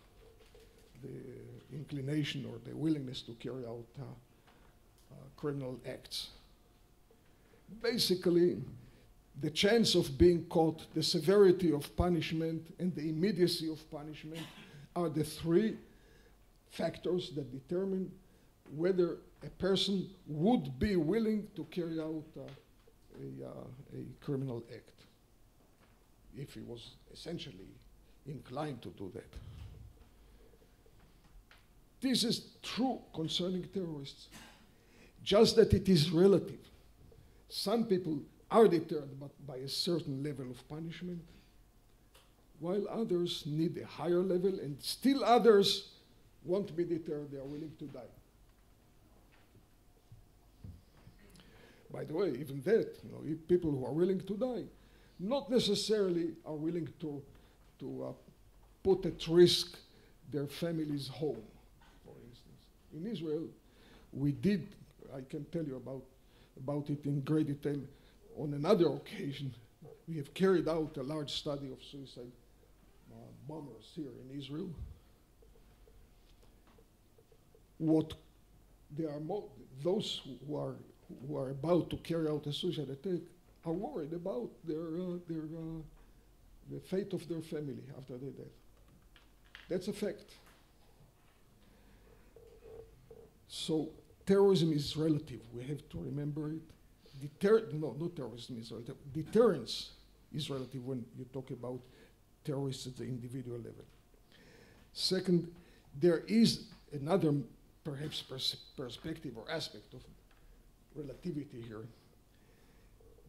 the inclination or the willingness to carry out uh, uh, criminal acts. Basically, the chance of being caught, the severity of punishment, and the immediacy of punishment are the three factors that determine whether a person would be willing to carry out uh, a, uh, a criminal act, if he was essentially inclined to do that. This is true concerning terrorists, just that it is relative. Some people are deterred by a certain level of punishment, while others need a higher level, and still others won't be deterred, they are willing to die. By the way, even that, you know, if people who are willing to die, not necessarily are willing to, to uh, put at risk their family's home, for instance. In Israel, we did, I can tell you about, about it in great detail, on another occasion, we have carried out a large study of suicide uh, bombers here in Israel. What they are mo those who are who are about to carry out a suicide attack are worried about their uh, their uh, the fate of their family after their death. That's a fact. So terrorism is relative. We have to remember it. Deter no, not terrorism is relative. Deterrence is relative when you talk about terrorists at the individual level. Second, there is another perhaps pers perspective or aspect of relativity here.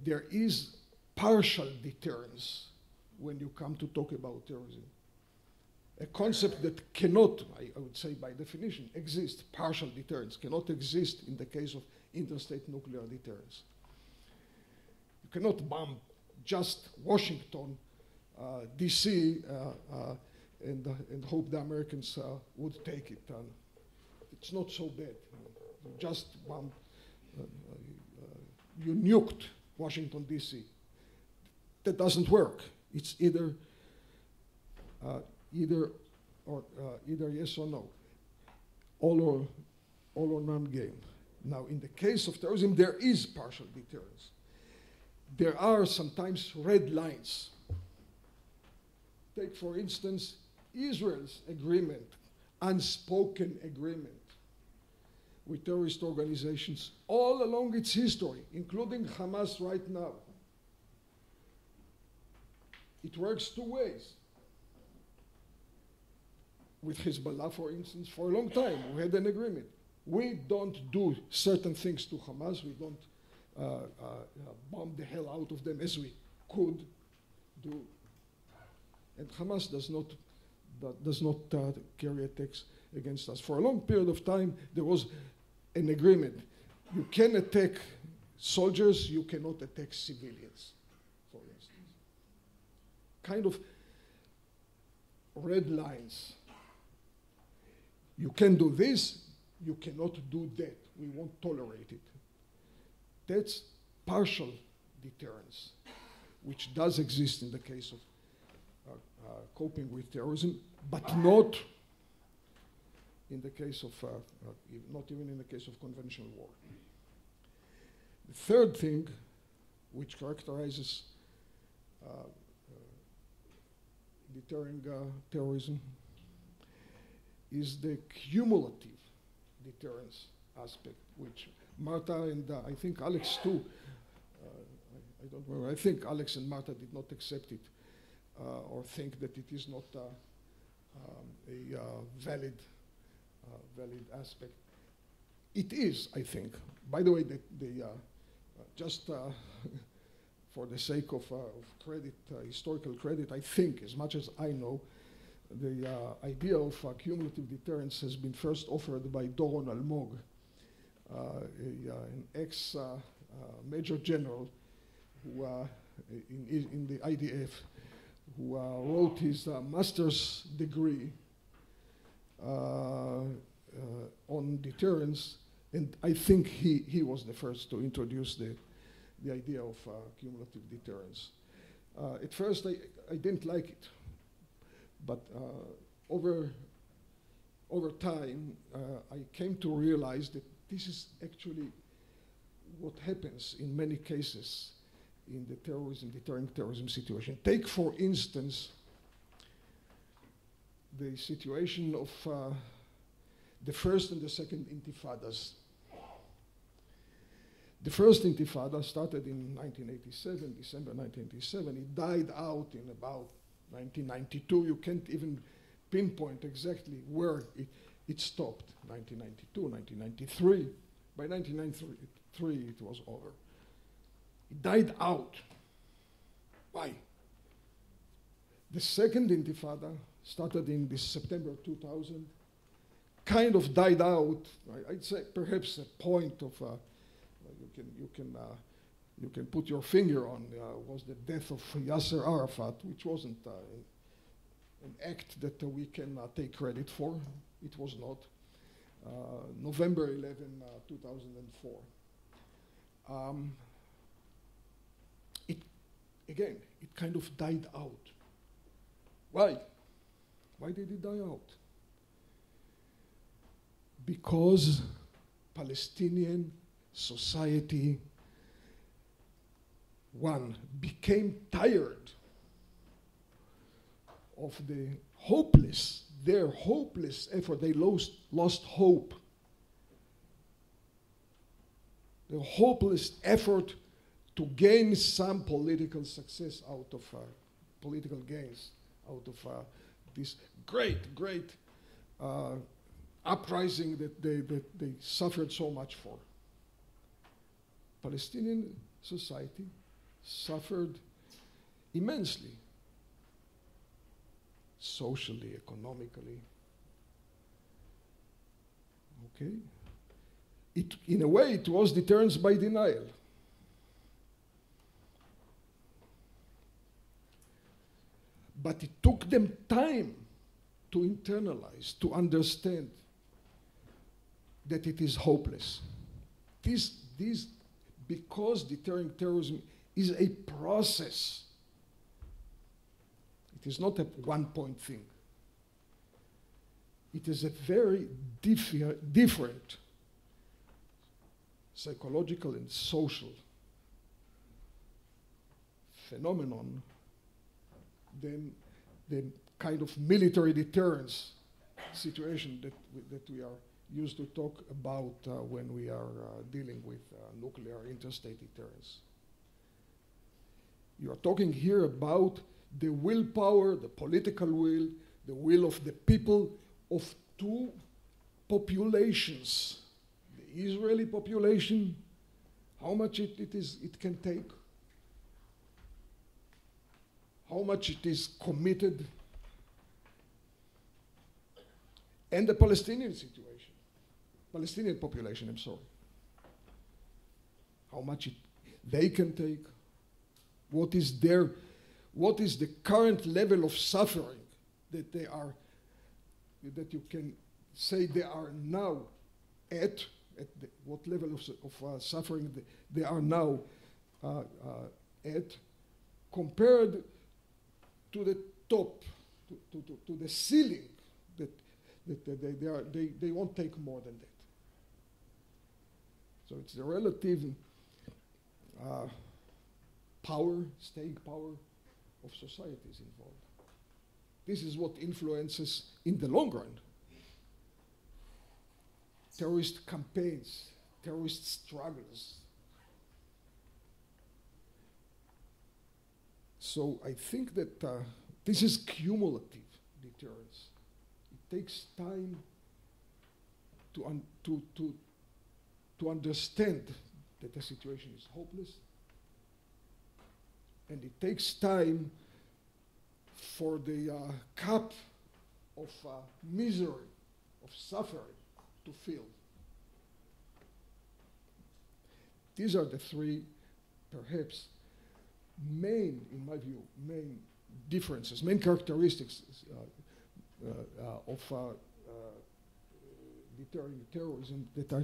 There is partial deterrence when you come to talk about terrorism. A concept that cannot, I, I would say by definition, exist, partial deterrence, cannot exist in the case of interstate nuclear deterrence. You cannot bomb just Washington, uh, D C, uh, uh, and, uh, and hope the Americans uh, would take it. Um, it's not so bad. You just bomb, uh, uh, you nuked Washington, D C. That doesn't work. It's either uh, Either, or, uh, either yes or no, all or, all or none game. Now, in the case of terrorism, there is partial deterrence. There are sometimes red lines. Take, for instance, Israel's agreement, unspoken agreement with terrorist organizations all along its history, including Hamas right now. It works two ways. With Hezbollah, for instance, for a long time, we had an agreement. We don't do certain things to Hamas. We don't uh, uh, bomb the hell out of them as we could do. And Hamas does not, does not uh, carry attacks against us. For a long period of time, there was an agreement. You can attack soldiers. You cannot attack civilians, for instance. Kind of red lines. You can do this, you cannot do that. We won't tolerate it. That's partial deterrence, which does exist in the case of uh, uh, coping with terrorism, but not in the case of, uh, uh, not even in the case of conventional war. The third thing which characterizes uh, uh, deterring uh, terrorism is the cumulative deterrence aspect, which Martha and uh, I think Alex too, uh, I, I don't remember, I think Alex and Martha did not accept it uh, or think that it is not uh, um, a uh, valid, uh, valid aspect. It is, I think. By the way, the, the, uh, uh, just uh, for the sake of, uh, of credit, uh, historical credit, I think, as much as I know, the uh, idea of uh, cumulative deterrence has been first offered by Doron Almog, uh, a, uh, an ex uh, uh, major general who, uh, in, in the I D F, who uh, wrote his uh, master's degree uh, uh, on deterrence, and I think he, he was the first to introduce the, the idea of uh, cumulative deterrence. Uh, at first, I, I didn't like it. But uh, over, over time, uh, I came to realize that this is actually what happens in many cases in the terrorism, deterring terrorism situation. Take, for instance, the situation of uh, the first and the second intifadas. The first intifada started in nineteen eighty-seven, December nineteen eighty-seven. It died out in about nineteen ninety-two, you can't even pinpoint exactly where it, it stopped. nineteen ninety-two, nineteen ninety-three. By nineteen ninety-three, it was over. It died out. Why? The second intifada started in this September two thousand, kind of died out. I, I'd say perhaps a point of, uh, you can, you can, uh, you can put your finger on uh, was the death of Yasser Arafat, which wasn't uh, an act that uh, we can uh, take credit for. It was not. Uh, November eleventh, uh, two thousand four. Um, it, again, it kind of died out. Why? Why did it die out? Because Palestinian society one became tired of the hopeless, their hopeless effort. They lost, lost hope. The hopeless effort to gain some political success out of, uh, political gains out of uh, this great, great uh, uprising that they, that they suffered so much for. Palestinian society suffered immensely, socially, economically. Okay? It, in a way, it was deterrence by denial. But it took them time to internalize, to understand that it is hopeless. This, this, because deterring terrorism is a process. It is not a one-point thing. It is a very differ, different psychological and social phenomenon than the kind of military deterrence situation that we, that we are used to talk about uh, when we are uh, dealing with uh, nuclear interstate deterrence. You are talking here about the willpower, the political will, the will of the people of two populations. The Israeli population, how much it, it is it can take, how much it is committed, and the Palestinian situation, Palestinian population, I'm sorry. How much it, they can take, what is their, what is the current level of suffering that they are, that you can say they are now at, at the, what level of, of uh, suffering they are now uh, uh, at, compared to the top, to, to, to, to the ceiling, that, that, that they, they, are, they, they won't take more than that. So it's the relative uh, power, staying power of societies involved. This is what influences, in the long run, terrorist campaigns, terrorist struggles. So I think that uh, this is cumulative deterrence. It takes time to, un to, to, to understand that the situation is hopeless. And it takes time for the uh, cup of uh, misery, of suffering, to fill. These are the three, perhaps, main, in my view, main differences, main characteristics uh, uh, uh, of uh, uh, deterring terrorism that are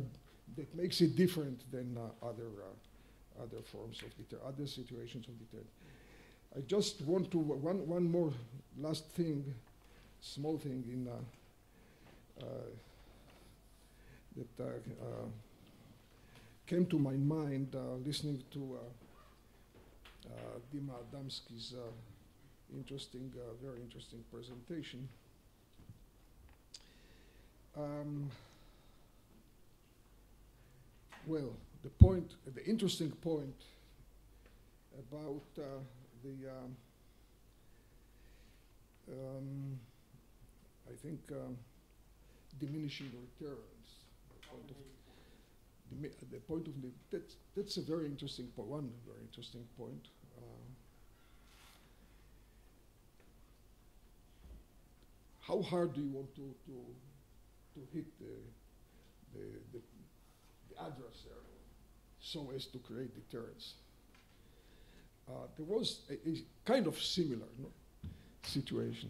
that makes it different than uh, other uh, other forms of deter other situations of deterrence. I just want to one one more last thing, small thing in uh, uh, that uh, uh, came to my mind uh, listening to. Uh, Uh, Dima Adamsky's uh, interesting, uh, very interesting presentation. Um, well, the point, the interesting point about uh, the, um, um, I think, um, diminishing returns. The point of The, the point of the, that's, that's a very interesting point, one very interesting point. Uh, how hard do you want to, to, to hit the, the, the, the adversary so as to create deterrence? Uh, there was a, a kind of similar no, situation.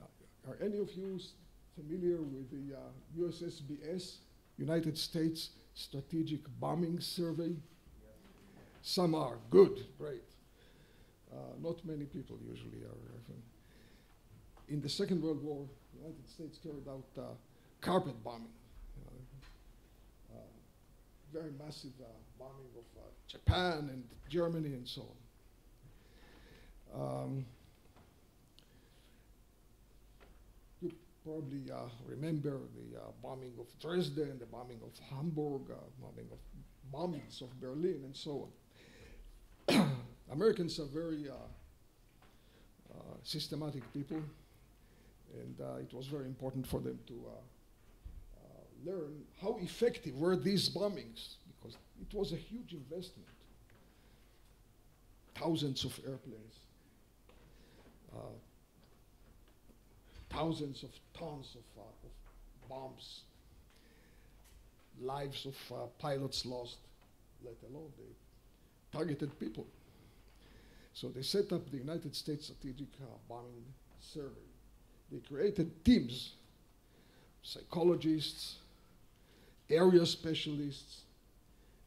Uh, are any of you familiar with the uh, U S S B S, United States Strategic Bombing Survey? Yeah. Some are good, great. Uh, not many people usually are. In the Second World War, the United States carried out uh, carpet bombing, uh, uh, very massive uh, bombing of uh, Japan and Germany and so on. Um, Probably uh, remember the uh, bombing of Dresden, the bombing of Hamburg, uh, bombing of bombings of Berlin, and so on. Americans are very uh, uh, systematic people. And uh, it was very important for them to uh, uh, learn how effective were these bombings, because it was a huge investment. Thousands of airplanes, uh, thousands of tons of, uh, of bombs, lives of uh, pilots lost, let alone they targeted people. So they set up the United States Strategic uh, Bombing Survey. They created teams, psychologists, area specialists.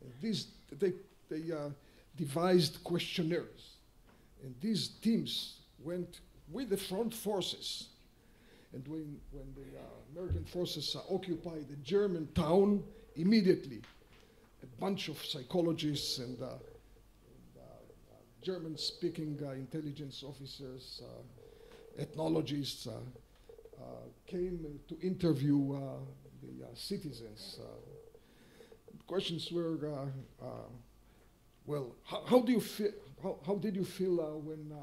And these, they, they uh, devised questionnaires. And these teams went with the front forces. And when, when the uh, American forces uh, occupied the German town, immediately a bunch of psychologists and, uh, and uh, uh, German-speaking uh, intelligence officers, uh, ethnologists uh, uh, came to interview uh, the uh, citizens. Uh, questions were, uh, uh, well, how, how do you feel? How, how did you feel uh, when uh,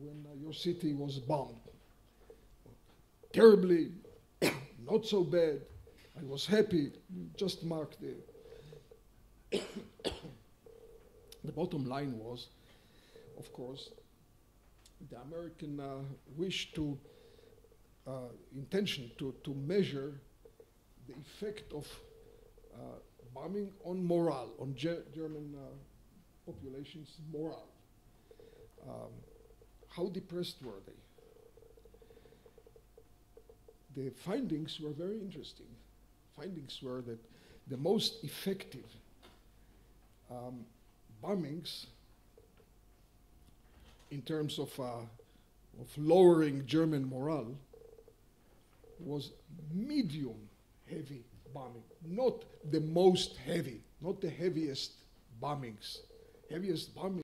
when uh, your city was bombed? Terribly, not so bad. I was happy. Just marked it. The bottom line was, of course, the American uh, wish to, uh, intention to, to measure the effect of uh, bombing on morale, on Ge German uh, population's morale. Um, how depressed were they? The findings were very interesting. Findings were that the most effective um, bombings in terms of, uh, of lowering German morale was medium heavy bombing, not the most heavy, not the heaviest bombings. Heaviest bombing